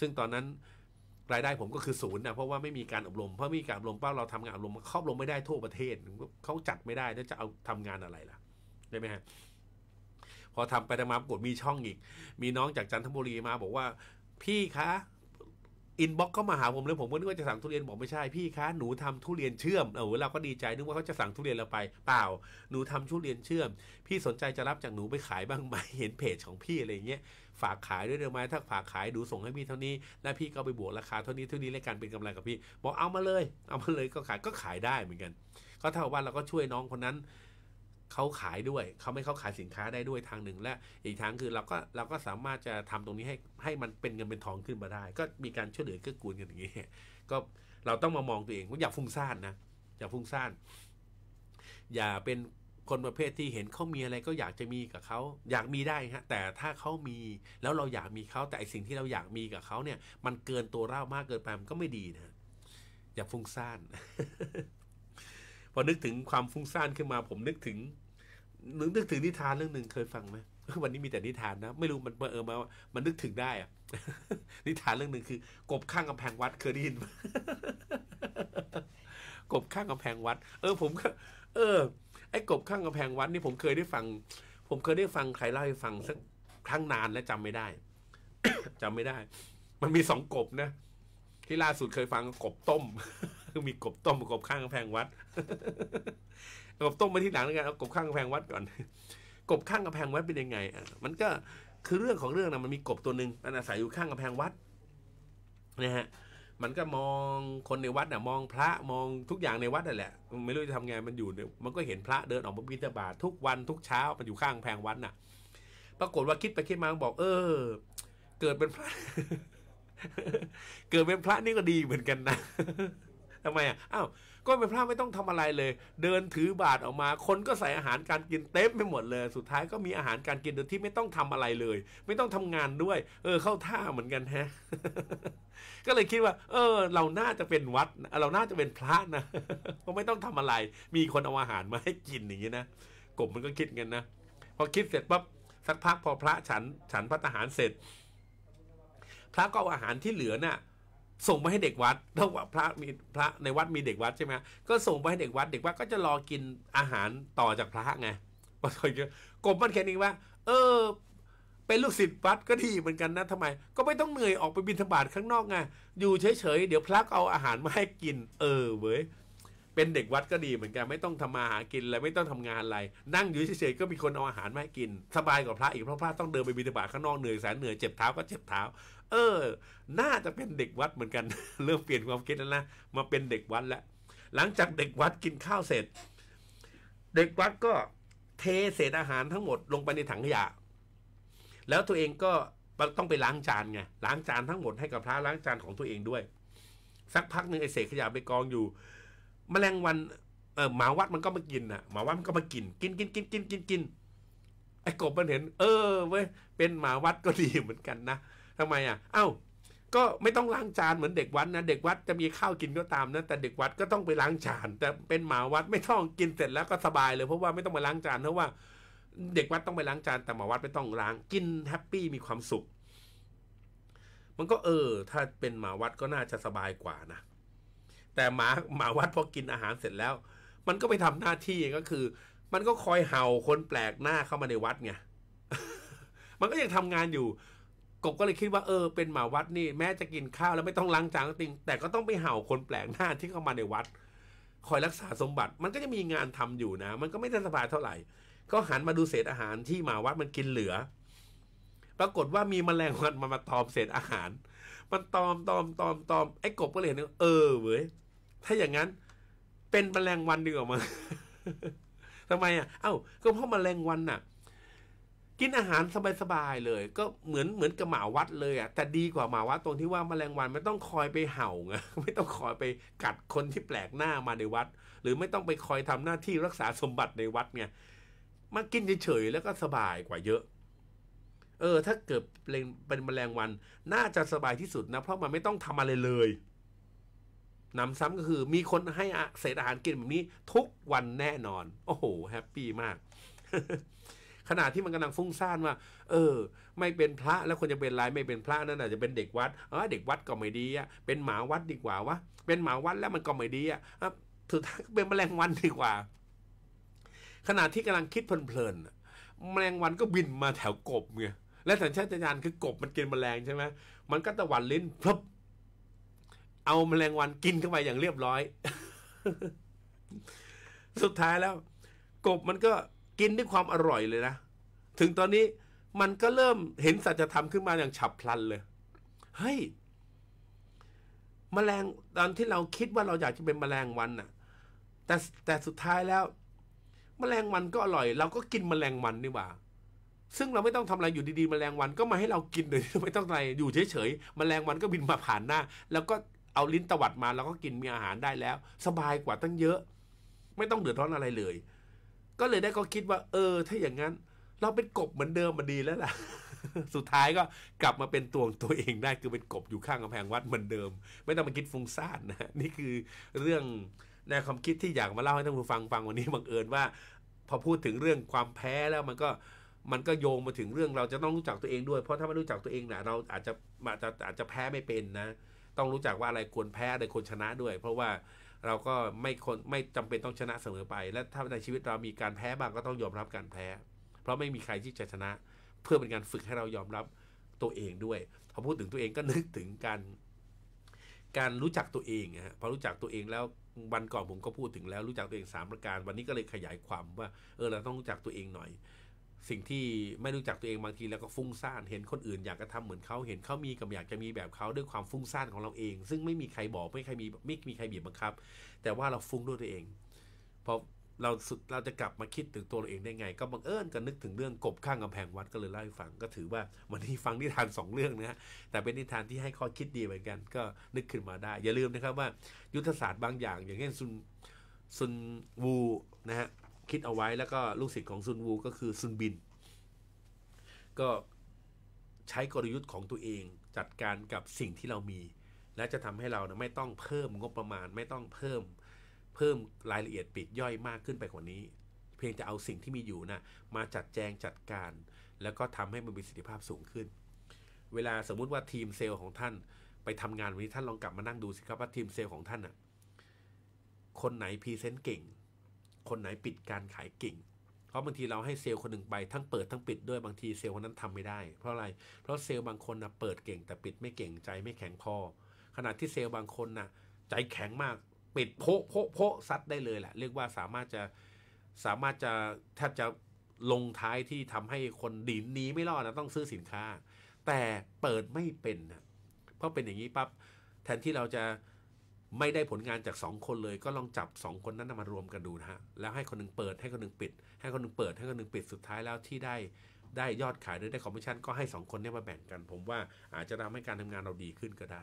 ซึ่งตอนนั้นรายได้ผมก็คือศูนย์นะเพราะว่าไม่มีการอบรมเพราะมีการอบรมเป้าเราทำงานอบรมครอบรมไม่ได้ทั่วประเทศเขาจัดไม่ได้แล้วจะเอาทำงานอะไรล่ะได้ไหมฮะพอทำไปทำมาปรากฏมีช่องอีกมีน้องจากจันทบุรีมาบอกว่าพี่คะอินบ็อกซ์ก็มาหาผมเลยผมก็นึกว่าจะสั่งทุเรียนบอกไม่ใช่พี่คะหนูทำทุเรียนเชื่อมเออเราก็ดีใจนึกว่าเขาจะสั่งทุเรียนเราไปเปล่าหนูทำทุเรียนเชื่อมพี่สนใจจะรับจากหนูไปขายบ้างไหมเห็นเพจของพี่อะไรเงี้ยฝากขายด้วยได้ไหมถ้าฝากขายดูส่งให้พี่เท่านี้แล้วพี่ก็ไปบวกราคาเท่านี้เท่านี้แล้วกันเป็นกำไรกับพี่บอกเอามาเลยเอามาเลยก็ขายก็ขายได้เหมือนกันก็เท่าว่าเราก็ช่วยน้องคนนั้นเขาขายด้วยเขาไม่เขาขายสินค้าได้ด้วยทางหนึ่งและอีกทางคือเราก็เราก็สามารถจะทำตรงนี้ให้ให้มันเป็นเงินเป็นทองขึ้นมาได้ก็มีการช่วยเหลือเกื้อกูลกันอย่างนี้ก็เราต้องมามองตัวเองว่าอย่าฟุ้งซ่านนะอย่าฟุ้งซ่านอย่าเป็นคนประเภทที่เห็นเขามีอะไรก็อยากจะมีกับเขาอยากมีได้ฮะแต่ถ้าเขามีแล้วเราอยากมีเขาแต่สิ่งที่เราอยากมีกับเขาเนี่ยมันเกินตัวเรามากเกินไปมันก็ไม่ดีนะอย่าฟุ้งซ่าน พอนึกถึงความฟุ้งซ่านขึ้นมาผมนึกถึงนึกนึกถึงนิทานเรื่องหนึ่งเคยฟังไหมวันนี้มีแต่นิทานนะไม่รู้มันเออมามันนึกถึงได้อะ นิทานเรื่องหนึ่งคือกบข้างกำแพงวัดเคยได้ยิน กบข้างกำแพงวัดเออผมเออไอ้กบข้างกำแพงวัดนี่ผมเคยได้ฟังผมเคยได้ฟังใครเล่าให้ฟังสักครั้งนานและจำไม่ได้ จำไม่ได้มันมีสองกบนะที่ล่าสุดเคยฟังกบต้มมีกบต้มกบข้างกำแพงวัดกบต้มมาที่หลังแล้วกันเอากบข้างกำแพงวัดก่อนกบข้างกำแพงวัดเป็นยังไงมันก็คือเรื่องของเรื่องนะมันมีกบตัวหนึ่งมันอาศัยอยู่ข้างกำแพงวัดนะฮะมันก็มองคนในวัดนะมองพระมองทุกอย่างในวัดนั่นแหละไม่รู้จะทำไงมันอยู่มันก็เห็นพระเดินออกมาบิณฑบาตทุกวันทุกเช้ามันอยู่ข้างกำแพงวัดน่ะปรากฏว่าคิดไปคิดมาบอกเออเกิดเป็นพระเกิดเป็นพระนี่ก็ดีเหมือนกันนะทำไมอ่ะอ้าวก็เป็นพระไม่ต้องทำอะไรเลยเดินถือบาตรออกมาคนก็ใส่อาหารการกินเต็มไปหมดเลยสุดท้ายก็มีอาหารการกินโดยที่ไม่ต้องทำอะไรเลยไม่ต้องทำงานด้วยเออเข้าท่าเหมือนกันฮะ ก็เลยคิดว่าเออเราน่าจะเป็นวัดเราน่าจะเป็นพระนะเพราะไม่ต้องทำอะไรมีคนเอาอาหารมาให้กินอย่างนี้นะกบมันก็คิดกันนะพอคิดเสร็จปั๊บสักพักพอพระฉันฉันพระทหารเสร็จพระก็เอาอาหารที่เหลือน่ะส่งไปให้เด็กวัดแล้วพระมีพระในวัดมีเด็กวัดใช่ไหมก็ส่งไปให้เด็กวัดเด็กวัดก็จะรอกินอาหารต่อจากพระไงพอถึงกบมันแค่นี้ว่าเออเป็นลูกศิษย์วัดก็ดีเหมือนกันนะทำไมก็ไม่ต้องเหนื่อยออกไปบิณฑบาตข้างนอกไงอยู่เฉยๆเดี๋ยวพระเอาอาหารมาให้กินเออเว้ยเป็นเด็กวัดก็ดีเหมือนกันไม่ต้องทำมาหากินอะไรไม่ต้องทำงานอะไรนั่งอยู่เฉยๆก็มีคนเอาอาหารมาให้กินสบายกว่าพระอีกเพราะพระต้องเดินไปบิณฑบาตข้างนอกเหนื่อยแสนเหนื่อยเจ็บเท้าก็เจ็บเท้าเออน่าจะเป็นเด็กวัดเหมือนกัน เริ่มเปลี่ยนความคิดแล้วนะมาเป็นเด็กวัดแล้วหลังจากเด็กวัดกินข้าวเสร็จเด็กวัดก็เทเศษอาหารทั้งหมดลงไปในถังขยะแล้วตัวเองก็ต้องไปล้างจานไงล้างจานทั้งหมดให้กับพระล้างจานของตัวเองด้วยสักพักนึงไอ้เศษขยะไปกองอยู่แมลงวันเออหมาวัดมันก็มากินน่ะหมาวัดมันก็มากินกินกินกินกินกินกินไอ้กบมันเห็นเออเว้ยเป็นหมาวัดก็ดีเหมือนกันนะทำไมอ่ะเอ้าก็ไม่ต้องล้างจานเหมือนเด็กวัดนะเด็กวัดจะมีข้าวกินก็ตามนะแต่เด็กวัดก็ต้องไปล้างจานแต่เป็นหมาวัดไม่ต้องกินเสร็จแล้วก็สบายเลยเพราะว่าไม่ต้องไปล้างจานเพราะว่าเด็กวัดต้องไปล้างจานแต่หมาวัดไม่ต้องล้างกินแฮปปี้มีความสุขมันก็เออถ้าเป็นหมาวัดก็น่าจะสบายกว่านะแต่หมาหมาวัดพอกินอาหารเสร็จแล้วมันก็ไปทำหน้าที่ก็คือมันก็คอยเห่าคนแปลกหน้าเข้ามาในวัดไง มันก็ยังทำงานอยู่กบก็เลยคิดว่าเออเป็นหมาวัดนี่แม้จะกินข้าวแล้วไม่ต้องล้างจานก็จริงแต่ก็ต้องไปเห่าคนแปลกหน้าที่เข้ามาในวัดคอยรักษาสมบัติมันก็จะมีงานทำอยู่นะมันก็ไม่ได้สบายเท่าไหร่ก็หันมาดูเศษอาหารที่หมาวัดมันกินเหลือปรากฏว่ามีแมลงวันมาตอมเศษอาหารมันตอมตอมตอมตอมไอ้กบก็เลยเห็นเออเว้ยถ้าอย่างนั้นเป็นแมลงวันดีกว่ามั้ง ทำไมอ่ะเอ้าก็เพราะแมลงวันน่ะ กินอาหารสบายๆเลยก็เหมือนเหมือนกับหมาวัดเลยอ่ะแต่ดีกว่าหมาวัดตรงที่ว่าแมลงวันไม่ต้องคอยไปเห่าไงไม่ต้องคอยไปกัดคนที่แปลกหน้ามาในวัดหรือไม่ต้องไปคอยทำหน้าที่รักษาสมบัติในวัดไงมากินเฉยๆแล้วก็สบายกว่าเยอะเออถ้าเกิดเป็นแมลงวันน่าจะสบายที่สุดนะเพราะมันไม่ต้องทำอะไรเลยนำซ้ำก็คือมีคนให้เศษอาหารกินแบบนี้ทุกวันแน่นอนโอ้โหแฮปปี้มาก ขณะที่มันกำลังฟุ้งซ่านว่าเออไม่เป็นพระแล้วคนจะเป็นไรไม่เป็นพระนั่นอาจจะเป็นเด็กวัดเออเด็กวัดก็ไม่ดีอ่ะเป็นหมาวัดดีกว่าวะเป็นหมาวัดแล้วมันก็ไม่ดีอ่ะถือเป็นแมลงวันดีกว่าขณะที่กำลังคิดเพลินๆแมลงวันก็บินมาแถวกบไงและสัญชาตญาณคือกบมันกินแมลงใช่ไหมมันก็ตะวัดลิ้นพลับเอาแมลงวันกินเข้าไปอย่างเรียบร้อย สุดท้ายแล้วกบมันก็กินด้วยความอร่อยเลยนะถึงตอนนี้มันก็เริ่มเห็นสัจธรรมขึ้นมาอย่างฉับพลันเลยเฮ้ยแมลงตอนที่เราคิดว่าเราอยากจะเป็นแมลงวันน่ะแต่แต่สุดท้ายแล้วแมลงวันก็อร่อยเราก็กินแมลงวันนี่หว่าซึ่งเราไม่ต้องทำอะไรอยู่ดีๆแมลงวันก็มาให้เรากินเลยไม่ต้องอะไรอยู่เฉยๆแมลงวันก็บินมาผ่านหน้าแล้วก็เอาลิ้นตวัดมาแล้วก็กินมีอาหารได้แล้วสบายกว่าตั้งเยอะไม่ต้องเดือดร้อนอะไรเลยก็เลยได้ก็คิดว่าเออถ้าอย่างนั้นเราเป็นกบเหมือนเดิมมันดีแล้วล่ะ สุดท้ายก็กลับมาเป็นตัวของตัวเองได้คือเป็นกบอยู่ข้างกำแพงวัดเหมือนเดิมไม่ต้องมาคิดฟุ้งซ่านนะนี่คือเรื่องในความคิดที่อยากมาเล่าให้ท่านผู้ฟังฟังวันนี้บังเอิญว่าพอพูดถึงเรื่องความแพ้แล้วมันก็มันก็โยงมาถึงเรื่องเราจะต้องรู้จักตัวเองด้วยเพราะถ้าไม่รู้จักตัวเองนะเราอาจจะอาจจะอาจจะแพ้ไม่เป็นนะต้องรู้จักว่าอะไรควรแพ้อะไรควรชนะด้วยเพราะว่าเราก็ไม่คนไม่จำเป็นต้องชนะเสมอไปและถ้าในชีวิตเรามีการแพ้บ้างก็ต้องยอมรับการแพ้เพราะไม่มีใครที่จะชนะเพื่อเป็นการฝึกให้เรายอมรับตัวเองด้วยพอพูดถึงตัวเองก็นึกถึงการการรู้จักตัวเองนะฮะพอรู้จักตัวเองแล้ววันก่อนผมก็พูดถึงแล้วรู้จักตัวเองสามประการวันนี้ก็เลยขยายความว่าเออเราต้องรู้จักตัวเองหน่อยสิ่งที่ไม่รู้จักตัวเองบางทีแล้วก็ฟุ้งซ่านเห็นคนอื่นอยากจะทำเหมือนเขาเห็นเขามีกับอยากจะมีแบบเขาด้วยความฟุ้งซ่านของเราเองซึ่งไม่มีใครบอกไม่ใครมีไม่มีใครบีบบังคับแต่ว่าเราฟุ้งด้วยตัวเองพอเราสุดเราจะกลับมาคิดถึงตัวเราเองได้ไงก็บังเอิญก็นึกถึงเรื่องกบข้างกำแพงวัดก็เลยเล่าให้ฟังก็ถือว่าวันนี้ฟังนิทานสองเรื่องนะฮะแต่เป็นนิทานที่ให้ข้อคิดดีเหมือนกันก็นึกขึ้นมาได้อย่าลืมนะครับว่ายุทธศาสตร์บางอย่างอย่างเช่นซุนซุนวูนะฮะคิดเอาไว้แล้วก็ลูกศิษย์ของซุนวูก็คือซุนบินก็ใช้กลยุทธ์ของตัวเองจัดการกับสิ่งที่เรามีและจะทำให้เรานะไม่ต้องเพิ่มงบประมาณไม่ต้องเพิ่มเพิ่มรายละเอียดปลีกย่อยมากขึ้นไปกว่านี้เพียงจะเอาสิ่งที่มีอยู่นะมาจัดแจงจัดการแล้วก็ทำให้มันมีประสิทธิภาพสูงขึ้นเวลาสมมุติว่าทีมเซลล์ของท่านไปทำงานวันนี้ท่านลองกลับมานั่งดูสิครับว่าทีมเซลล์ของท่านนะคนไหนพรีเซนต์เก่งคนไหนปิดการขายเก่งเพราะบางทีเราให้เซลล์คนหนึ่งไปทั้งเปิดทั้งปิดด้วยบางทีเซลล์คนนั้นทำไม่ได้เพราะอะไรเพราะเซลล์บางคนนะเปิดเก่งแต่ปิดไม่เก่งใจไม่แข็งพอขณะที่เซลล์บางคนนะใจแข็งมากปิดโพะโพะโพะซัดได้เลยแหละเรียกว่าสามารถจะสามารถจะแทบจะลงท้ายที่ทำให้คนดินนี้ไม่รอดนะต้องซื้อสินค้าแต่เปิดไม่เป็นนะเพราะเป็นอย่างนี้ปั๊บแทนที่เราจะไม่ได้ผลงานจากสองคนเลยก็ลองจับสองคนนั้นมารวมกันดูนะฮะแล้วให้คนนึงเปิดให้คนนึงปิดให้คนนึงเปิดให้คนนึงปิดสุดท้ายแล้วที่ได้ได้ยอดขายหรือได้คอมมิชชั่นก็ให้สองคนนี้มาแบ่งกันผมว่าอาจจะทำให้การทำงานเราดีขึ้นก็ได้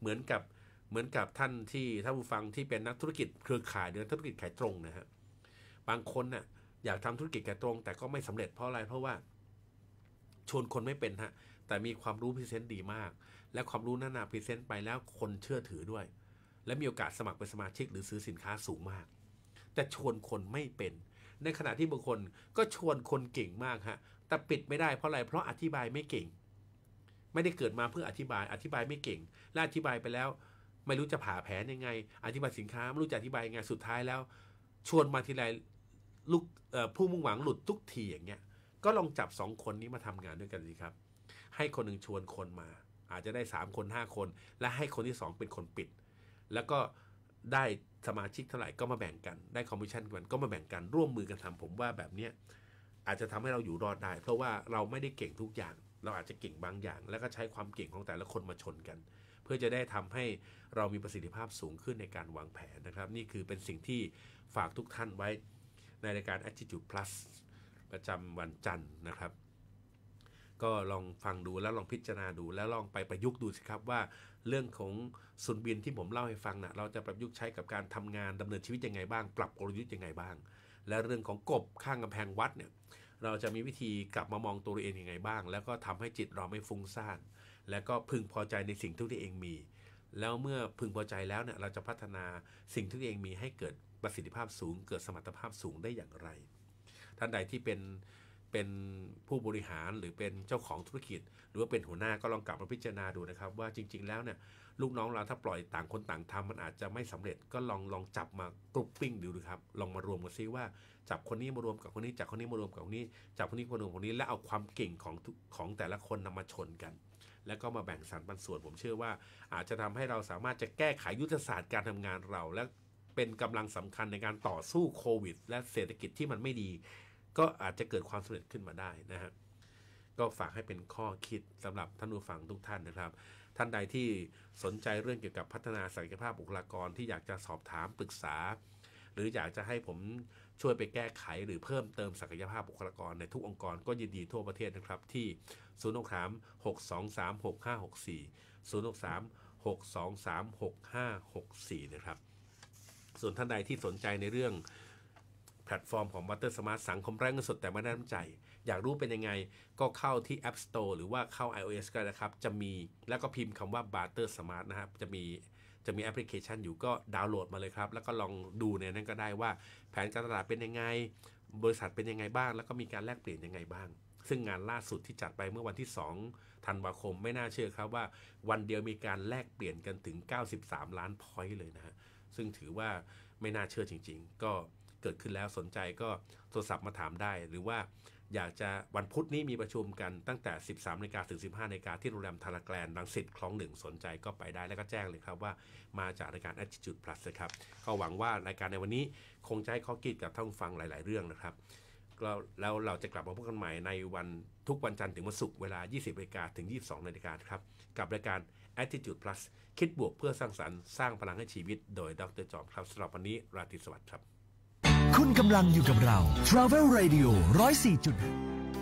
เหมือนกับเหมือนกับท่านที่ท่านผู้ฟังที่เป็นนักธุรกิจเครือข่ายหรือธุรกิจขายตรงนะฮะบางคนน่ะอยากทำธุรกิจขายตรงแต่ก็ไม่สำเร็จเพราะอะไรเพราะว่าชวนคนไม่เป็นฮะแต่มีความรู้พรีเซนต์ดีมากและความรู้นั้นน่ะพรีเซนต์ไปแล้วคนเชื่อถือด้วยและมีโอกาสสมัครเป็นสมาชิกหรือซื้อสินค้าสูงมากแต่ชวนคนไม่เป็นในขณะที่บางคนก็ชวนคนเก่งมากฮะแต่ปิดไม่ได้เพราะอะไรเพราะอธิบายไม่เก่งไม่ได้เกิดมาเพื่ออธิบายอธิบายไม่เก่งและอธิบายไปแล้วไม่รู้จะผ่าแผลยังไงอธิบายสินค้าไม่รู้จะอธิบายยังไงสุดท้ายแล้วชวนมาทีไรลูกผู้มุ่งหวังหลุดทุกทีอย่างเงี้ยก็ลองจับสองคนนี้มาทำงานด้วยกันสิครับให้คนหนึ่งชวนคนมาอาจจะได้สามคนห้าคนและให้คนที่สองเป็นคนปิดแล้วก็ได้สมาชิกเท่าไหร่ก็มาแบ่งกันได้คอมมิชชั่นกันก็มาแบ่งกันร่วมมือกันทำผมว่าแบบเนี้ยอาจจะทำให้เราอยู่รอดได้เพราะว่าเราไม่ได้เก่งทุกอย่างเราอาจจะเก่งบางอย่างแล้วก็ใช้ความเก่งของแต่ละคนมาชนกันเพื่อจะได้ทำให้เรามีประสิทธิภาพสูงขึ้นในการวางแผนนะครับนี่คือเป็นสิ่งที่ฝากทุกท่านไว้ในรายการ Attitude Plus ประจำวันจันทร์นะครับ ก็ลองฟังดูแล้วลองพิจารณาดูแล้วลองไปประยุกต์ดูสิครับว่าเรื่องของสุนบินที่ผมเล่าให้ฟังนะเราจะประยุกต์ใช้กับการทำงานดำเนินชีวิตยังไงบ้างปรับกลยุทธ์ยังไงบ้างและเรื่องของกบข้างกำแพงวัดเนี่ยเราจะมีวิธีกลับมามองตัวเองยังไงบ้างแล้วก็ทำให้จิตเราไม่ฟุ้งซ่านแล้วก็พึงพอใจในสิ่งที่ตัวเองมีแล้วเมื่อพึงพอใจแล้วเนี่ยเราจะพัฒนาสิ่งที่ตัวเองมีให้เกิดประสิทธิภาพสูงเกิดสมรรถภาพสูงได้อย่างไรท่านใดที่เป็นเป็นผู้บริหารหรือเป็นเจ้าของธุรกิจหรือว่าเป็นหัวหน้าก็ลองกลับมาพิจารณาดูนะครับว่าจริงๆแล้วเนี่ยลูกน้องเราถ้าปล่อยต่างคนต่างทำมันอาจจะไม่สำเร็จก็ลองลองจับมากรุ๊ปปิ้งดูดูครับลองมารวมกันซิว่าจับคนนี้มารวมกับคนนี้จับคนนี้มารวมกับคนนี้จับคนนี้มารวมกับคนนี้แล้วเอาความเก่งของของแต่ละคนนำมาชนกันแล้วก็มาแบ่งสรรปันส่วนผมเชื่อว่าอาจจะทำให้เราสามารถจะแก้ไขยุทธศาสตร์การทำงานเราและเป็นกำลังสำคัญในการต่อสู้โควิดและเศรษฐกิจที่มันไม่ดีก็อาจจะเกิดความสำเร็จขึ้นมาได้นะฮะก็ฝากให้เป็นข้อคิดสำหรับท่านผู้ฟังทุกท่านนะครับท่านใดที่สนใจเรื่องเกี่ยวกับพัฒนาศักยภาพบุคลากรที่อยากจะสอบถามปรึกษาหรืออยากจะให้ผมช่วยไปแก้ไขหรือเพิ่มเติมศักยภาพบุคลากรในทุกองค์กรก็ยินดีทั่วประเทศนะครับที่ศูนย์ หก สาม หก สอง สาม หก ห้า หก สี่ ศูนย์ หก สาม หก สอง สาม หก ห้า หก สี่นะครับส่วนท่านใดที่สนใจในเรื่องแพลตฟอร์มของ Partner Smart สังคมแรงเงินสดแต่ไม่ได้น้ำใจอยากรู้เป็นยังไงก็เข้าที่ App Store หรือว่าเข้า iOS ก็ได้นะครับจะมีแล้วก็พิมพ์คำว่า Partner Smart นะครับจะมีจะมีแอปพลิเคชันอยู่ก็ดาวน์โหลดมาเลยครับแล้วก็ลองดูในนั้นก็ได้ว่าแผนการตลาดเป็นยังไงบริษัทเป็นยังไงบ้างแล้วก็มีการแลกเปลี่ยนยังไงบ้างซึ่งงานล่าสุดที่จัดไปเมื่อวันที่สองธันวาคมไม่น่าเชื่อครับว่าวันเดียวมีการแลกเปลี่ยนกันถึงเก้าสิบสามล้านพอยต์เลยนะฮะซึ่งถือว่าไม่น่าเชื่อจริงๆก็เกิดขึ้นแล้วสนใจก็โทรศัพท์มาถามได้หรือว่าอยากจะวันพุธนี้มีประชุมกันตั้งแต่ สิบสามนาฬิกา ถึง สิบห้านาฬิกา ที่โรงแรมทาราแกรนรังสิตคลองหนึ่งสนใจก็ไปได้แล้วก็แจ้งเลยครับว่ามาจากรายการ Attitude Plus นะครับก็หวังว่ารายการในวันนี้คงจะให้ข้อคิดกับท่านผู้ฟังหลายๆเรื่องนะครับแล้วเราจะกลับมาพบกันใหม่ในวันทุกวันจันทร์ถึงวันศุกร์เวลา ยี่สิบนาฬิกา ถึง ยี่สิบสองนาฬิกา ครับกับรายการ Attitude Plus คิดบวกเพื่อสร้างสรรค์สร้างพลังให้ชีวิตโดยดร.จอมครับสำหรับวันนี้ราตรีสวัสดิ์ครับคุณกำลังอยู่กับเรา Travel Radio หนึ่งศูนย์สี่จุด